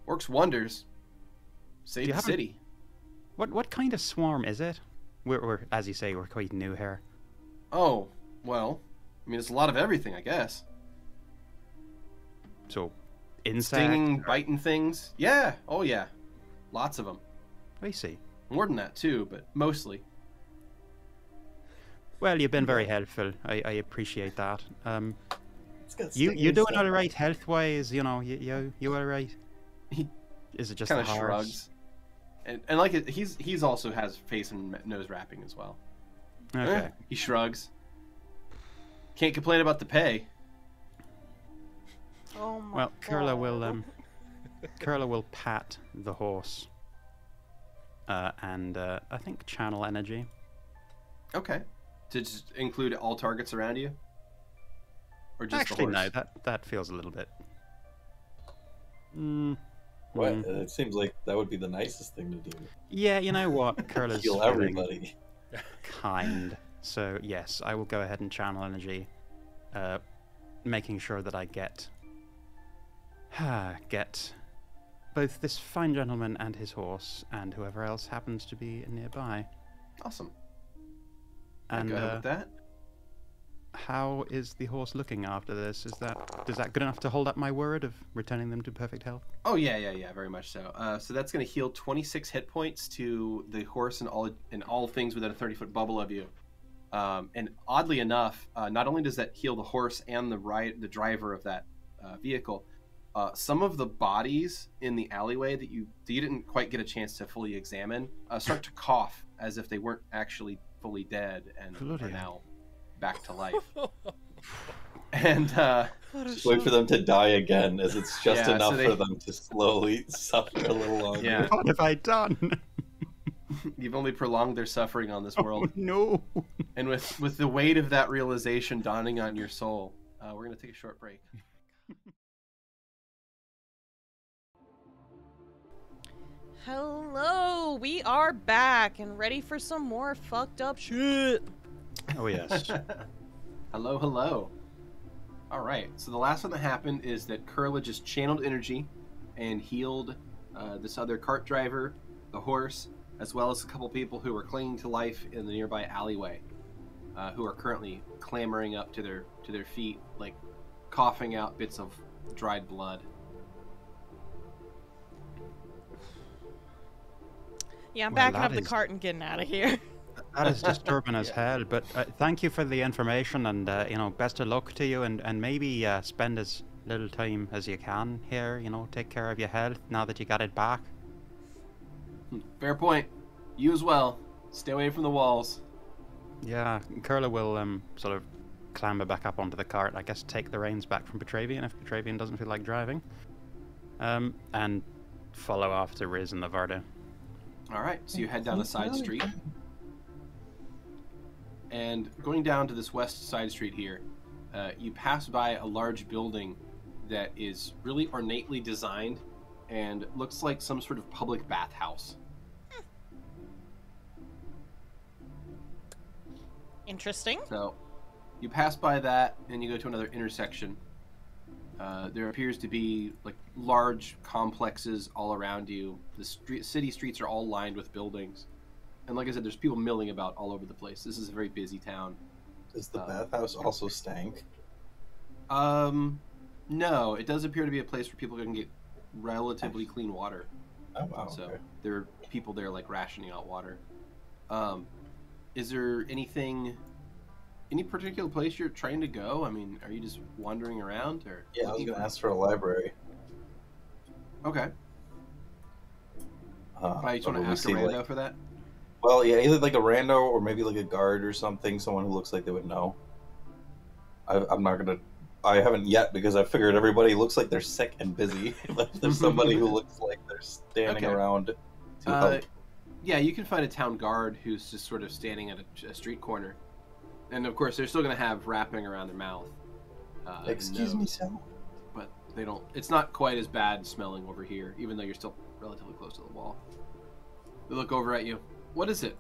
Works wonders. Save the city. What kind of swarm is it? We're as you say, we're quite new here. Oh, well, I mean, it's a lot of everything, I guess. So, insects? Stinging, biting things? Yeah, oh yeah. Lots of them. I see. More than that, too, but mostly. Well, you've been very helpful. I appreciate that. You're doing all right health-wise, you know, you all right? Is it just kind of shrugs. And like, he's also has face and nose wrapping as well. Okay. He shrugs. Can't complain about the pay. Oh my God. Kurla will Kurla will pat the horse. And I think channel energy. Okay. To just include all targets around you? Or just actually the horse? No, that feels a little bit. Well, it seems like that would be the nicest thing to do. Yeah, you know what? Kurla's heal everybody. Kind. So yes, I will go ahead and channel energy, making sure that I get both this fine gentleman and his horse and whoever else happens to be nearby. Awesome. And with that, how is the horse looking after this? Is that good enough to hold up my word of returning them to perfect health? Oh yeah, very much so. So that's going to heal 26 hit points to the horse and all things within a 30-foot bubble of you. And oddly enough, not only does that heal the horse and the driver of that vehicle, some of the bodies in the alleyway that you didn't quite get a chance to fully examine start to cough as if they weren't actually fully dead and are now back to life. And just wait for them to die again, as it's just enough for them to slowly suffer a little longer. Yeah. What have I done? You've only prolonged their suffering on this world. No. And with the weight of that realization dawning on your soul, we're going to take a short break. Hello, we are back and ready for some more fucked up shit. Oh yes. hello. All right. So the last one that happened is that Kurla just channeled energy and healed this other cart driver, the horse, as well as a couple people who were clinging to life in the nearby alleyway, who are currently clambering up to their feet, like coughing out bits of dried blood. Yeah, I'm backing up the cart and getting out of here. That is disturbing as hell, but thank you for the information, and you know, best of luck to you, and maybe spend as little time as you can here, you know, take care of your health now that you got it back. Fair point. You as well. Stay away from the walls. Yeah, Kurla will sort of clamber back up onto the cart, I guess take the reins back from Petravian if Petravian doesn't feel like driving, and follow after Riz and the Vardo. Alright, so you head down the side street. And going down to this west side street here, you pass by a large building that is really ornately designed and looks like some sort of public bathhouse. Interesting. So you pass by that and you go to another intersection. There appears to be like large complexes all around you. The city streets are all lined with buildings. And like I said, there's people milling about all over the place. This is a very busy town. Does the bathhouse also stank? No. It does appear to be a place where people can get relatively clean water. Oh, wow. So okay. There are people there like rationing out water. Is there anything Any particular place you're trying to go? I mean, are you just wandering around, or? Yeah, I was gonna ask for a library. Okay. I just want to ask a rando for that. Well, yeah, either like a rando or maybe like a guard or something, someone who looks like they would know. I'm not gonna. I haven't yet because I figured everybody looks like they're sick and busy. But if there's somebody who looks like they're standing around to help. Yeah, you can find a town guard who's just sort of standing at a street corner. And of course, they're still going to have wrapping around their mouth. Excuse me, sir. But they don't. It's not quite as bad smelling over here, even though you're still relatively close to the wall. They look over at you. What is it?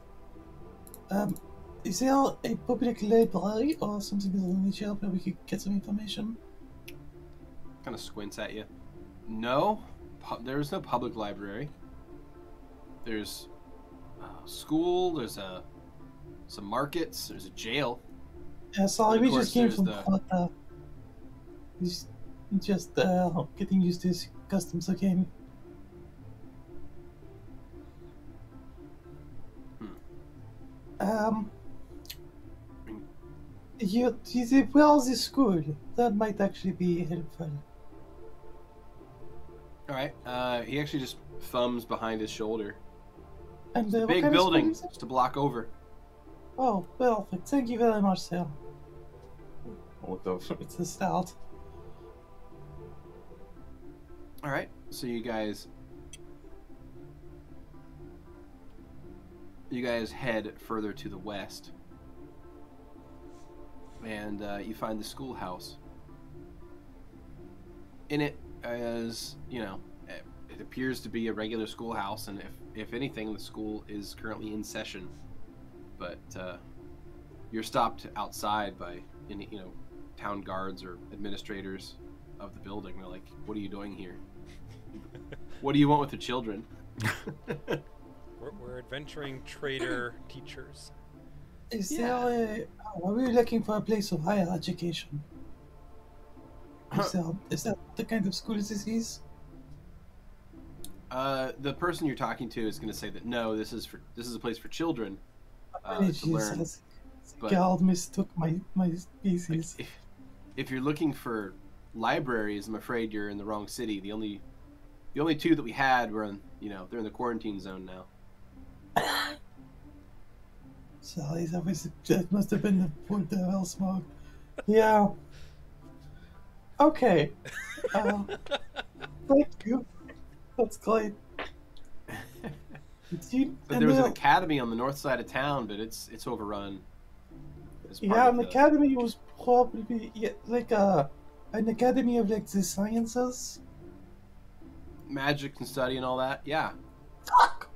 Is there a public library or something in the nature where we could get some information? Kind of squints at you. No, there is no public library. There's a school. There's a. Some markets, there's a jail. Yeah, sorry, we just came from Flata. He's just getting used to his customs again. Where's the school? That might actually be helpful. Alright, he actually just thumbs behind his shoulder. And the big building just to block over. Oh, perfect. Thank you very much, sir. What the fuck? It's a start. Alright, so you guys head further to the west. And you find the schoolhouse. In it, as you know, it appears to be a regular schoolhouse, and if anything, the school is currently in session. But you're stopped outside by any, town guards or administrators of the building. They're like, "What are you doing here? What do you want with the children?" we're adventuring trader teachers. Are we looking for a place of higher education? Is that the kind of school this is? The person you're talking to is going to say that no, this is a place for children. Jesus, the guard mistook my species. If you're looking for libraries, I'm afraid you're in the wrong city. The only two that we had were in, they're in the quarantine zone now. Sorry, that must have been the point of hell smoke. Yeah. Okay. Thank you. That's great. But there was an academy on the north side of town, but it's overrun. Yeah, an academy was probably like an academy of like the sciences, magic and study and all that. Yeah. Fuck.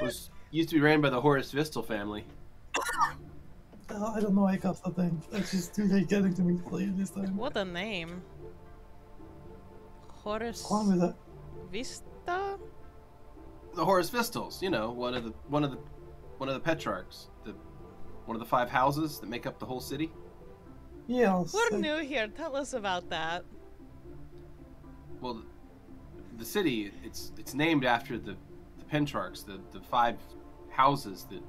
Was used to be ran by the Horus Vistel family. I don't know. I got the thing. That's just too late getting to me this time. What a name. Horus. What was that? Vista? The Horus Vistels, one of the Petrarchs, one of the 5 houses that make up the whole city. Yeah. We're new here. Tell us about that. Well, the city it's named after the Petrarchs, the 5 houses that.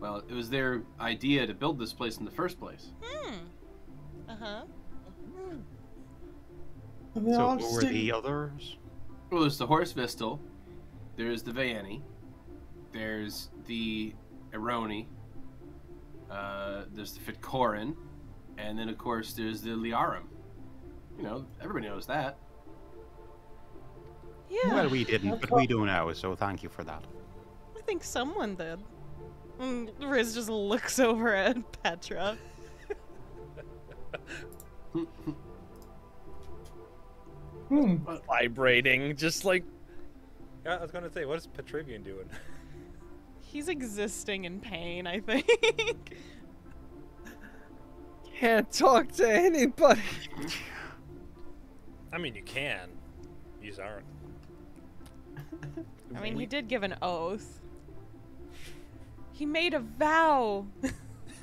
Well, it was their idea to build this place in the first place. Hmm. Uh huh. Mm. So what were the others? Well, there's the Horus Vistel, there's the Vayani, there's the Aroni, there's the Fitcorin, and then of course there's the Liarum. Everybody knows that. Yeah. Well, we didn't, but we do now, so thank you for that. I think someone did. And Riz just looks over at Petra. Vibrating, just like. Yeah, I was gonna say, what is Petravian doing? He's existing in pain, I think. Can't talk to anybody. I mean, you can. These aren't. I mean, he did give an oath. He made a vow.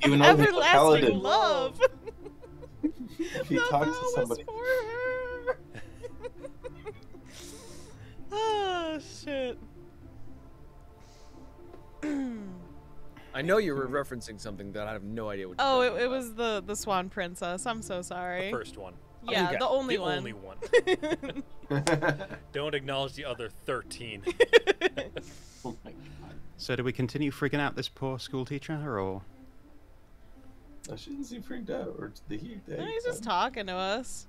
Even everlasting love. If he talks to somebody. Was for her. Oh shit! I know you were referencing something that I have no idea what you're talking about. It was the Swan Princess. I'm so sorry. The first one. Yeah, okay. the only one. Don't acknowledge the other 13. Oh my God. So do we continue freaking out this poor school teacher, or? I shouldn't seem freaked out, or the heat. No, he's just talking to us.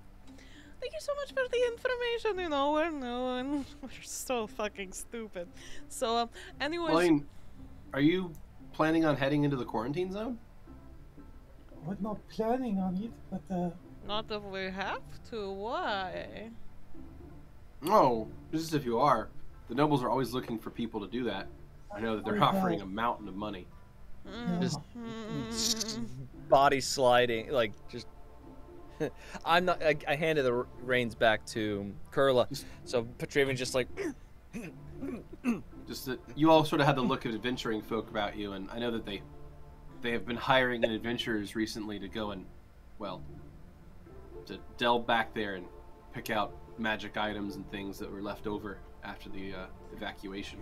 Thank you so much for the information. You know, we're so fucking stupid. So, anyways, Blaine, are you planning on heading into the quarantine zone? We're not planning on it, but not if we have to. Why? No, just if you are. The nobles are always looking for people to do that. I know that they're offering a mountain of money. Just body sliding, like just. I'm not. I handed the reins back to Kurla, so Petravian just like. Just that you all sort of had the look of adventuring folk about you, and I know that they have been hiring adventurers recently to go and, well, to delve back there and pick out magic items and things that were left over after the evacuation.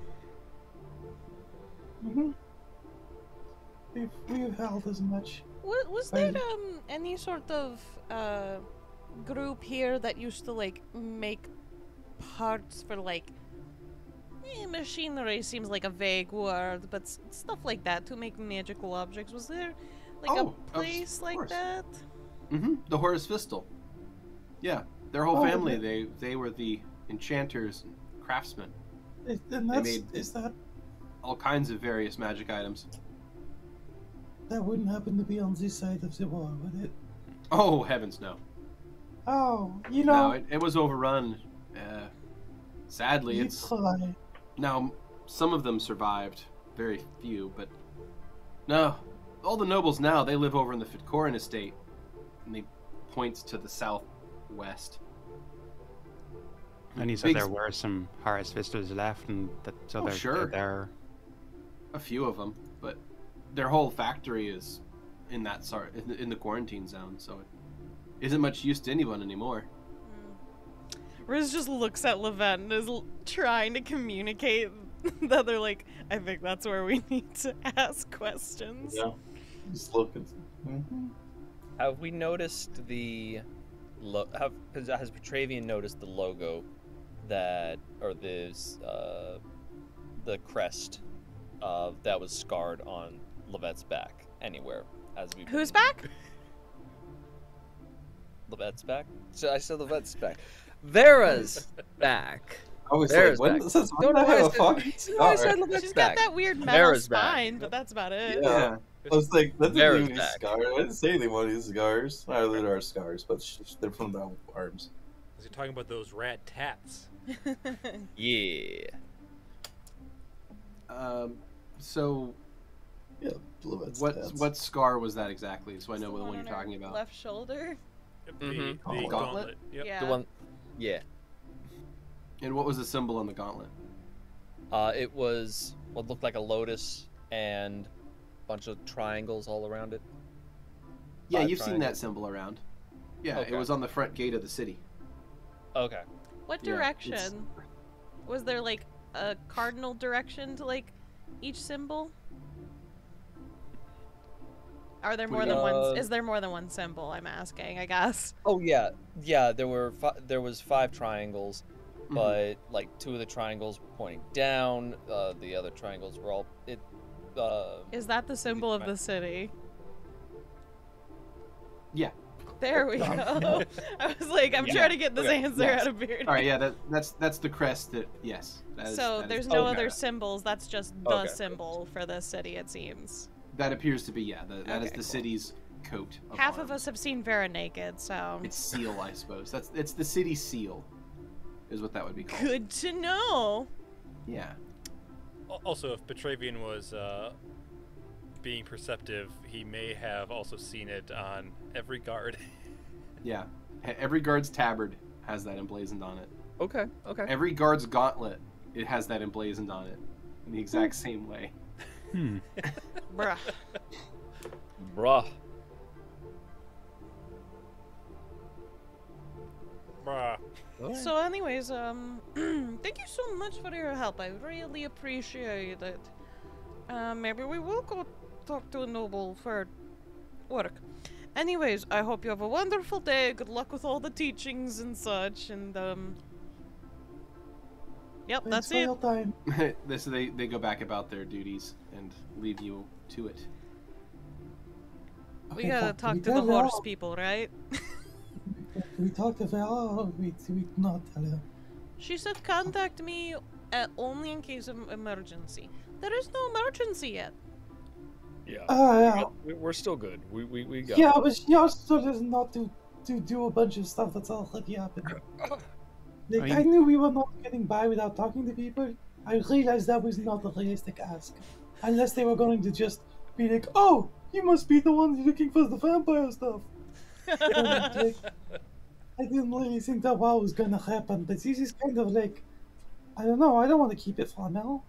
Mm-hmm. If we've held as much. Was there any sort of group here that used to like make parts for like machinery? Seems like a vague word, but stuff like that to make magical objects. Was there like a place like that? Mm-hmm. The Horus Vistel. Yeah, their whole family. Okay. They were the enchanters and craftsmen. And that's, they made all kinds of various magic items. That wouldn't happen to be on this side of the war, would it? Oh, heavens no. Oh, you know... No, it was overrun. Sadly, it's... Try. Now, some of them survived. Very few, but... No. All the nobles now, they live over in the Fitcorin estate. And they point to the southwest. And you said there were some Horus Vistas left, and that, so they're there. A few of them, but... Their whole factory is in that sort in the quarantine zone, so it isn't much use to anyone anymore. Mm. Riz just looks at Lovette and is trying to communicate that they're like, I think that's where we need to ask questions. Yeah, just looking. Mm-hmm. Have we noticed the? Has Petravian noticed the logo that, or this the crest that was scarred on? Lovette's back anywhere as we. Who's back? Lovette's back. So I said Lovette's back. Vera's back. I was Vera's like, when says don't know how fuck. I said Lovette's back. She's got that weird metal spine, but that's about it. Yeah. I was like, that didn't even scar. I didn't say anything about these scars. I know there are scars, but they're from the arms. Is he talking about those rat tats? Yeah. So. Yeah, what scar was that exactly? So I know the one you're talking about. Left shoulder. Mm-hmm. The gauntlet. Yep. Yeah. The one. Yeah. And what was the symbol on the gauntlet? It was what looked like a lotus and a bunch of triangles all around it. Yeah, you've seen that symbol around. Yeah, okay. It was on the front gate of the city. Okay. What direction? Was there like a cardinal direction to like each symbol? Are there more than one? Is there more than one symbol? I'm asking, I guess. Oh yeah, yeah. There was 5 triangles, but like 2 of the triangles were pointing down. The other triangles were all. Is that the symbol of the city? Yeah. There we go. I was like, I'm trying to get this answer out of Beardy. All right, yeah. That's the crest. That there's no other symbols. That's just the symbol for the city. It seems. That appears to be, yeah. That is the city's coat. Half of us have seen Vera naked, so... It's seal, I suppose. It's the city seal, is what that would be called. Good to know! Yeah. Also, if Petravian was being perceptive, he may have also seen it on every guard. Yeah. Every guard's tabard has that emblazoned on it. Okay, okay. Every guard's gauntlet, it has that emblazoned on it in the exact same way. Hmm. Bruh. Bruh. Bruh. So anyways, thank you so much for your help. I really appreciate it. Maybe we will go talk to a noble for work. Anyways, I hope you have a wonderful day. Good luck with all the teachings and such, and yep, that's it. So they go back about their duties and leave you to it. We gotta talk to the horse people, right? We talked to Vera, we not tell her. She said contact me only in case of emergency. There is no emergency yet. Yeah, we're still good. We got. Yeah, but she also does not to do a bunch of stuff that's already happened. Like, I knew we were not getting by without talking to people. I realized that was not a realistic ask, unless they were going to just be like, "Oh, you must be the one looking for the vampire stuff." Like, I didn't really think that what was gonna happen, but this is kind of like, I don't know. I don't want to keep it for now,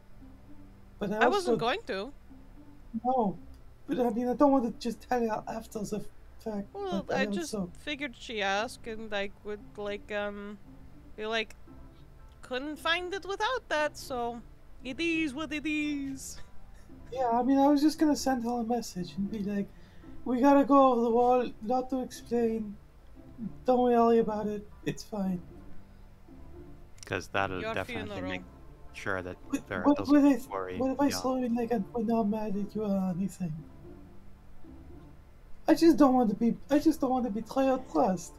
but I wasn't going to. No, but I mean, I don't want to just tell her after the fact. Well, I just figured she asked, and I would like be like, couldn't find it without that, so it is what it is. Yeah, I mean, I was just gonna send her a message and be like, we gotta go over the wall. Not to explain. Don't worry about it. It's fine. Because that'll definitely make sure that there doesn't worry. What if I slowly like I'm not mad at you or anything? I just don't want to be. I just don't want to betray or trust.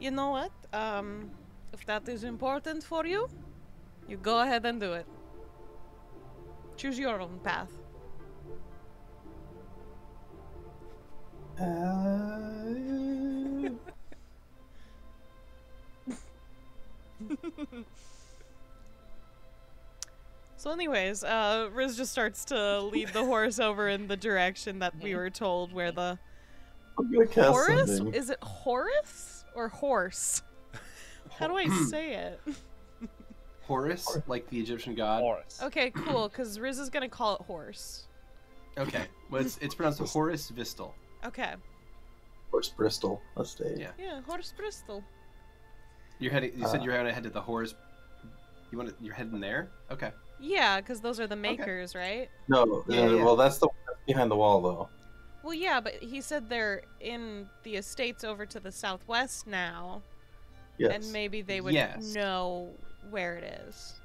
You know what? If that is important for you, you go ahead and do it. Choose your own path. So anyways, Riz just starts to lead the horse over in the direction that we were told where the Horus? Something. Is it Horus or horse? How do I say it? Horus, like the Egyptian god. Horus. Okay, cool, because Riz is gonna call it horse. Okay. Well, it's pronounced Horus Vistel. Okay. Horse Bristol. Let's say. Yeah. Yeah, Horse Bristol. You're heading. You said you're gonna head to the horse. You want to? You're heading there. Okay. Yeah, because those are the makers, right? No. Yeah. Well, that's the one behind the wall, though. Well, yeah, but he said they're in the estates over to the southwest now. Yes. And maybe they would know where it is.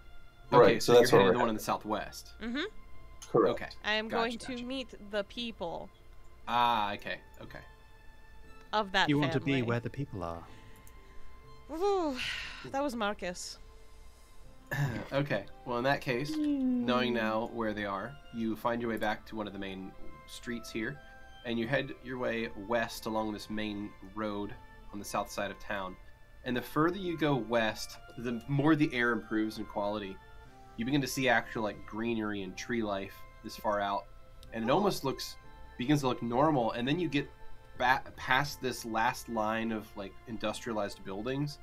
Okay, right. So that's you're heading the one in the southwest. Mm-hmm. Correct. Okay. I am going to meet the people. Ah, okay, okay. Of that family. You want to be where the people are. Ooh, that was Marcus. Okay, well in that case, knowing now where they are, you find your way back to one of the main streets here, and you head your way west along this main road on the south side of town. And the further you go west, the more the air improves in quality. You begin to see actual like greenery and tree life this far out, and it almost begins to look normal, and then you get back past this last line of like industrialized buildings,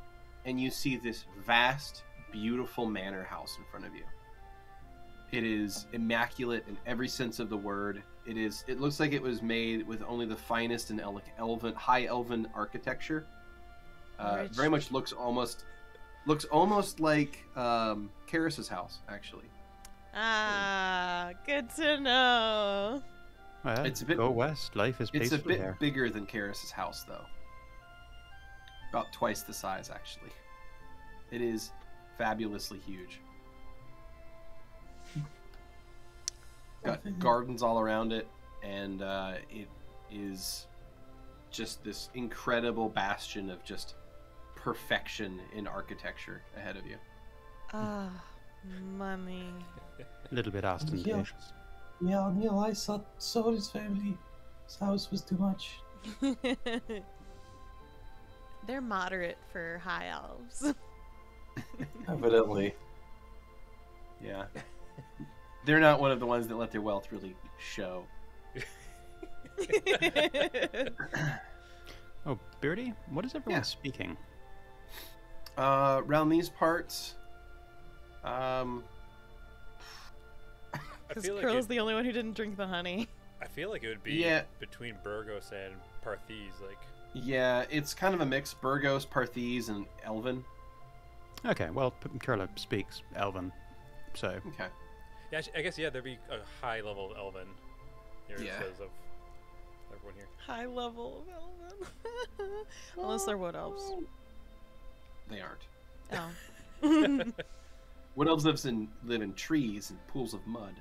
and you see this vast, beautiful manor house in front of you. It is immaculate in every sense of the word. It is. It looks like it was made with only the finest and high elven architecture. Very much looks almost like Karis's house, actually. Ah, good to know. Well, it's a bit, go west. Life is peaceful there. It's a bit bigger than Karis's house, though. About twice the size, actually. It is fabulously huge. Got gardens all around it, and it is just this incredible bastion of just perfection in architecture ahead of you. Ah, money. A little bit ostentatious. Yeah, I realized that Saul's family, his house was too much. They're moderate for high elves. Evidently. Yeah. They're not one of the ones that let their wealth really show. Oh, Beardy, what is everyone speaking? Around these parts, because Curl's the only one who didn't drink the honey. I feel like it would be between Burgos and Parthenay, like. Yeah, it's kind of a mix: Burgos, Parthenay, and Elven. Okay, well, Kurla speaks Elven, so. Okay. Yeah, I guess, yeah, there'd be a high level of Elven. There yeah. It says of everyone here. High level of Elven. Unless they're Wood Elves. They aren't. Oh. Wood Elves live in trees and pools of mud.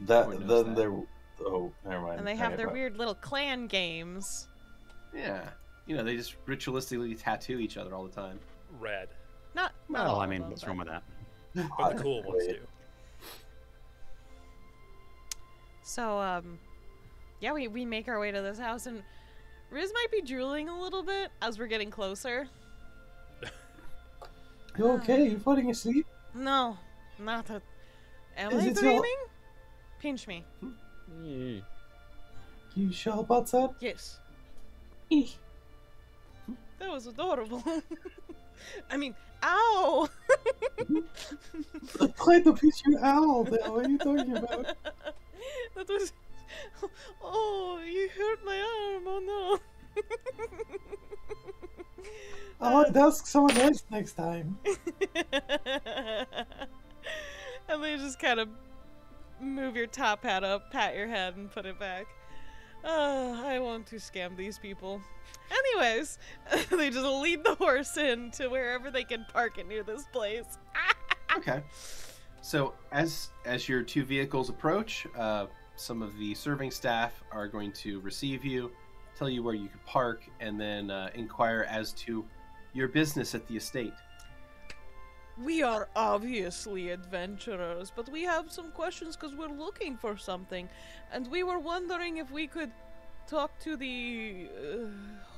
Then they're... Oh, never mind. And they have their weird little clan games. Yeah. You know, they just ritualistically tattoo each other all the time. Red. Not well, I mean, what's wrong with that? But the cool ones do. So, yeah, we make our way to this house, and Riz might be drooling a little bit as we're getting closer. You okay? You falling asleep? No, not that. Am I dreaming? Pinch me. Mm. You sure about that? Yes. That was adorable. I mean, ow! I tried to pinch you out. What are you talking about? That was... Oh, you hurt my arm. Oh, no. I want to ask someone else next time. And they just kind of move your top hat up, pat your head, and put it back. I want to scam these people. Anyways, they just lead the horse in to wherever they can park it near this place. Okay. So as your two vehicles approach, some of the serving staff are going to receive you, tell you where you can park, and then inquire as to your business at the estate. We are obviously adventurers, but we have some questions because we're looking for something, and we were wondering if we could talk to the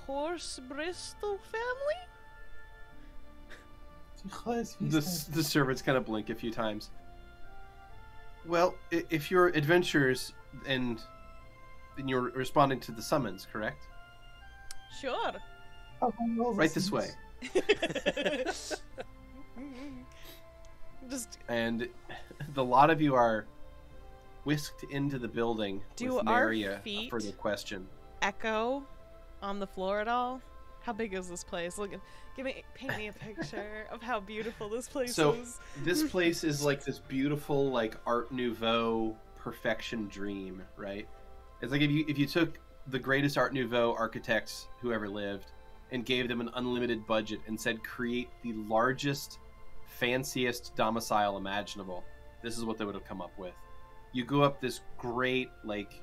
Horse Bristol family? The servants kind of blink a few times. Well, if you're adventurers and you're responding to the summons, correct? Sure. Right this way. And the lot of you are whisked into the building with Maria for the question. Echo on the floor at all? How big is this place? Look, paint me a picture of how beautiful this place is. So this place is like this beautiful, like Art Nouveau perfection dream, right? It's like if you took the greatest Art Nouveau architects who ever lived and gave them an unlimited budget and said, create the largest, fanciest domicile imaginable, this is what they would have come up with. You go up this great, like,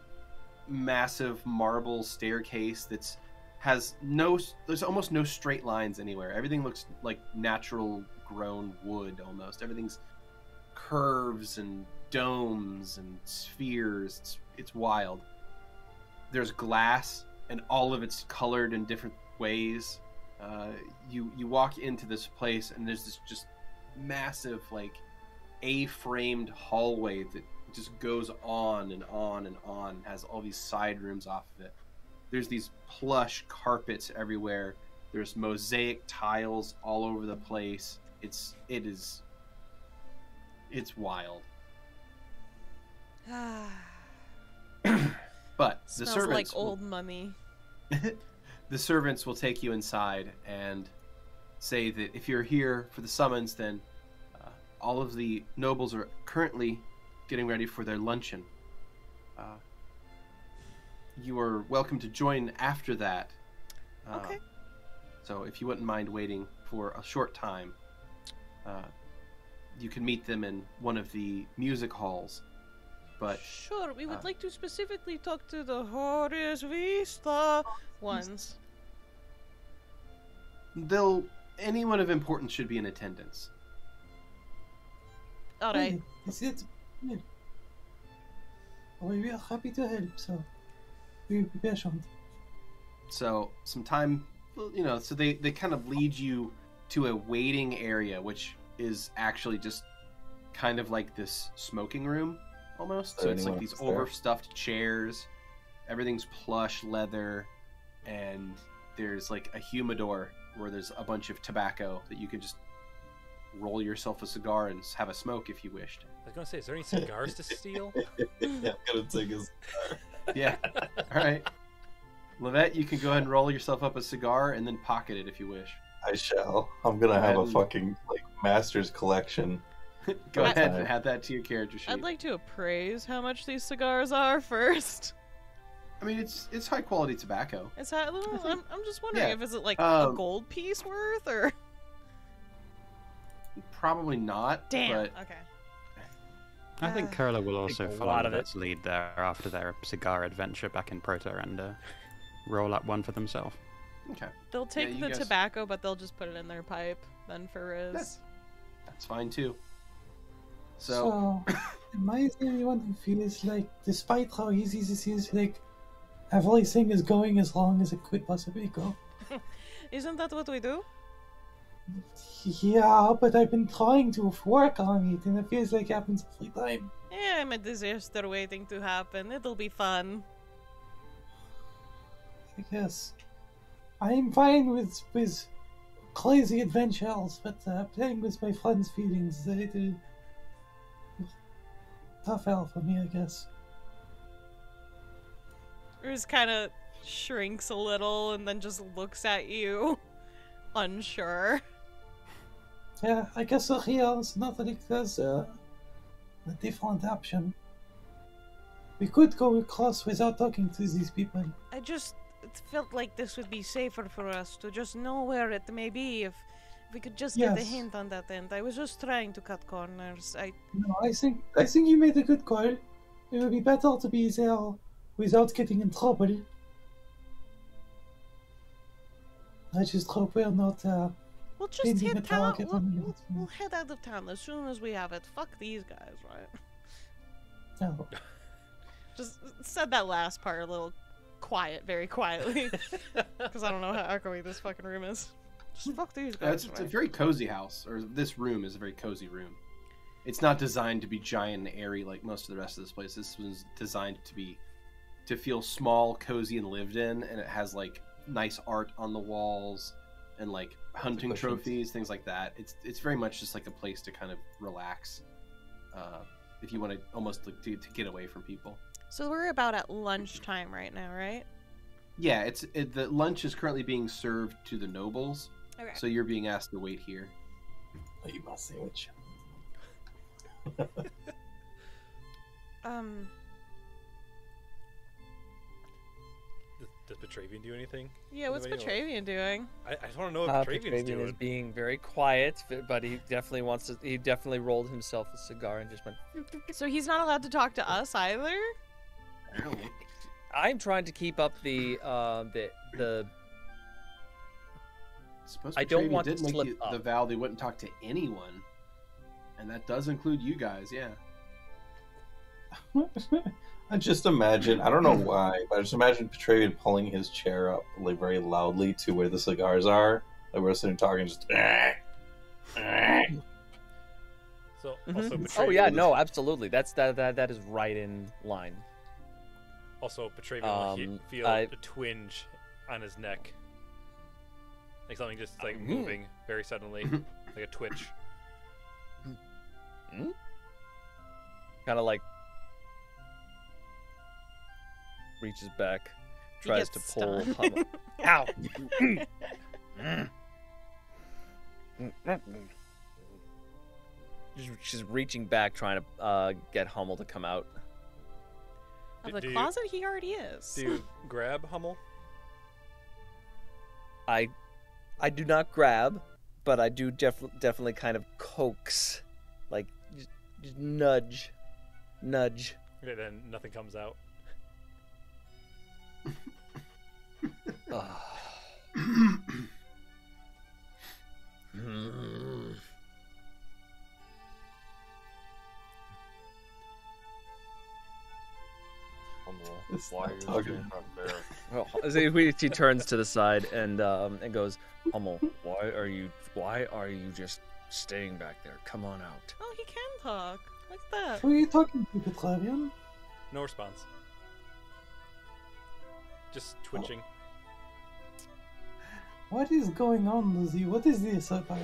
massive marble staircase that's there's almost no straight lines anywhere. Everything looks like natural grown wood almost. Everything's curves and domes and spheres. It's wild. There's glass and all of it's colored in different ways. You walk into this place and there's this just massive, like, A-framed hallway that just goes on and on and on, has all these side rooms off of it. There's these plush carpets everywhere. There's mosaic tiles all over the place. It's wild. But the servants, like old money. The servants will take you inside and say that if you're here for the summons, then all of the nobles are currently getting ready for their luncheon. You are welcome to join after that. Okay. So if you wouldn't mind waiting for a short time, you can meet them in one of the music halls. But, sure, we would like to specifically talk to the Horus Vistel ones. Anyone of importance should be in attendance. All right. Is it? Yeah. Well, we are happy to help, so we'll be patient. So, they kind of lead you to a waiting area, which is actually just kind of like this smoking room. Almost. So it's like these overstuffed chairs. Everything's plush leather, and there's like a humidor where there's a bunch of tobacco that you can just roll yourself a cigar and have a smoke if you wished. I was gonna say, is there any cigars to steal? Yeah, I'm gonna take a cigar. Yeah. All right, Lovette, you can go ahead and roll yourself up a cigar and then pocket it if you wish. I shall. I'm gonna have a fucking like master's collection Go ahead and add that to your character sheet. I'd like to appraise how much these cigars are first. I mean, it's high quality tobacco. Is that? I'm just wondering if is it like a gold piece worth or? Probably not. Damn. But... Okay. I think Kurla will also follow its lead there after their cigar adventure back in Proto and roll up one for themselves. Okay. They'll take the tobacco, but they'll just put it in their pipe then for Riz. That's fine too. So my only one feel is like, despite how easy this is, like, everything is going as long as it could possibly go. Isn't that what we do? Yeah, but I've been trying to work on it, and it feels like it happens every time. Yeah, I'm a disaster waiting to happen. It'll be fun. I guess. I'm fine with crazy adventures, but playing with my friends' feelings, they do. Tough L for me, I guess. Riz kind of shrinks a little and then just looks at you, unsure. Yeah, I guess here is not like there's a different option. We could go across without talking to these people. I just felt like this would be safer for us to just know where it may be if we could just get a hint on that end. I was just trying to cut corners. No, I think you made a good call. It would be better to be there without getting in trouble. I just hope we're not we'll just hit town. We'll head out of town as soon as we have it. Fuck these guys, right? No. Just said that last part a little quiet, very quietly, because I don't know how echoey this fucking room is. Just fuck these guys. It's a very cozy house, or this room is a very cozy room. It's not designed to be giant and airy like most of the rest of this place. This was designed to feel small, cozy, and lived in, and it has like nice art on the walls and like hunting trophies, things like that. It's very much just like a place to kind of relax, if you want to almost like to get away from people. So we're about at lunchtime right now, right? Yeah, the lunch is currently being served to the nobles. Okay. So you're being asked to wait here. I eat my sandwich. Does Petravian do anything? Yeah, what's Petravian doing? I just want to know what Petravian's doing. Petravian is being very quiet, but he definitely wants to. He definitely rolled himself a cigar and just went. So he's not allowed to talk to us either. I'm trying to keep up the. I don't want to slip up. The vow they wouldn't talk to anyone, and that does include you guys. Yeah. I just imagine, I don't know why, but I just imagine Petravian pulling his chair up like very loudly to where the cigars are. Like we're sitting talking, just. So also Petravian. Oh yeah, no, absolutely. That's that is right in line. Also, Petravian will feel a twinge on his neck, like something just like moving very suddenly, like a twitch. Kind of like reaches back, tries to pull. Ow! She's reaching back, trying to get Hummel to come out. Of the closet, he already is. Do you grab Hummel? I do not grab, but I do definitely kind of coax, like just nudge. Okay, then nothing comes out. Why are you talking from there? Well, she turns to the side and goes, Hummel, why are you just staying back there? Come on out. Oh, he can talk like that. Who are you talking to, Petravian? No response. Just twitching. What is going on, Lizzie? What is this about?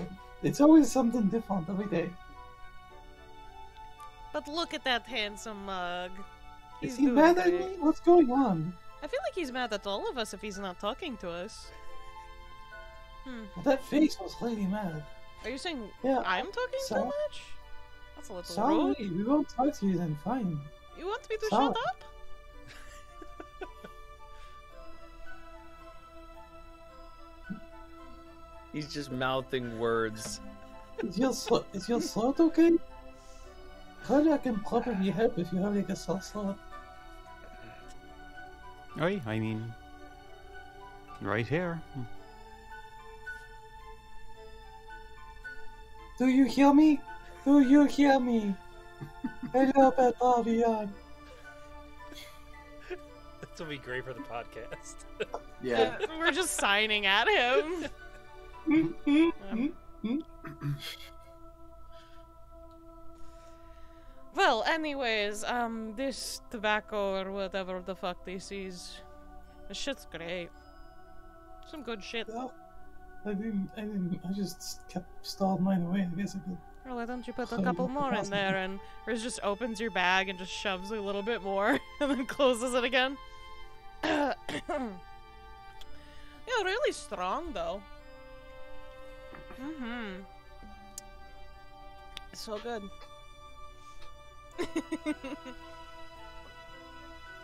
It's always something different every day. But look at that handsome mug. Is he mad at me? What's going on? I feel like he's mad at all of us if he's not talking to us. Well, that face was really mad. Are you saying I'm talking so much? That's a little rude. Sorry, we won't talk to you then, fine. You want me to shut up? He's just mouthing words. Is your slot okay? Clearly I can probably help if you have like a soft slot. I mean... right here. Do you hear me? Do you hear me? Hello, Petravian. This will be great for the podcast. Yeah. We're just signing at him. Well, anyways, this tobacco or whatever the fuck this is, the shit's great. Some good shit. Oh, I just kept stalled mine away, I guess I could. Well, why don't you put a couple more in there, and Riz just opens your bag and just shoves a little bit more, and then closes it again. Yeah, really strong, though. Mm-hmm. So good.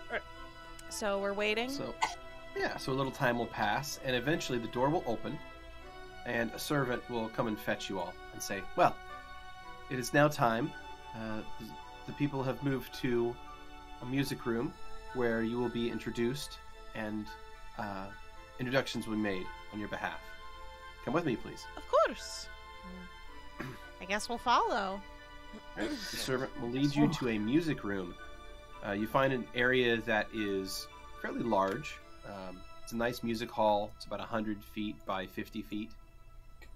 Alright. So we're waiting? So a little time will pass, and eventually the door will open, and a servant will come and fetch you all and say, well, it is now time. The people have moved to a music room where you will be introduced, and introductions will be made on your behalf. Come with me, please. Of course. I guess we'll follow. Right. The servant will lead you to a music room. You find an area that is fairly large. It's a nice music hall. It's about 100 feet by 50 feet.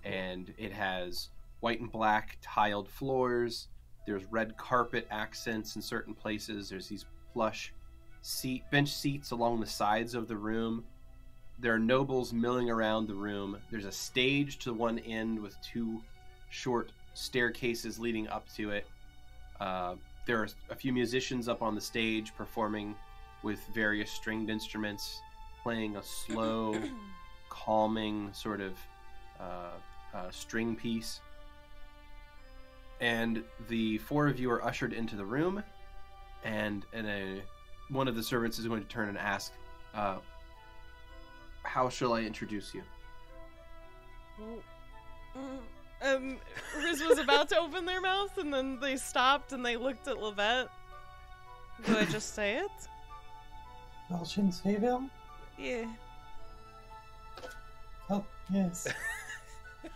And it has white and black tiled floors. There's red carpet accents in certain places. There's these plush bench seats along the sides of the room. There are nobles milling around the room. There's a stage to one end with two short staircases leading up to it. There are a few musicians up on the stage performing with various stringed instruments, playing a slow, calming sort of string piece. And the four of you are ushered into the room, and one of the servants is going to turn and ask, how shall I introduce you? Riz was about to open their mouth, and then they stopped and they looked at Lovette. Do I just say it? Vil? Yeah. Oh, yes.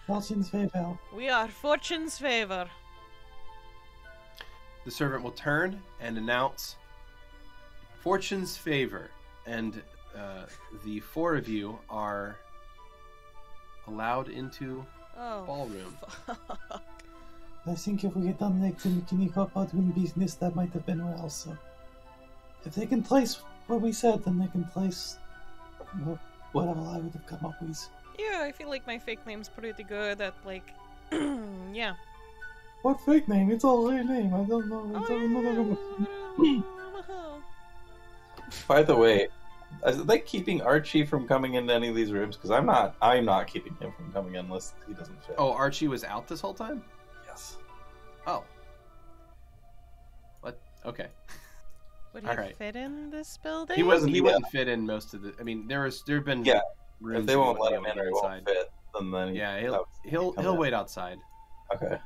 Fortune's favor. We are Fortune's favor. The servant will turn and announce Fortune's favor, and the four of you are allowed into ballroom. Fuck. I think if we get done like the McKinney Cop-Out win business, that might have been where also. If they can place what we said, then they can place whatever I would have come up with. Yeah, I feel like my fake name's pretty good at, like, yeah. What fake name? It's all real name. I don't know. It's By the way, is it like keeping Archie from coming into any of these rooms? Because I'm not keeping him from coming in unless he doesn't fit. Oh, Archie was out this whole time? Yes. Oh. What? Okay. Would he fit in this building? He wouldn't fit in most of the... I mean, there've been... Yeah, if they won't let him in or he won't fit, then... Yeah, he'll wait outside. Okay.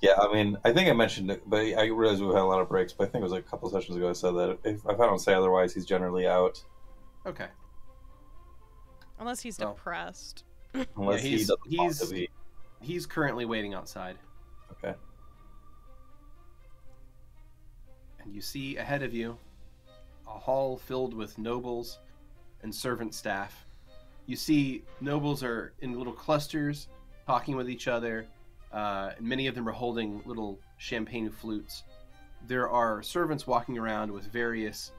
Yeah, I mean, I think I mentioned it, but I realized we had a lot of breaks, but I think it was like a couple sessions ago I said that. If I don't say otherwise, he's generally out. Okay. Unless he's depressed. Unless he doesn't want to be. He's currently waiting outside. Okay. And you see ahead of you a hall filled with nobles and servant staff. You see nobles are in little clusters talking with each other. And many of them are holding little champagne flutes. There are servants walking around with various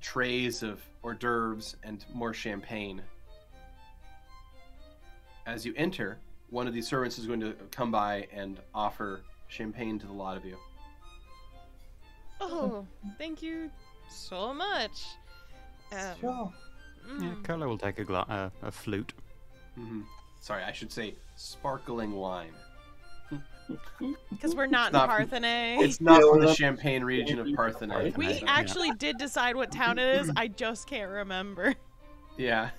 trays of hors d'oeuvres and more champagne. As you enter, one of these servants is going to come by and offer champagne to the lot of you. Oh, thank you so much. Sure. Yeah, Kurla will take a flute. Mm-hmm. Sorry, I should say sparkling wine. Because we're not in Parthenay. It's not from the Champagne region of Parthenay. We actually did decide what town it is. I just can't remember. Yeah.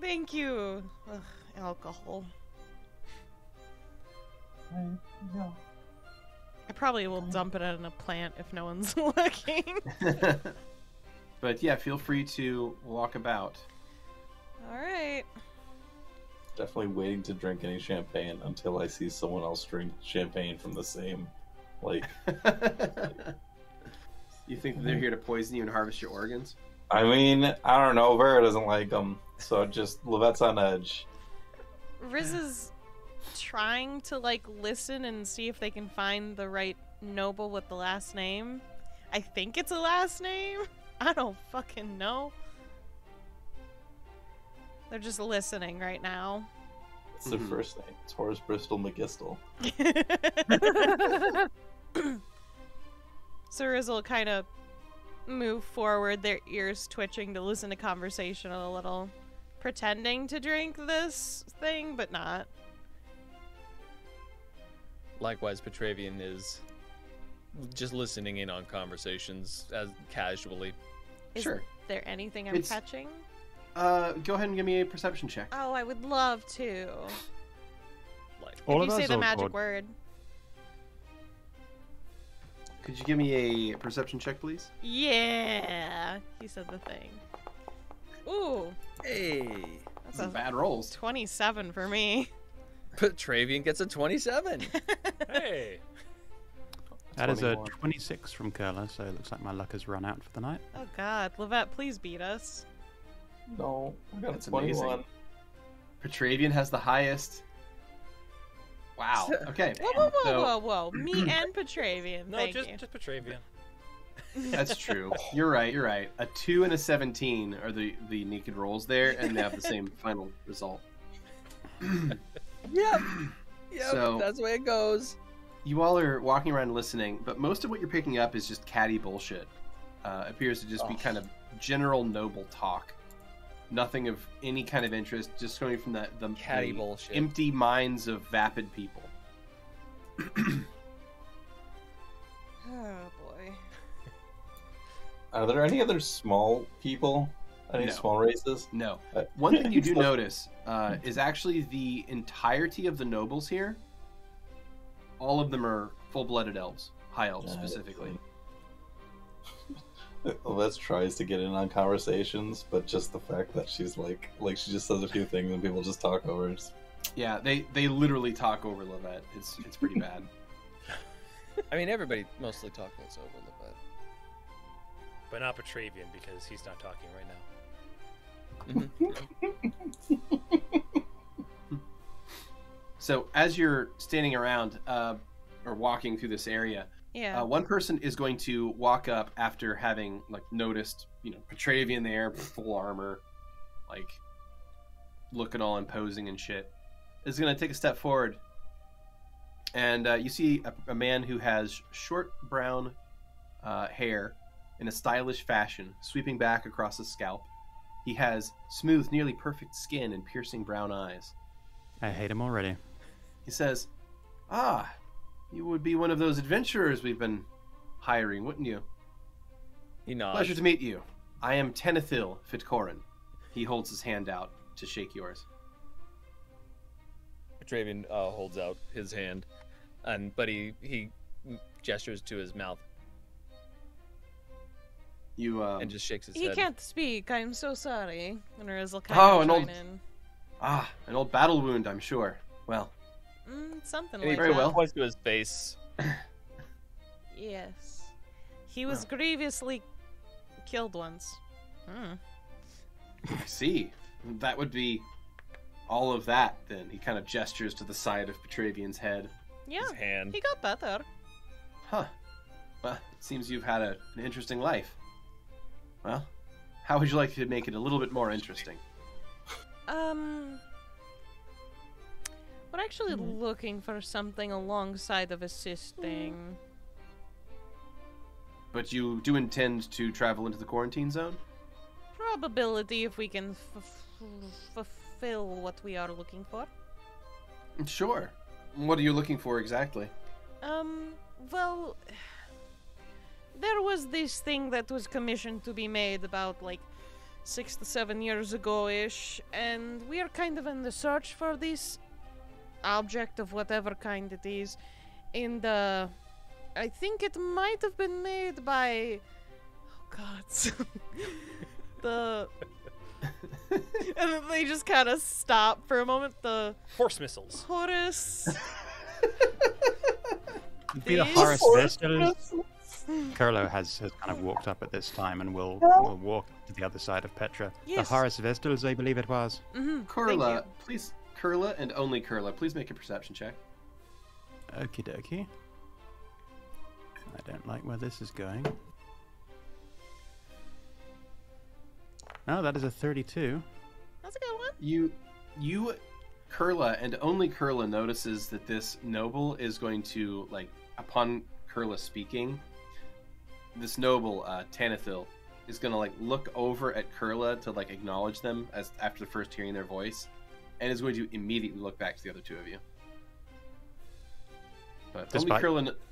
Thank you. Ugh, alcohol. No. I probably will dump it in a plant if no one's looking. But yeah, feel free to walk about. All right. Definitely waiting to drink any champagne until I see someone else drink champagne from the same, like... You think they're here to poison you and harvest your organs? I mean, I don't know. Vera doesn't like them, so just Lovette's on edge. Riz is trying to, like, listen and see if they can find the right noble with the last name. I think it's a last name. I don't fucking know. They're just listening right now. It's the first name. It's Horace Bristol McGistle. So Riz will kind of move forward, their ears twitching to listen to conversation a little. Pretending to drink this thing, but not. Likewise, Petravian is just listening in on conversations as casually. Is there anything I'm catching? Go ahead and give me a perception check. Oh, I would love to. Like, if you say the magic word. Could you give me a perception check, please? Yeah. He said the thing. Ooh. Hey. That's a bad roll. 27 for me. Petravian gets a 27. Hey. That is a 26 from Kurla, so it looks like my luck has run out for the night. Oh, God. Lovette, please beat us. No, we got a 21. Amazing. Petravian has the highest. Wow. Okay. Whoa. Me and Petravian. No, just Petravian. That's true. You're right. You're right. A 2 and a 17 are the naked rolls there, and they have the same final result. Yep. Yep. So, that's the way it goes. You all are walking around listening, but most of what you're picking up is just catty bullshit. Appears to just be kind of general noble talk. Nothing of any kind of interest, just coming from the catty bullshit. Empty minds of vapid people. Oh, boy. Are there any other small people? Any small races? No. One thing you do notice is actually the entirety of the nobles here, all of them are full-blooded elves. High elves, specifically. Les tries to get in on conversations, but just the fact that she's like she just says a few things and people just talk over her. Yeah, they literally talk over Lovette. It's pretty bad. I mean, everybody mostly talks over Lovette. But not Petravian, because he's not talking right now. So as you're standing around or walking through this area, yeah. One person is going to walk up after having noticed, Petravian there, full armor, looking all imposing and shit. Is going to take a step forward, and you see a man who has short brown hair in a stylish fashion, sweeping back across his scalp. He has smooth, nearly perfect skin and piercing brown eyes. I hate him already. He says, "Ah. You would be one of those adventurers we've been hiring, wouldn't you?" He nods. "Pleasure to meet you. I am Tanithil Fitcorin." He holds his hand out to shake yours. Petravian holds out his hand, but he gestures to his mouth. You and just shakes his head. He can't speak. I'm so sorry. And Riz will kind of join in. Ah, an old battle wound, I'm sure. Well. Something like that. Very well. Points to his face. Yes. He was grievously killed once. I see. That would be all of that, then. He kind of gestures to the side of Petravian's head. Yeah. His hand. He got better. Huh. Well, it seems you've had an interesting life. Well, how would you like to make it a little bit more interesting? We're actually looking for something alongside of assisting. But you do intend to travel into the quarantine zone? Probability if we can fulfill what we are looking for. Sure. What are you looking for exactly? Well, there was this thing that was commissioned to be made about, like, 6 to 7 years ago-ish, and we are kind of in the search for this object of whatever kind it is. In the... I think it might have been made by... Oh, God. The... And they just kind of stop for a moment. The... Horse missiles. Horus... Be the Horus Vistel. Kurlo has kind of walked up at this time and will walk to the other side of Petra. Yes. The Horus Vestals, I believe it was. Mm-hmm. Kurla, please, Kurla and only Kurla, please make a perception check. Okie dokie. I don't like where this is going. Oh, that is a 32. That's a good one. You Kurla and only Kurla notices that this noble is going to, like, upon Kurla speaking, this noble, Tanithil, is going to, like, look over at Kurla to, like, acknowledge them as after the first hearing their voice, and is going to immediately look back to the other two of you. But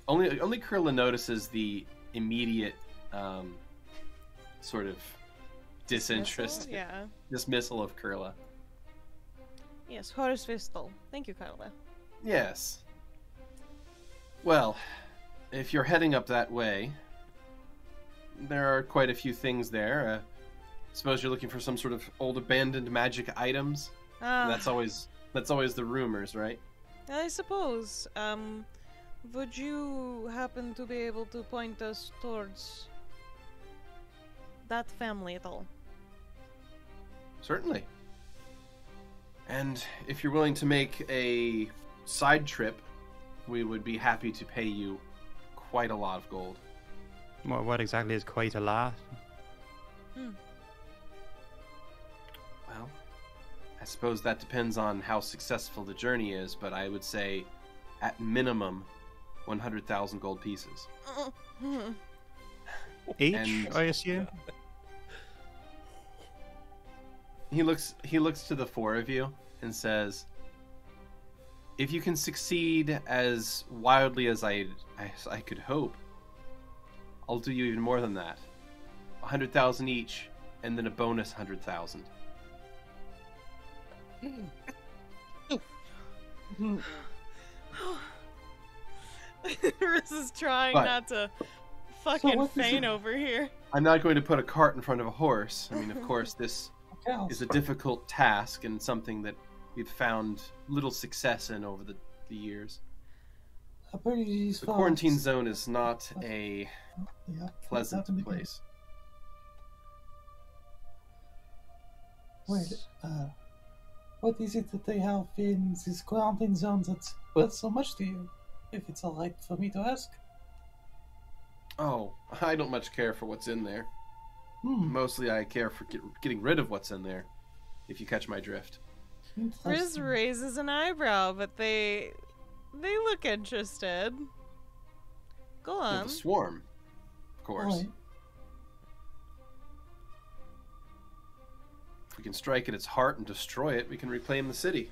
only Kurla notices the immediate sort of disinterest, dismissal of Kurla. Yes, Horus Vistel. Thank you, Kurla. Yes. Well, if you're heading up that way, there are quite a few things there. Suppose you're looking for some sort of old abandoned magic items. That's always the rumors, right? I suppose. Would you happen to be able to point us towards that family at all? Certainly. And if you're willing to make a side trip, we would be happy to pay you quite a lot of gold. What exactly is quite a lot? Well, I suppose that depends on how successful the journey is, but I would say at minimum 100,000 gold pieces. Each, I assume? He looks to the four of you and says, if you can succeed as wildly as I could hope, I'll do you even more than that. 100,000 each, and then a bonus 100,000. Riz is trying not to fucking faint over here. I'm not going to put a cart in front of a horse. I mean, of course, this is a difficult task and something that we've found little success in over the years. The quarantine zone is not a pleasant place. Wait, what is it that they have in this quarantine zone that's worth so much to you, if it's alright for me to ask? Oh, I don't much care for what's in there. Mostly I care for getting rid of what's in there, if you catch my drift. Riz raises an eyebrow, but they look interested. Go on. The swarm, of course. Right. If we can strike at its heart and destroy it, we can reclaim the city.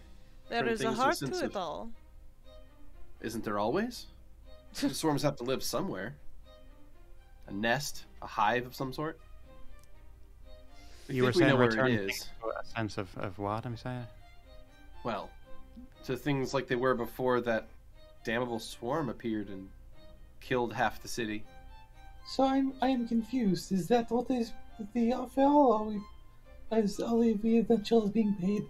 There is a heart to it all. Isn't there always? The swarms have to live somewhere. A nest, a hive of some sort. You were saying return to a sense of what I'm saying? Well, to things like they were before that damnable swarm appeared and killed half the city. So I'm confused. Is that what is the offer? Are we eventually being paid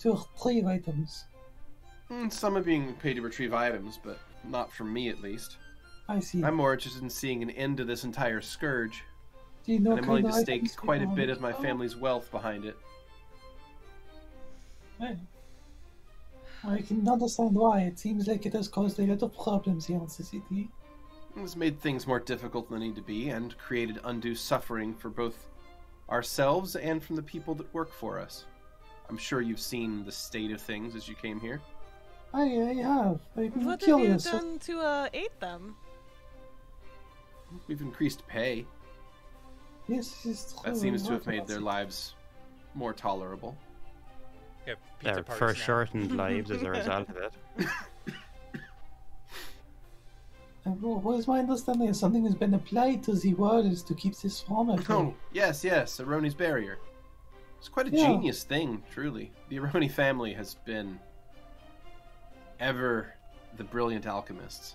to retrieve items? Some are being paid to retrieve items, but not from me at least. I see. I'm more interested in seeing an end to this entire scourge. Do you know, and I'm willing to stake quite a bit of my family's wealth behind it. Hey. I can understand why. It seems like it has caused a lot of problems here in the city. It's made things more difficult than they need to be, and created undue suffering for both ourselves and from the people that work for us. I'm sure you've seen the state of things as you came here. I have. I've been curious. What have you done to aid them? We've increased pay. Yes, it's true. That seems to have made their lives more tolerable. Their foreshortened lives as a result of it. what is my understanding? Something has been applied to the waters to keep this from happening. Oh, yes, yes, Aroni's barrier. It's quite a genius thing, truly. The Aroni family has been ever the brilliant alchemists.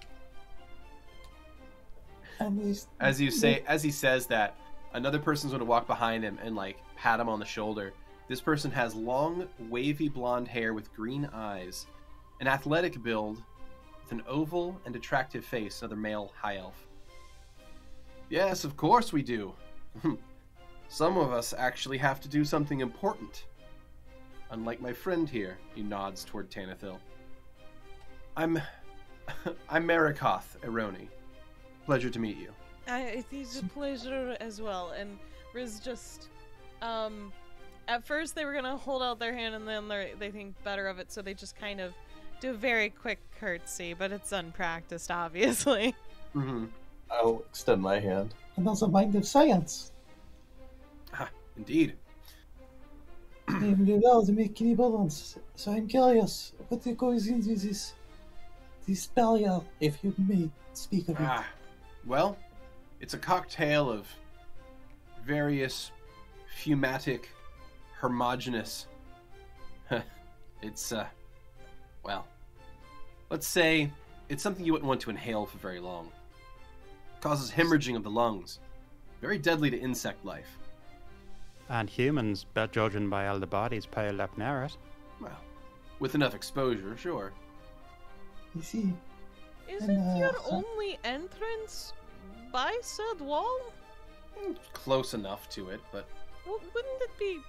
And as you say, as he says that, another person's going to walk behind him and like pat him on the shoulder. This person has long, wavy blonde hair with green eyes, an athletic build, with an oval and attractive face. Another male high elf. Yes, of course we do. Some of us actually have to do something important. Unlike my friend here, he nods toward Tanithil. I'm Marikoth Aroni. Pleasure to meet you. It is a pleasure as well. And Riz just, at first they were going to hold out their hand and then they think better of it, so they just kind of do a very quick curtsy, but it's unpracticed, obviously. Mm-hmm. I'll extend my hand. And also mind of science. Ah, indeed. Namely, well, to make any balance. So I'm curious, what goes into this barrier, if you may speak of it? Well, it's a cocktail of various fumatic, homogenous. It's, well, let's say it's something you wouldn't want to inhale for very long. It causes hemorrhaging of the lungs. Very deadly to insect life. And humans, but judging by all the bodies piled up near it. Well, with enough exposure, sure. You see. Isn't your only entrance by said wall? Close enough to it, but... Well, wouldn't it be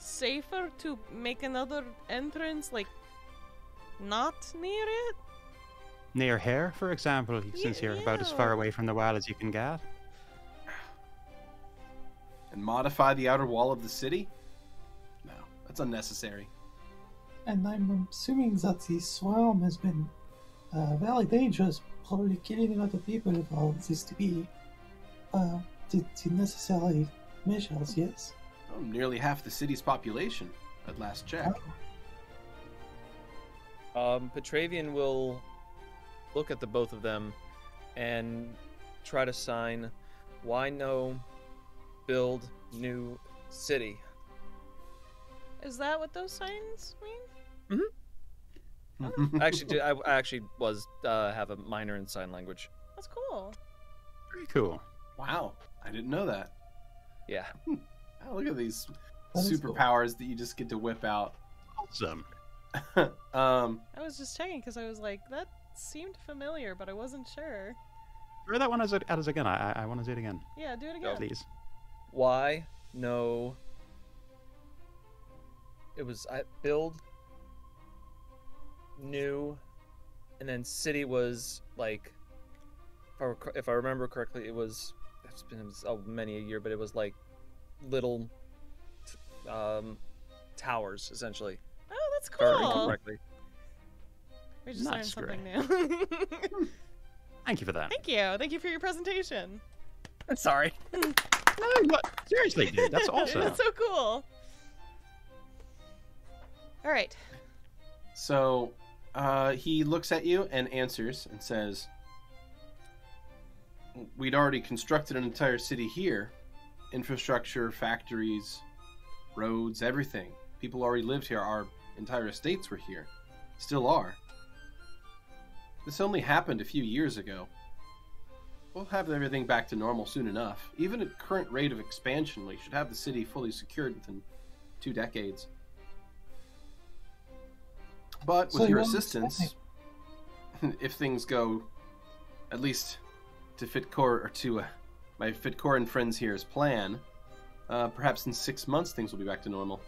safer to make another entrance, like, not near it? Near here, for example, since you're about as far away from the wall as you can get. And modify the outer wall of the city? No, that's unnecessary. And I'm assuming that the swarm has been... very dangerous, probably killing a lot of people if all this to be the necessary measures, yes? Oh, nearly half the city's population, at last check. Oh. Petravian will look at the both of them and try to sign, why no build new city? Is that what those signs mean? Mm-hmm. Actually, I actually was have a minor in sign language. That's cool. Pretty cool. Wow, I didn't know that. Yeah. Oh, look at these superpowers that you just get to whip out. Awesome. I was just checking because I was like, that seemed familiar, but I wasn't sure. Read that one as it again. I want to do it again. Yeah, do it again. Please. Why no? It was build. New, and then city was like, if I remember correctly, it was, it's been many a year, but it was like little towers essentially. Oh, that's cool. Correctly. We just learned something new. Thank you for that. Thank you for your presentation. I'm sorry. No, what? Seriously, dude, that's awesome. That's so cool. All right. So. He looks at you and answers and says, we'd already constructed an entire city here. Infrastructure, factories, roads, everything. People already lived here. Our entire estates were here. Still are. This only happened a few years ago. We'll have everything back to normal soon enough. Even at current rate of expansion, we should have the city fully secured within 2 decades. But with your assistance, if things go, at least to Fitcor or to my Fitcorin friends here's plan, perhaps in 6 months things will be back to normal.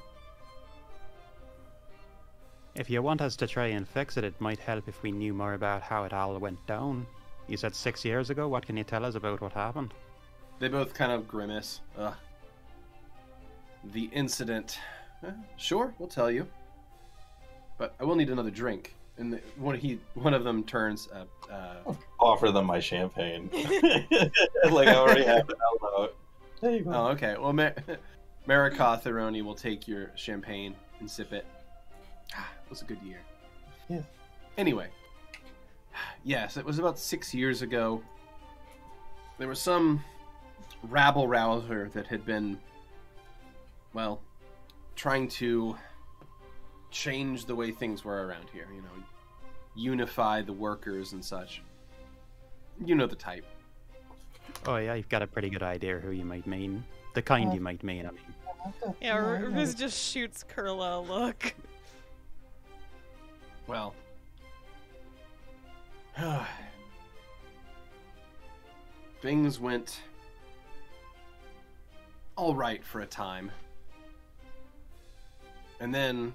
If you want us to try and fix it, it might help if we knew more about how it all went down. You said 6 years ago. What can you tell us about what happened? They both kind of grimace. Ugh. The incident. Sure, we'll tell you. But I will need another drink. And one of them turns. Offer them my champagne. Like I already have it out loud. There you go. Oh, okay. Well, Marikoth Aroni will take your champagne and sip it. Ah, it was a good year. Yeah. Anyway, Yes, it was about 6 years ago. There was some rabble-rouser that had been, well, trying to change the way things were around here, you know, unify the workers and such. You know the type. Oh yeah, you've got a pretty good idea who you might mean. The kind you might mean, I mean. Yeah, Riz just shoots Kurla a look. Well. Things went all right for a time. And then,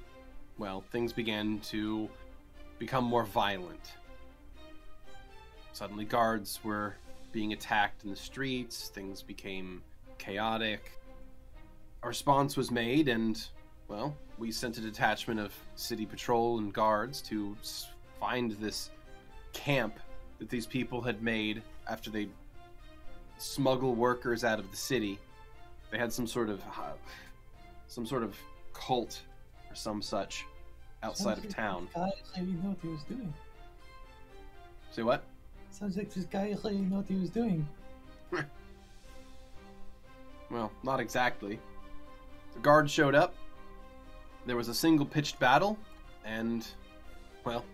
well, things began to become more violent. Suddenly guards were being attacked in the streets, things became chaotic. A response was made and, well, we sent a detachment of city patrol and guards to find this camp that these people had made after they smuggled workers out of the city. They had some sort of cult or some such outside of town. Sounds like this guy didn't know what he was doing. Say what? Sounds like this guy didn't know what he was doing. Well, not exactly. The guard showed up. There was a single pitched battle, and, well,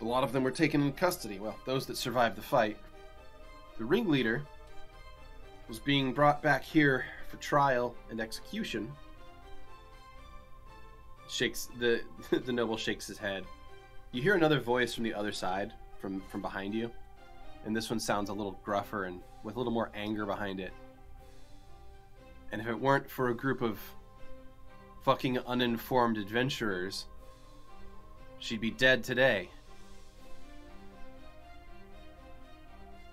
a lot of them were taken in custody. Well, those that survived the fight. The ringleader was being brought back here for trial and execution. The noble shakes his head. You hear another voice from the other side, from behind you, and this one sounds a little gruffer and with a little more anger behind it. And if it weren't for a group of fucking uninformed adventurers, she'd be dead today.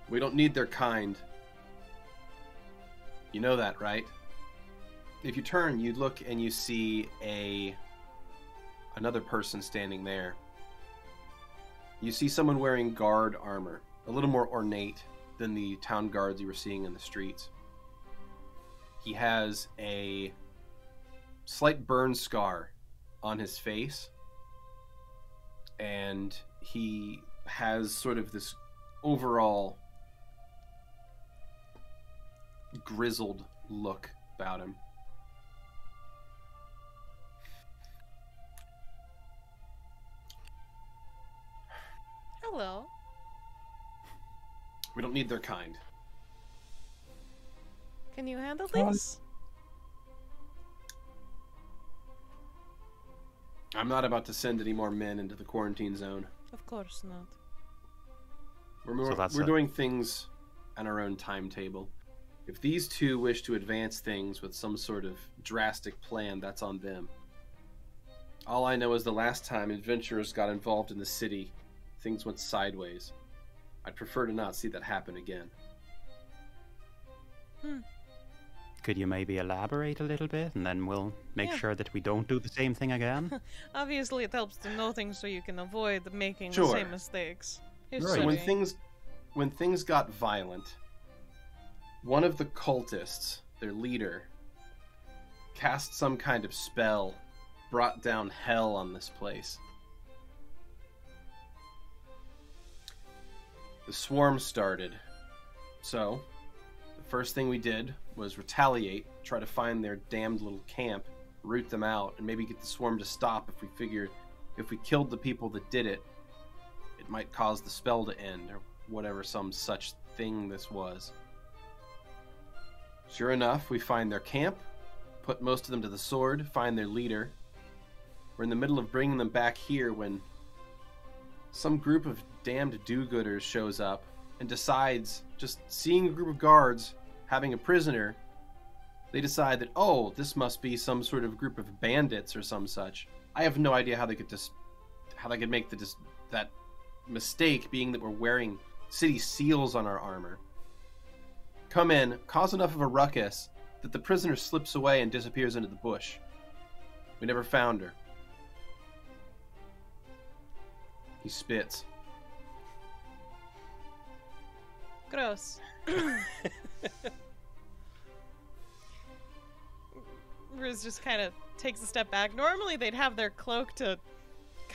We don't need their kind. You know that, right? If you turn, you look and you see another person standing there. You see someone wearing guard armor, a little more ornate than the town guards you were seeing in the streets. He has a slight burn scar on his face, and he has sort of this overall grizzled look about him. Hello. We don't need their kind. Can you handle this? I'm not about to send any more men into the quarantine zone. Of course not. We're doing things on our own timetable. If these two wish to advance things with some sort of drastic plan, that's on them. All I know is the last time adventurers got involved in the city, things went sideways. I'd prefer to not see that happen again. Could you maybe elaborate a little bit, and then we'll make sure that we don't do the same thing again? Obviously, it helps to know things so you can avoid making the same mistakes. Right. When things got violent, one of the cultists, their leader, cast some kind of spell, brought down hell on this place. The swarm started, so the first thing we did was retaliate, try to find their damned little camp, root them out, and maybe get the swarm to stop if we figured if we killed the people that did it, it might cause the spell to end, or whatever some such thing this was. Sure enough, we find their camp, put most of them to the sword, find their leader. We're in the middle of bringing them back here when some group of damned do-gooders shows up and decides, just seeing a group of guards having a prisoner, they decide that, oh, this must be some sort of group of bandits or some such. I have no idea how they could make that mistake, being that we're wearing city seals on our armor. Come in, cause enough of a ruckus that the prisoner slips away and disappears into the bush. We never found her. He spits. Gross. Riz just kind of takes a step back. Normally they'd have their cloak to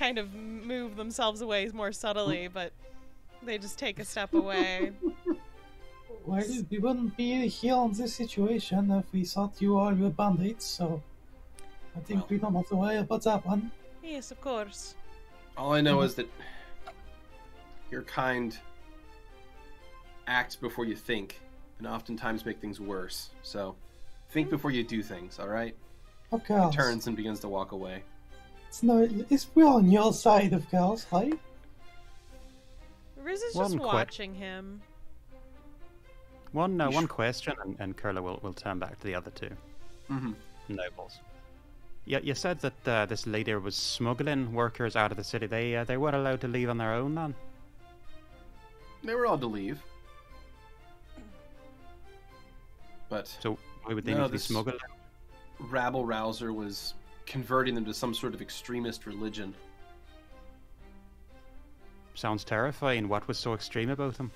kind of move themselves away more subtly, but they just take a step away. Well, we wouldn't be here in this situation if we thought you all were bandits, so I think we don't have to worry about that one. Yes, of course. All I know is that your kind acts before you think, and oftentimes make things worse. So think before you do things, alright? Of course. He turns and begins to walk away. We're on your side, of course, right? Riz is just watching him. One question, and Kurla will turn back to the other two nobles. You said that this lady was smuggling workers out of the city. They weren't allowed to leave on their own, then? They were allowed to leave. But so why would they need to be smuggled? Rabble-rouser was converting them to some sort of extremist religion. Sounds terrifying. What was so extreme about them?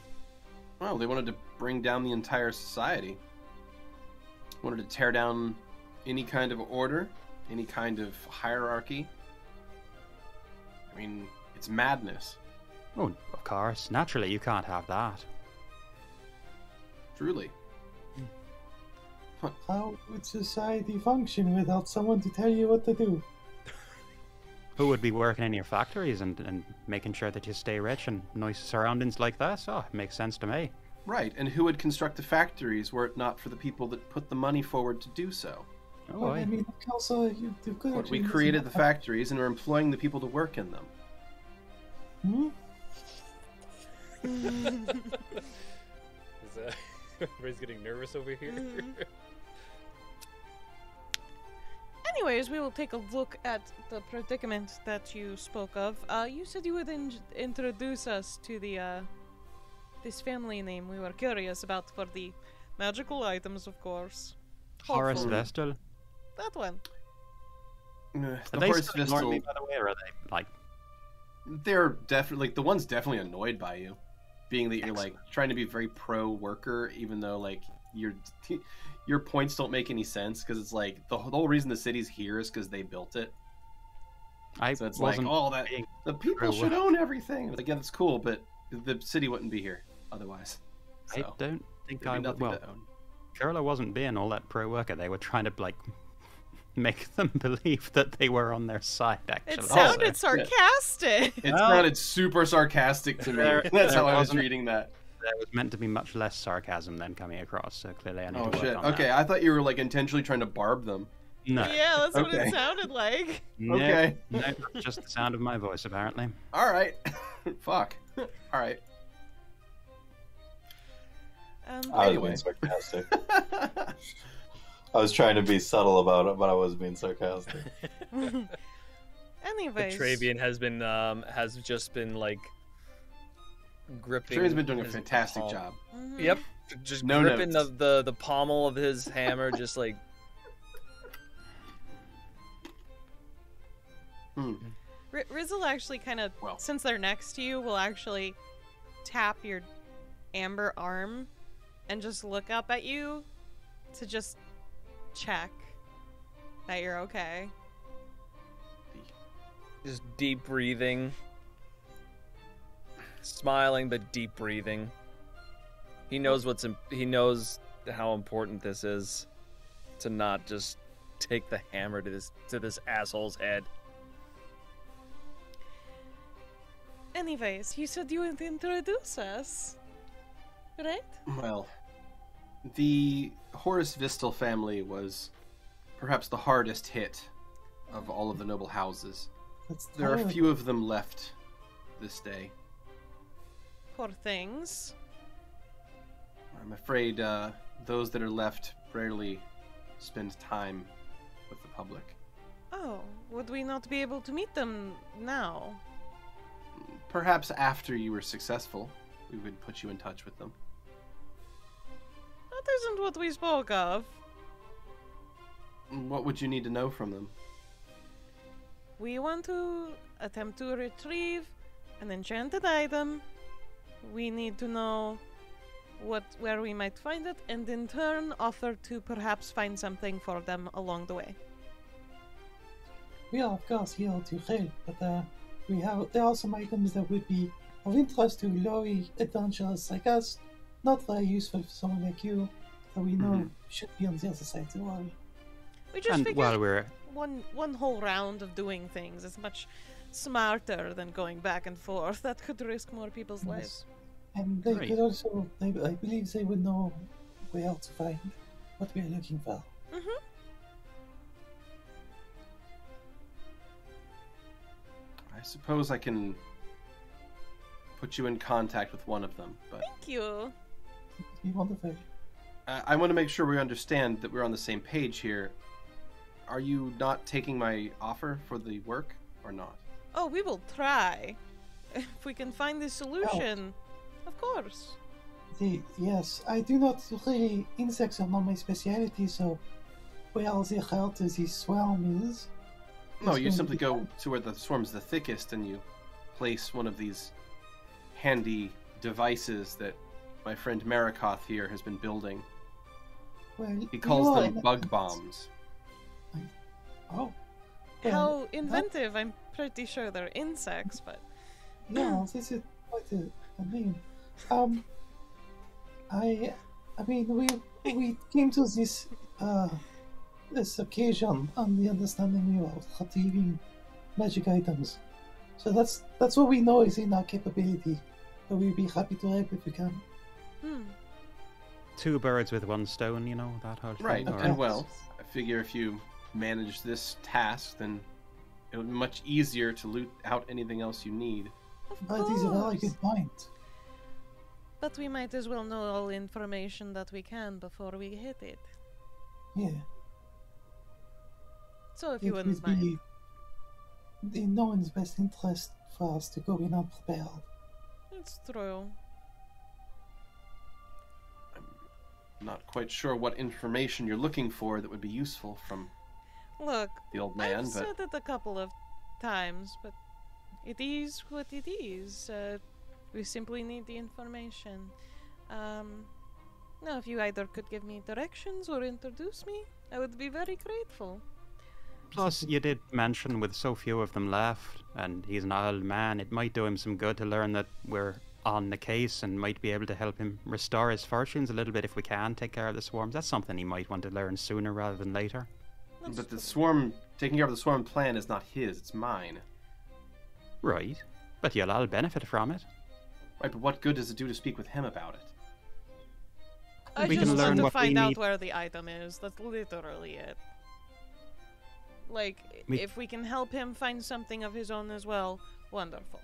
Well, they wanted to bring down the entire society. Wanted to tear down any kind of order, any kind of hierarchy. I mean, it's madness. Oh, of course. Naturally, you can't have that. Truly. How would society function without someone to tell you what to do? Who would be working in your factories and making sure that you stay rich and nice surroundings like this? Oh, it makes sense to me. Right, and who would construct the factories were it not for the people that put the money forward to do so? Oh, well, I mean, also, but we created the factories and are employing the people to work in them. Hmm? Is that... Everybody's getting nervous over here. Anyways, we will take a look at the predicament that you spoke of. You said you would introduce us to the this family name we were curious about for the magical items, of course. Horus Vistel. That one. The Horus Vistel, by the way, or are they like? They're definitely like the one's definitely annoyed by you. Being that you're like trying to be very pro worker, even though like your points don't make any sense, because it's like the whole reason the city's here is because they built it. So it's like all that the people should own everything. Like, yeah, that's cool, but the city wouldn't be here otherwise. So, I don't think I would. Well, Kurla wasn't being all that pro worker. They were trying to like make them believe that they were on their side. Actually, it sounded sarcastic. It sounded super sarcastic to me. That's how I was reading that. That was meant to be much less sarcasm than coming across. So clearly, I need to work on that. I thought you were like intentionally trying to barb them. No. Yeah, that's what it sounded like. No, no, just the sound of my voice, apparently. All right. Fuck. All right. Anyway, sarcastic. I was trying to be subtle about it, but I was being sarcastic. Anyways, Petravian has been just been like gripping. Petravian's been doing a fantastic job. Yep, just gripping the pommel of his hammer, just like. Rizzle actually kind of, since they're next to you, will actually tap your amber arm and just look up at you to just check that you're okay. Just deep breathing. Smiling, but deep breathing. He knows what's he knows how important this is to not just take the hammer to this asshole's head. Anyways, you said you would introduce us, right? Well, the Horus Vistel family was perhaps the hardest hit of all of the noble houses. There are a few of them left this day. Poor things. I'm afraid those that are left rarely spend time with the public. Oh, would we not be able to meet them now? Perhaps after you were successful, we would put you in touch with them. That isn't what we spoke of. What would you need to know from them? We want to attempt to retrieve an enchanted item. We need to know where we might find it, and in turn offer to perhaps find something for them along the way. We are of course here to help, but There are some items that would be of interest to lowly adventurers like us, not very useful for someone like you, that we know should be on the other side of the wall. We just figured while we're... one whole round of doing things is much smarter than going back and forth. That could risk more people's lives. And they could also, I believe they would know where to find what we're looking for. I suppose I can put you in contact with one of them. But thank you. It'd be wonderful. I want to make sure we understand that we're on the same page here. Are you not taking my offer for the work or not? Oh, we will try. If we can find the solution, of course. Yes, I do not really... Insects are not my specialty, so where the heart of the swarm is... No, you simply go to where the swarm's the thickest and you place one of these handy devices that my friend Marikoth here has been building. Well, he calls them bug bombs. Oh. How inventive. I'm pretty sure they're insects, but... Yeah, this is quite a name. I mean, we came to this this occasion on the understanding we were retrieving magic items. So that's what we know is in our capability. But we'd be happy to help if we can. Two birds with one stone, you know, that whole thing. Right, okay. And well, I figure if you manage this task, then it would be much easier to loot out anything else you need. That is a very good point. But we might as well know all information that we can before we hit it. Yeah. So if you wouldn't mind. In no one's best interest for us to go in unprepared. It's true. I'm not quite sure what information you're looking for that would be useful from the old man. I've said it a couple of times, but it is what it is. We simply need the information. Now, if you either could give me directions or introduce me, I would be very grateful. Plus, you did mention with so few of them left, and he's an old man, it might do him some good to learn that we're on the case and might be able to help him restore his fortunes a little bit if we can take care of the swarms. That's something he might want to learn sooner rather than later. But the swarm, taking care of the swarm plan is not his, it's mine. Right, but you'll all benefit from it. Right, but what good does it do to speak with him about it? We just want to find out where the item is. That's literally it. Like, if we can help him find something of his own as well, wonderful.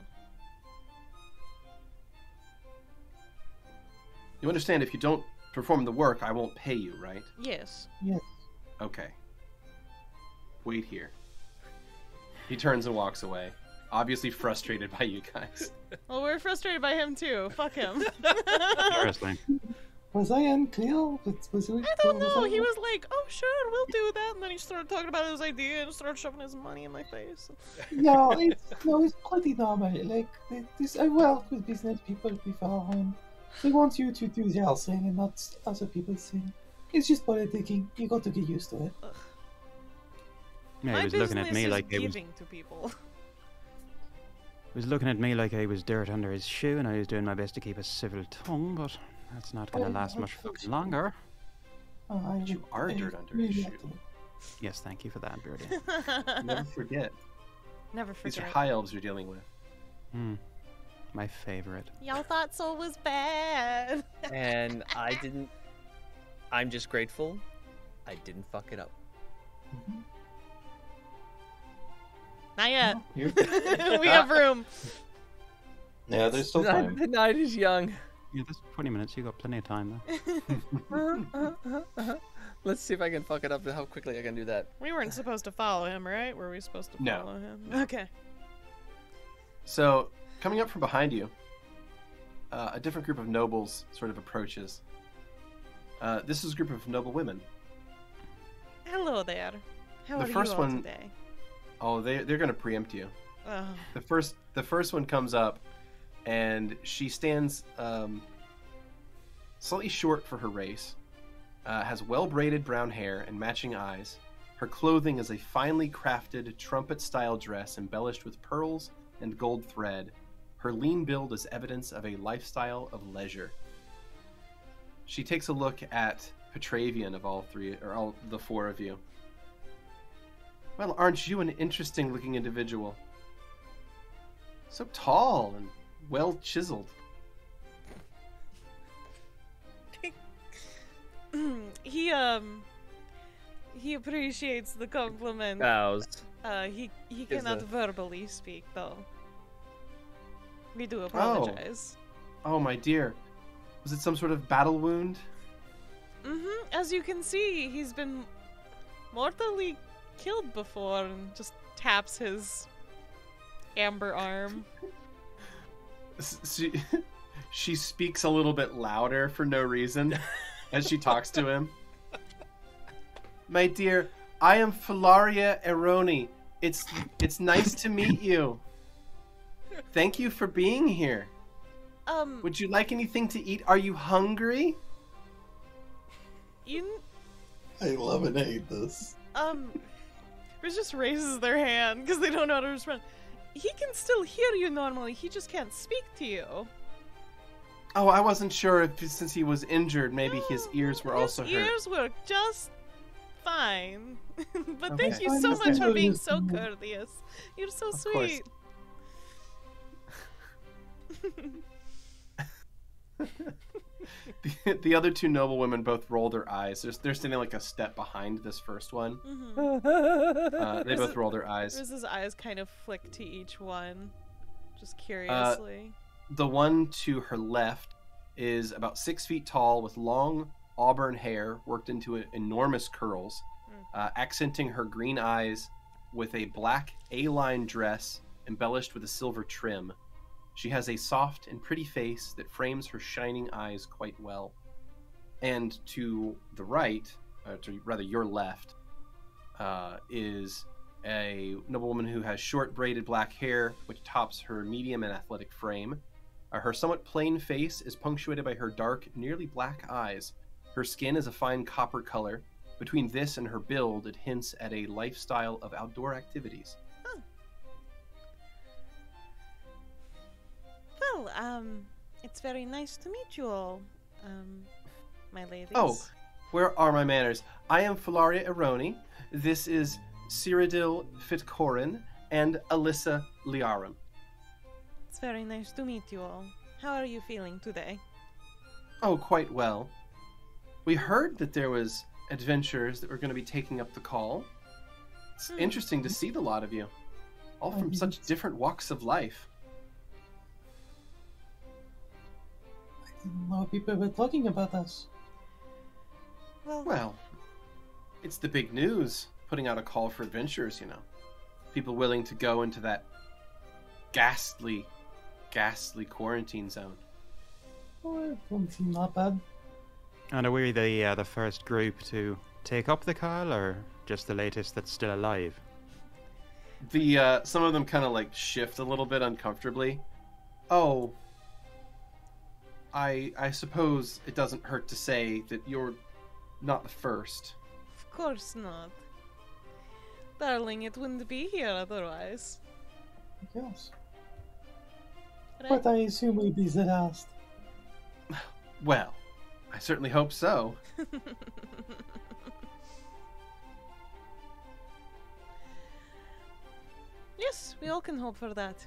You understand if you don't perform the work, I won't pay you, right? Yes. Yes. Okay. Wait here. He turns and walks away. Obviously frustrated by you guys. Well, we're frustrated by him too. Fuck him. Interesting. Was I unclear? I don't know. He was like, oh, sure, we'll do that. And then he started talking about his idea and started shoving his money in my face. No, it's pretty normal. Like, I worked with business people before, and they want you to do their thing and not other people's thing. It's just politicking. You got to get used to it. Yeah, he was looking at me like it was... to people. He was looking at me like I was dirt under his shoe, and I was doing my best to keep a civil tongue, but that's not going to last much longer. You are dirt under his shoe. Yes, thank you for that, Beardy. Never forget. Never forget. These are high elves you're dealing with. My favorite. Y'all thought Soul was bad. And I didn't... I'm just grateful I didn't fuck it up. Not yet. We have room. Yeah, there's still time. The night is young. Yeah, that's 20 minutes. You got plenty of time though. Let's see if I can fuck it up and how quickly I can do that. We weren't supposed to follow him, right? Were we supposed to follow him? No. Okay. So, coming up from behind you, a different group of nobles sort of approaches. This is a group of noble women. Hello there. How are you all today? Oh, they're going to preempt you. Oh. The first one comes up, and she stands slightly short for her race, has well-braided brown hair and matching eyes. Her clothing is a finely crafted trumpet-style dress embellished with pearls and gold thread, her lean build is evidence of a lifestyle of leisure. She takes a look at Petravian of all three, or all the four of you. Well, aren't you an interesting-looking individual? So tall and well-chiseled. He appreciates the compliment. He cannot verbally speak, though. We do apologize. Oh, my dear. Was it some sort of battle wound? Mm-hmm. As you can see, he's been mortally killed before, and just taps his amber arm. She speaks a little bit louder for no reason as she talks to him. My dear, I am Falaria Aroni. It's nice to meet you. Thank you for being here. Would you like anything to eat? Are you hungry? I love and hate this. Riz just raises their hand because they don't know how to respond. He can still hear you normally. He just can't speak to you. Oh, I wasn't sure if, since he was injured, maybe his ears were also hurt. His ears were just fine. But okay. Thank you so much for being so courteous. You're so sweet. The other two noblewomen both roll their eyes. They're standing like a step behind this first one. Mm-hmm. They both roll their eyes. Riz's eyes kind of flick to each one, just curiously. The one to her left is about 6 feet tall with long auburn hair worked into enormous curls, accenting her green eyes with a black A-line dress embellished with a silver trim. She has a soft and pretty face that frames her shining eyes quite well. And to the right, or to rather your left, is a noblewoman who has short braided black hair, which tops her medium and athletic frame. Her somewhat plain face is punctuated by her dark, nearly black eyes. Her skin is a fine copper color. Between this and her build, it hints at a lifestyle of outdoor activities. Well, it's very nice to meet you all, my ladies. Oh, where are my manners? I am Falaria Aroni. This is Tanithil Fitcorin and Alyssa Liarum. It's very nice to meet you all. How are you feeling today? Oh, quite well. We heard that there was adventurers that were going to be taking up the call. It's interesting to see the lot of you, all from such different walks of life. I didn't know people were talking about us. Well, it's the big news, putting out a call for adventurers, you know. People willing to go into that ghastly, ghastly quarantine zone. Well, not bad. And are we the first group to take up the call, or just the latest that's still alive? Some of them kind of like shift a little bit uncomfortably. Oh, I suppose it doesn't hurt to say that you're not the first. Of course not. Darling, it wouldn't be here otherwise. Yes. But I assume we'll be the last. Well, I certainly hope so. Yes, we all can hope for that.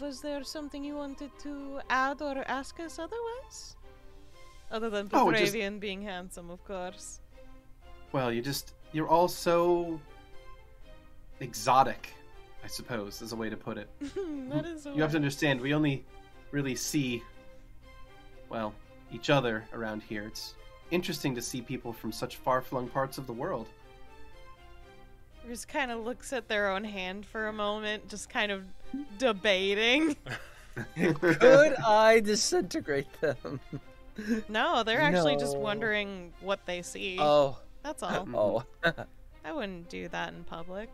Was there something you wanted to add or ask us otherwise? Other than Petravian being handsome, of course. Well, you're all so exotic, I suppose, is a way to put it. That is a way. You have to understand, we only really see, well, each other around here. It's interesting to see people from such far-flung parts of the world. Just kind of looks at their own hand for a moment, just kind of debating. Could I disintegrate them? No, they're actually just wondering what they see. Oh. That's all. Oh. I wouldn't do that in public.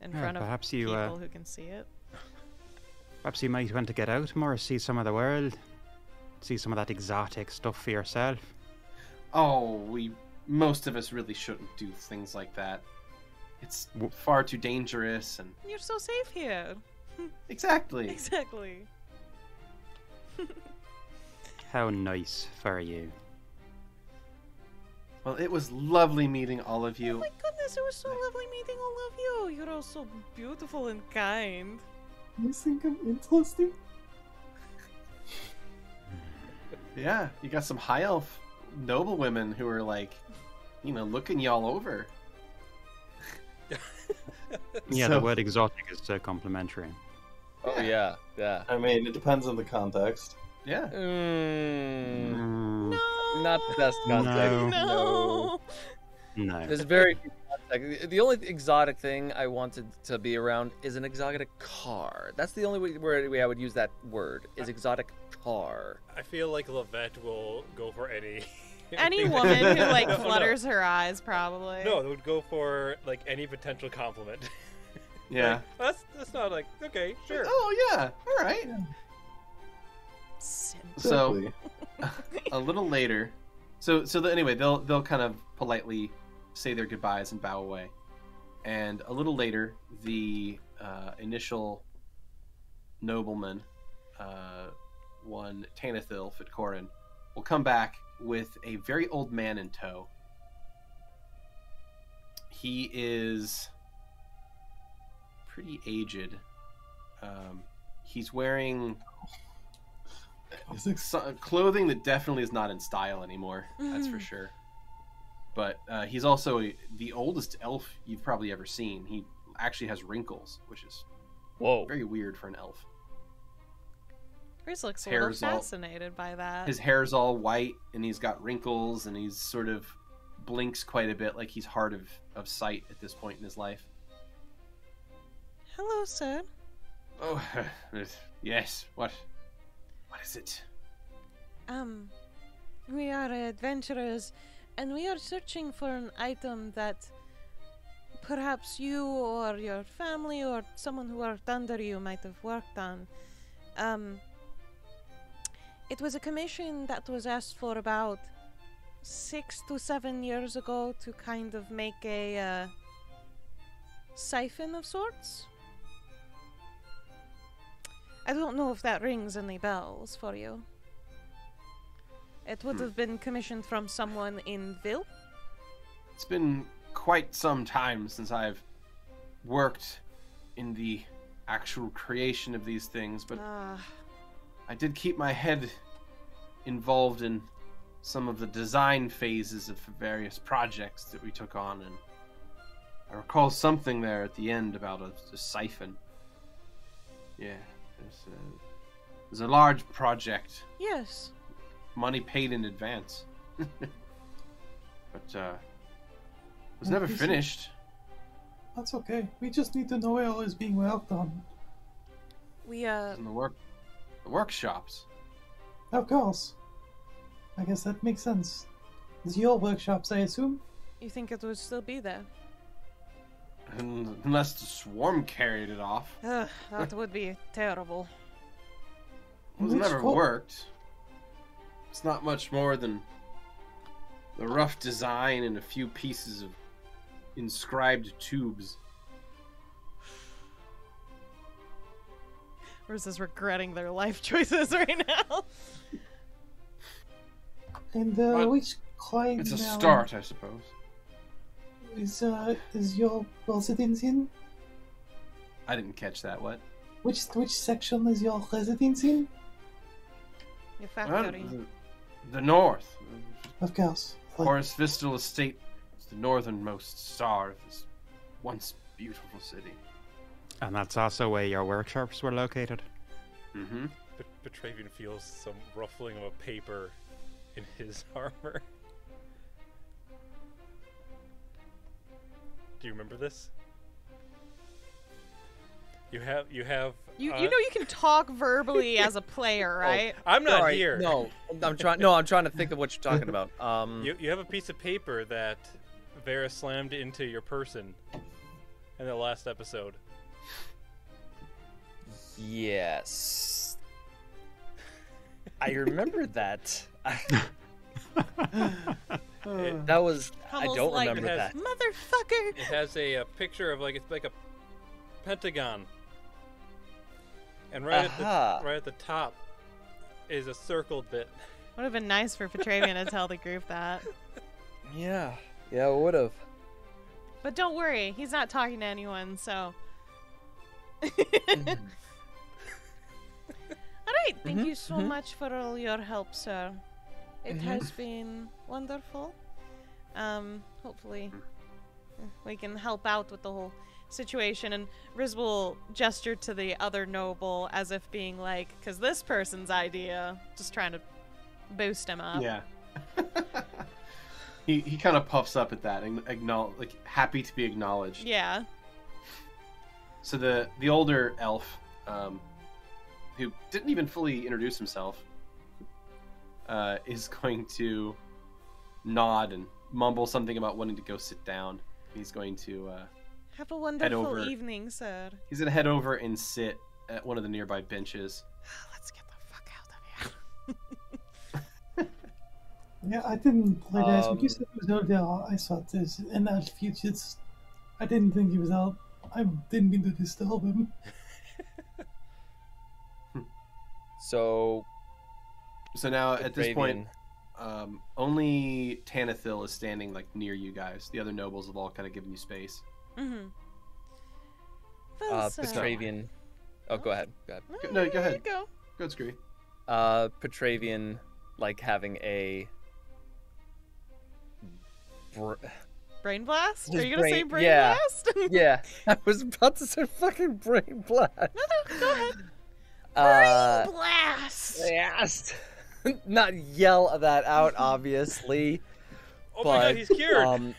In front of people who can see it. Perhaps you might want to get out more, see some of the world. See some of that exotic stuff for yourself. Oh, most of us really shouldn't do things like that. it's far too dangerous, and you're so safe here. Exactly. Exactly. How nice for you. Well, it was lovely meeting all of you. Oh my goodness, it was so lovely meeting all of you. You're all so beautiful and kind. You think I'm interesting? Yeah, you got some high elf noble women who are like, you know, looking y'all over. Yeah, so, the word exotic is so complimentary. Oh yeah, yeah. I mean, it depends on the context. Yeah. Mm. No. Not the best context. No. No. There's very few context. The only exotic thing I wanted to be around is an exotic car. That's the only way I would use that word, is exotic car. I feel like Lovette will go for any woman who like flutters her eyes, probably. No, they would go for like any potential compliment. Yeah. Like, that's not like, okay, sure. Oh yeah, all right. Yeah. So, a little later, anyway, they'll kind of politely say their goodbyes and bow away, and a little later, the initial nobleman, one Tanithil Fitcorin, will come back with a very old man in tow. He is pretty aged. He's wearing clothing that definitely is not in style anymore, that's for sure. But he's also the oldest elf you've probably ever seen. He actually has wrinkles, which is very weird for an elf. Riz looks a little fascinated by that. His hair's all white, and he's got wrinkles, and he's sort of blinks quite a bit, like he's hard of sight at this point in his life. Hello, sir. Oh, yes, what? What is it? We are adventurers, and we are searching for an item that perhaps you or your family or someone who worked under you might have worked on. It was a commission that was asked for about 6 to 7 years ago to kind of make a siphon of sorts. I don't know if that rings any bells for you. It would have been commissioned from someone in Vil. It's been quite some time since I've worked in the actual creation of these things, but I did keep my head involved in some of the design phases of various projects that we took on, and I recall something there at the end about a siphon. Yeah. There's a large project. Yes. Money paid in advance. But it was never finished. That's okay. We just need to know it all is being worked on. We in the workshops. Of course. I guess that makes sense. It's your workshops, I assume? You think it would still be there? Unless the swarm carried it off. Ugh, that would be terrible. It's never worked. It's not much more than the rough design and a few pieces of inscribed tubes. Riz is regretting their life choices right now. And which client? It's a start, I suppose. Is your residence in? I didn't catch that. What? Which section is your residence in? Your factory. The north. Of course. Horus Vistel Estate is the northernmost star of this once beautiful city. And that's also where your workshops were located. Mm-hmm. Petravian feels some ruffling of a paper in his armor. Do you remember this? You know you can talk verbally as a player, right? Oh, I'm not here. No, I'm trying to think of what you're talking about. You have a piece of paper that Vera slammed into your person in the last episode. Yes. I remember that. That was Hummel's I don't remember that. Mother Motherfucker! It has a picture of, like, it's like a pentagon. And right at the top is a circled bit. Would have been nice for Petravian to tell the group that. Yeah. Yeah, it would have. But don't worry, he's not talking to anyone, so... Alright, thank you so much for all your help, sir. It has been wonderful. Hopefully we can help out with the whole situation. And Riz will gesture to the other noble as if being like, because this person's idea, just trying to boost him up. Yeah. he kind of puffs up at that and acknowledge, like, happy to be acknowledged. Yeah. So the older elf, who didn't even fully introduce himself, is going to nod and mumble something about wanting to go sit down. He's going to have a wonderful evening, sir. He's going to head over and sit at one of the nearby benches. Let's get the fuck out of here. Yeah, I didn't play that. You said it was Odell. I saw this, and that Fugits. I didn't think he was out. I didn't mean to disturb him. So now at this point, only Tanithil is standing, like, near you guys. The other nobles have all kind of given you space. Mm-hmm. Petravian. Oh, go ahead. No, go ahead. Go, Scree. Petravian, like, having a brain blast? Are you gonna say brain blast? Yeah. I was about to say fucking brain blast. No, go ahead. Brain blast. Yes. Not yell that out, obviously. Oh, but, my God, he's cured.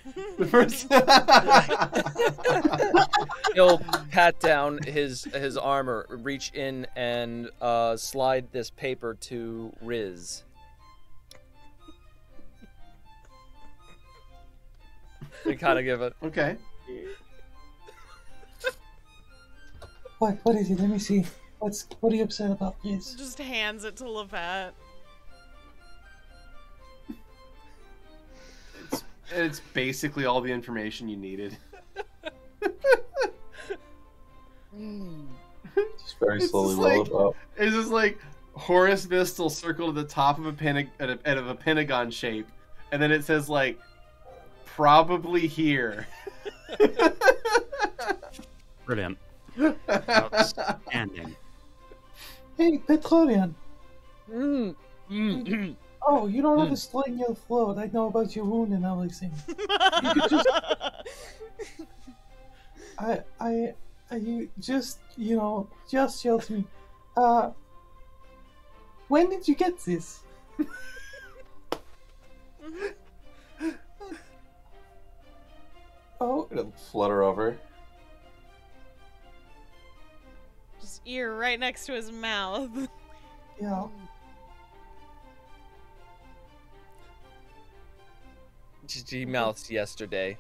He'll pat down his armor, reach in and slide this paper to Riz. And kind of give it. Okay. What is it? Let me see. What are you upset about, Riz? Just hands it to Lovette. It's basically all the information you needed. Just very slowly roll it up. It's just like Horus Vistel circled at the top of a pentagon shape, and then it says, like, probably here. Brilliant. Outstanding. Hey, Petravian. Oh, you don't have to sling your float. I know about your wound and everything. You could just... you just, you know, just yell to me. When did you get this? Oh, it'll flutter over. Just ear right next to his mouth. Yeah. He mouths yesterday.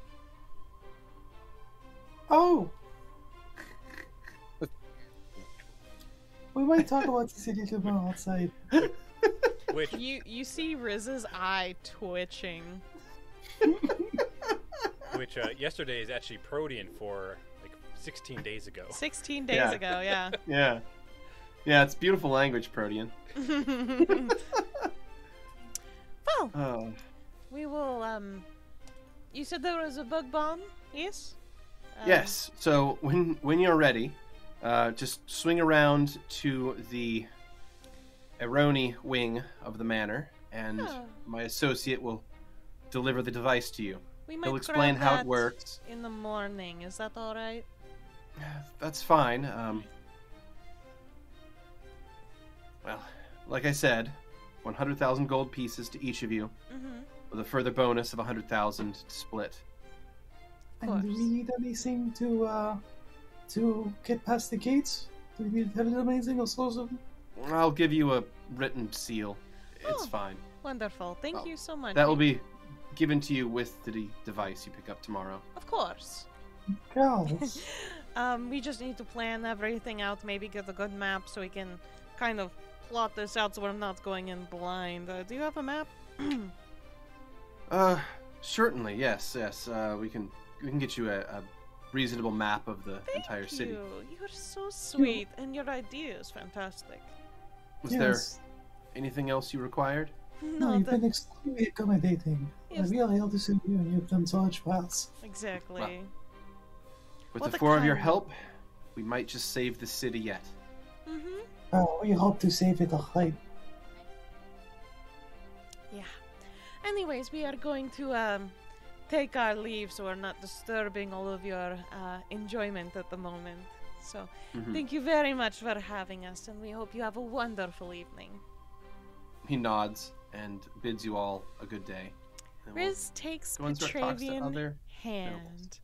Oh! We might talk about the city tomorrow outside. Wait. You see Riz's eye twitching. Which, yesterday is actually protean for, like, 16 days ago. 16 days ago, yeah. Yeah. Yeah, it's beautiful language, protean. Oh! Oh. We will, you said there was a bug bomb, yes? Yes. So when you're ready, just swing around to the Aroni wing of the manor, and my associate will deliver the device to you. He'll explain how it works. In the morning, is that all right? That's fine. Well, like I said, 100,000 gold pieces to each of you. Mm-hmm. With a further bonus of 100,000 to split. And do we need anything to get past the gates? Do we need to have anything or something? I'll give you a written seal. It's fine. Wonderful. Thank you so much. That will be given to you with the device you pick up tomorrow. Of course. Girls. We just need to plan everything out, maybe get a good map so we can kind of plot this out so we're not going in blind. Do you have a map? Certainly, yes. We can we can get you a reasonable map of the entire city. Thank you. You're so sweet, and your idea is fantastic. Was there anything else you required? No, you've been extremely accommodating. Yes. I really helped us in you, and you've done so much for us. Exactly. Well, with the four of your help, we might just save the city yet. Mm-hmm. We hope to save it alive. Yeah. Anyways, we are going to take our leave so we're not disturbing all of your enjoyment at the moment. So, thank you very much for having us, and we hope you have a wonderful evening. He nods and bids you all a good day. Riz takes Petravian's hand.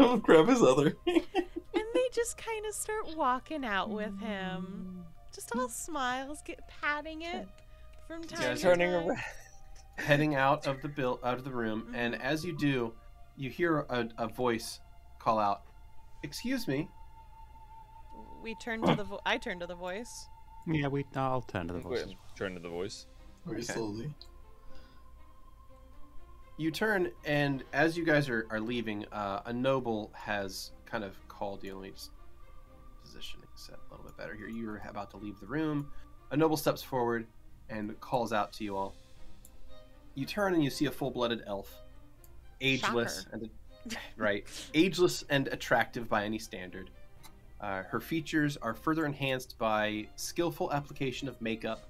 I'll grab his other. And they just kind of start walking out with him. Just all smiles, patting it from time to time. Heading out of the room, and as you do, you hear a voice call out, "Excuse me." We turn to the I turn to the voice. Yeah, I'll turn to the voice. Turn to the voice. Very slowly. You turn, and as you guys are leaving, a noble has kind of called you. Let me just position it a little bit better here. You were about to leave the room. A noble steps forward and calls out to you all. You turn and you see a full-blooded elf, ageless and ageless and attractive by any standard. Her features are further enhanced by skillful application of makeup,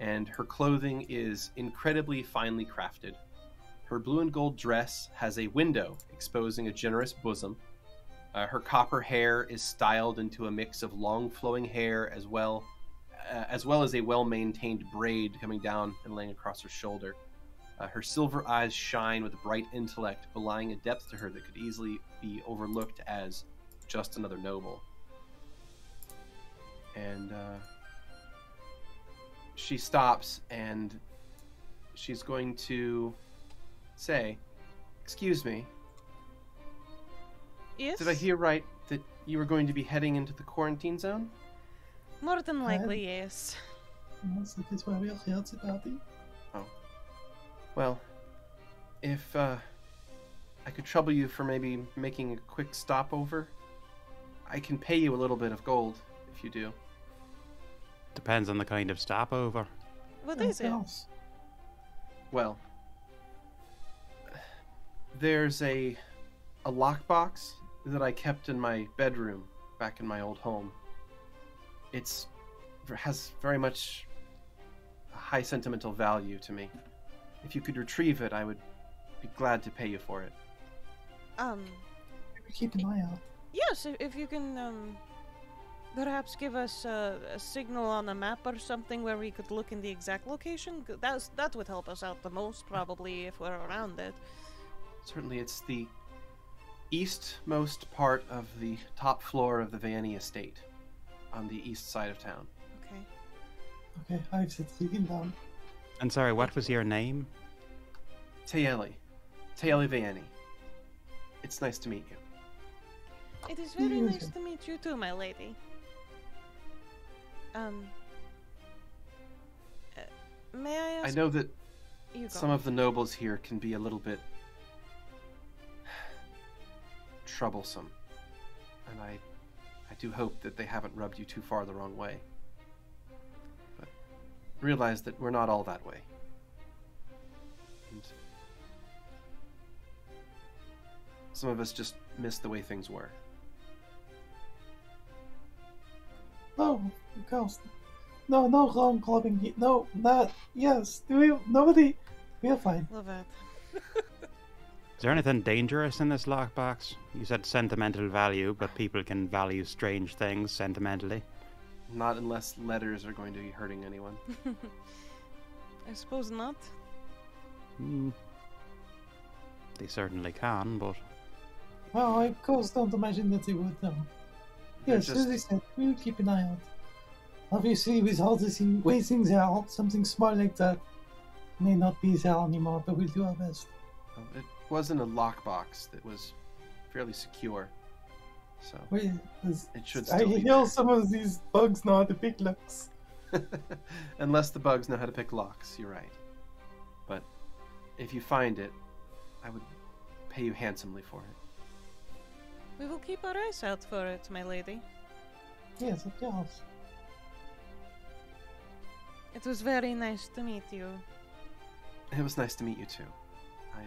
and her clothing is incredibly finely crafted. Her blue and gold dress has a window exposing a generous bosom. Her copper hair is styled into a mix of long flowing hair as well as a well-maintained braid coming down and laying across her shoulder. Her silver eyes shine with a bright intellect, belying a depth to her that could easily be overlooked as just another noble. And she stops, and she's going to say, "Excuse me. Yes? Did I hear right that you were going to be heading into the quarantine zone?" More than likely, yes. That is why we are here today. Oh. Well, if I could trouble you for maybe making a quick stopover, I can pay you a little bit of gold if you do. Depends on the kind of stopover. What is it? Well, there's a lockbox that I kept in my bedroom back in my old home. It has very much a high sentimental value to me. If you could retrieve it, I would be glad to pay you for it. Keep an eye out. Yes, if you can perhaps give us a signal on a map or something where we could look in the exact location, that would help us out the most, probably, if we're around it. Certainly, it's the eastmost part of the top floor of the Vanni estate, on the east side of town. Okay, I've said sleeping down. And sorry, what was your name? Tayeli Vanni. It's nice to meet you. It is very nice to meet you too, my lady. May I ask... I know that some of the nobles here can be a little bit troublesome, and I do hope that they haven't rubbed you too far the wrong way. But realize that we're not all that way. And some of us just miss the way things were. No, of course. No wrong clubbing. No, not. Yes, nobody. We're fine. Lovette. Is there anything dangerous in this lockbox? You said sentimental value, but people can value strange things sentimentally. Not unless letters are going to be hurting anyone. I suppose not. They certainly can, but... Well, I of course don't imagine that they would, though. Yes, as I said, we would keep an eye out. Obviously, with all the way things are, something small like that may not be there anymore, but we'll do our best. Well, it wasn't a lockbox that was fairly secure, so it should still be. I know some of these bugs know how to pick locks. Unless the bugs know how to pick locks, you're right. But if you find it, I would pay you handsomely for it. We will keep our eyes out for it, my lady. Yes, of course. It was very nice to meet you. It was nice to meet you too. I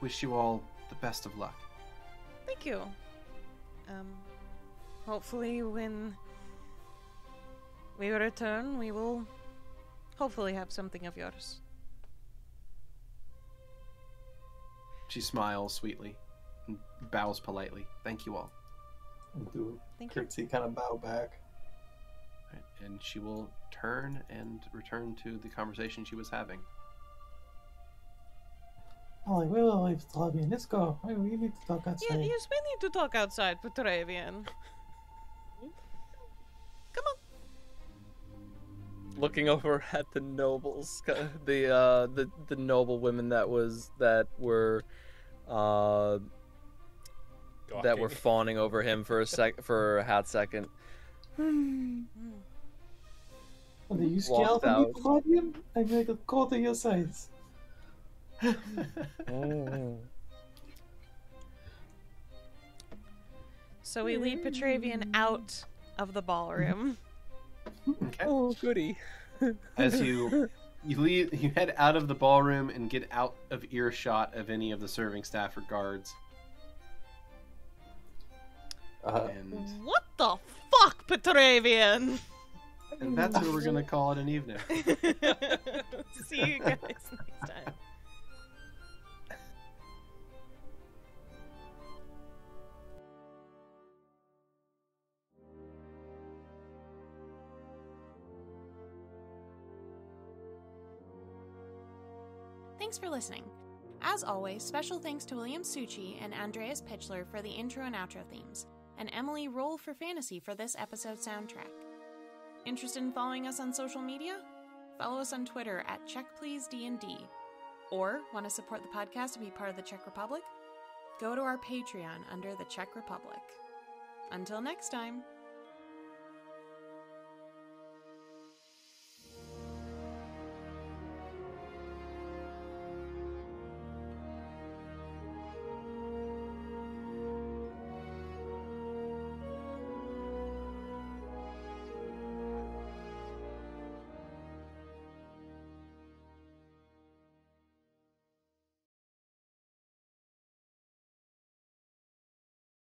wish you all the best of luck. Thank you. Hopefully when we return, we will hopefully have something of yours. She smiles sweetly and bows politely. Thank you all. Do a curtsy kind of bow back. Right, and she will turn and return to the conversation she was having. I'm like, we will leave Petravian. Let's go. We need to talk outside. Yeah, yes, we need to talk outside, Petravian. Come on. Looking over at the nobles, the noble women that were fawning over him for a hot second. Well, do you scale from Petravian? I make a call to your sides. So we lead Petravian out of the ballroom. Okay. Oh, goody. As you head out of the ballroom and get out of earshot of any of the serving staff or guards. What the fuck, Petravian? And that's where we're gonna call it an evening. See you guys next time. Thanks for listening. As always, special thanks to William Succi and Andreas Pichler for the intro and outro themes, and Emily Roll for Fantasy for this episode's soundtrack. Interested in following us on social media? Follow us on Twitter at CheckPleaseDND. Or want to support the podcast and be part of the Czech Republic? Go to our Patreon under the Czech Republic. Until next time!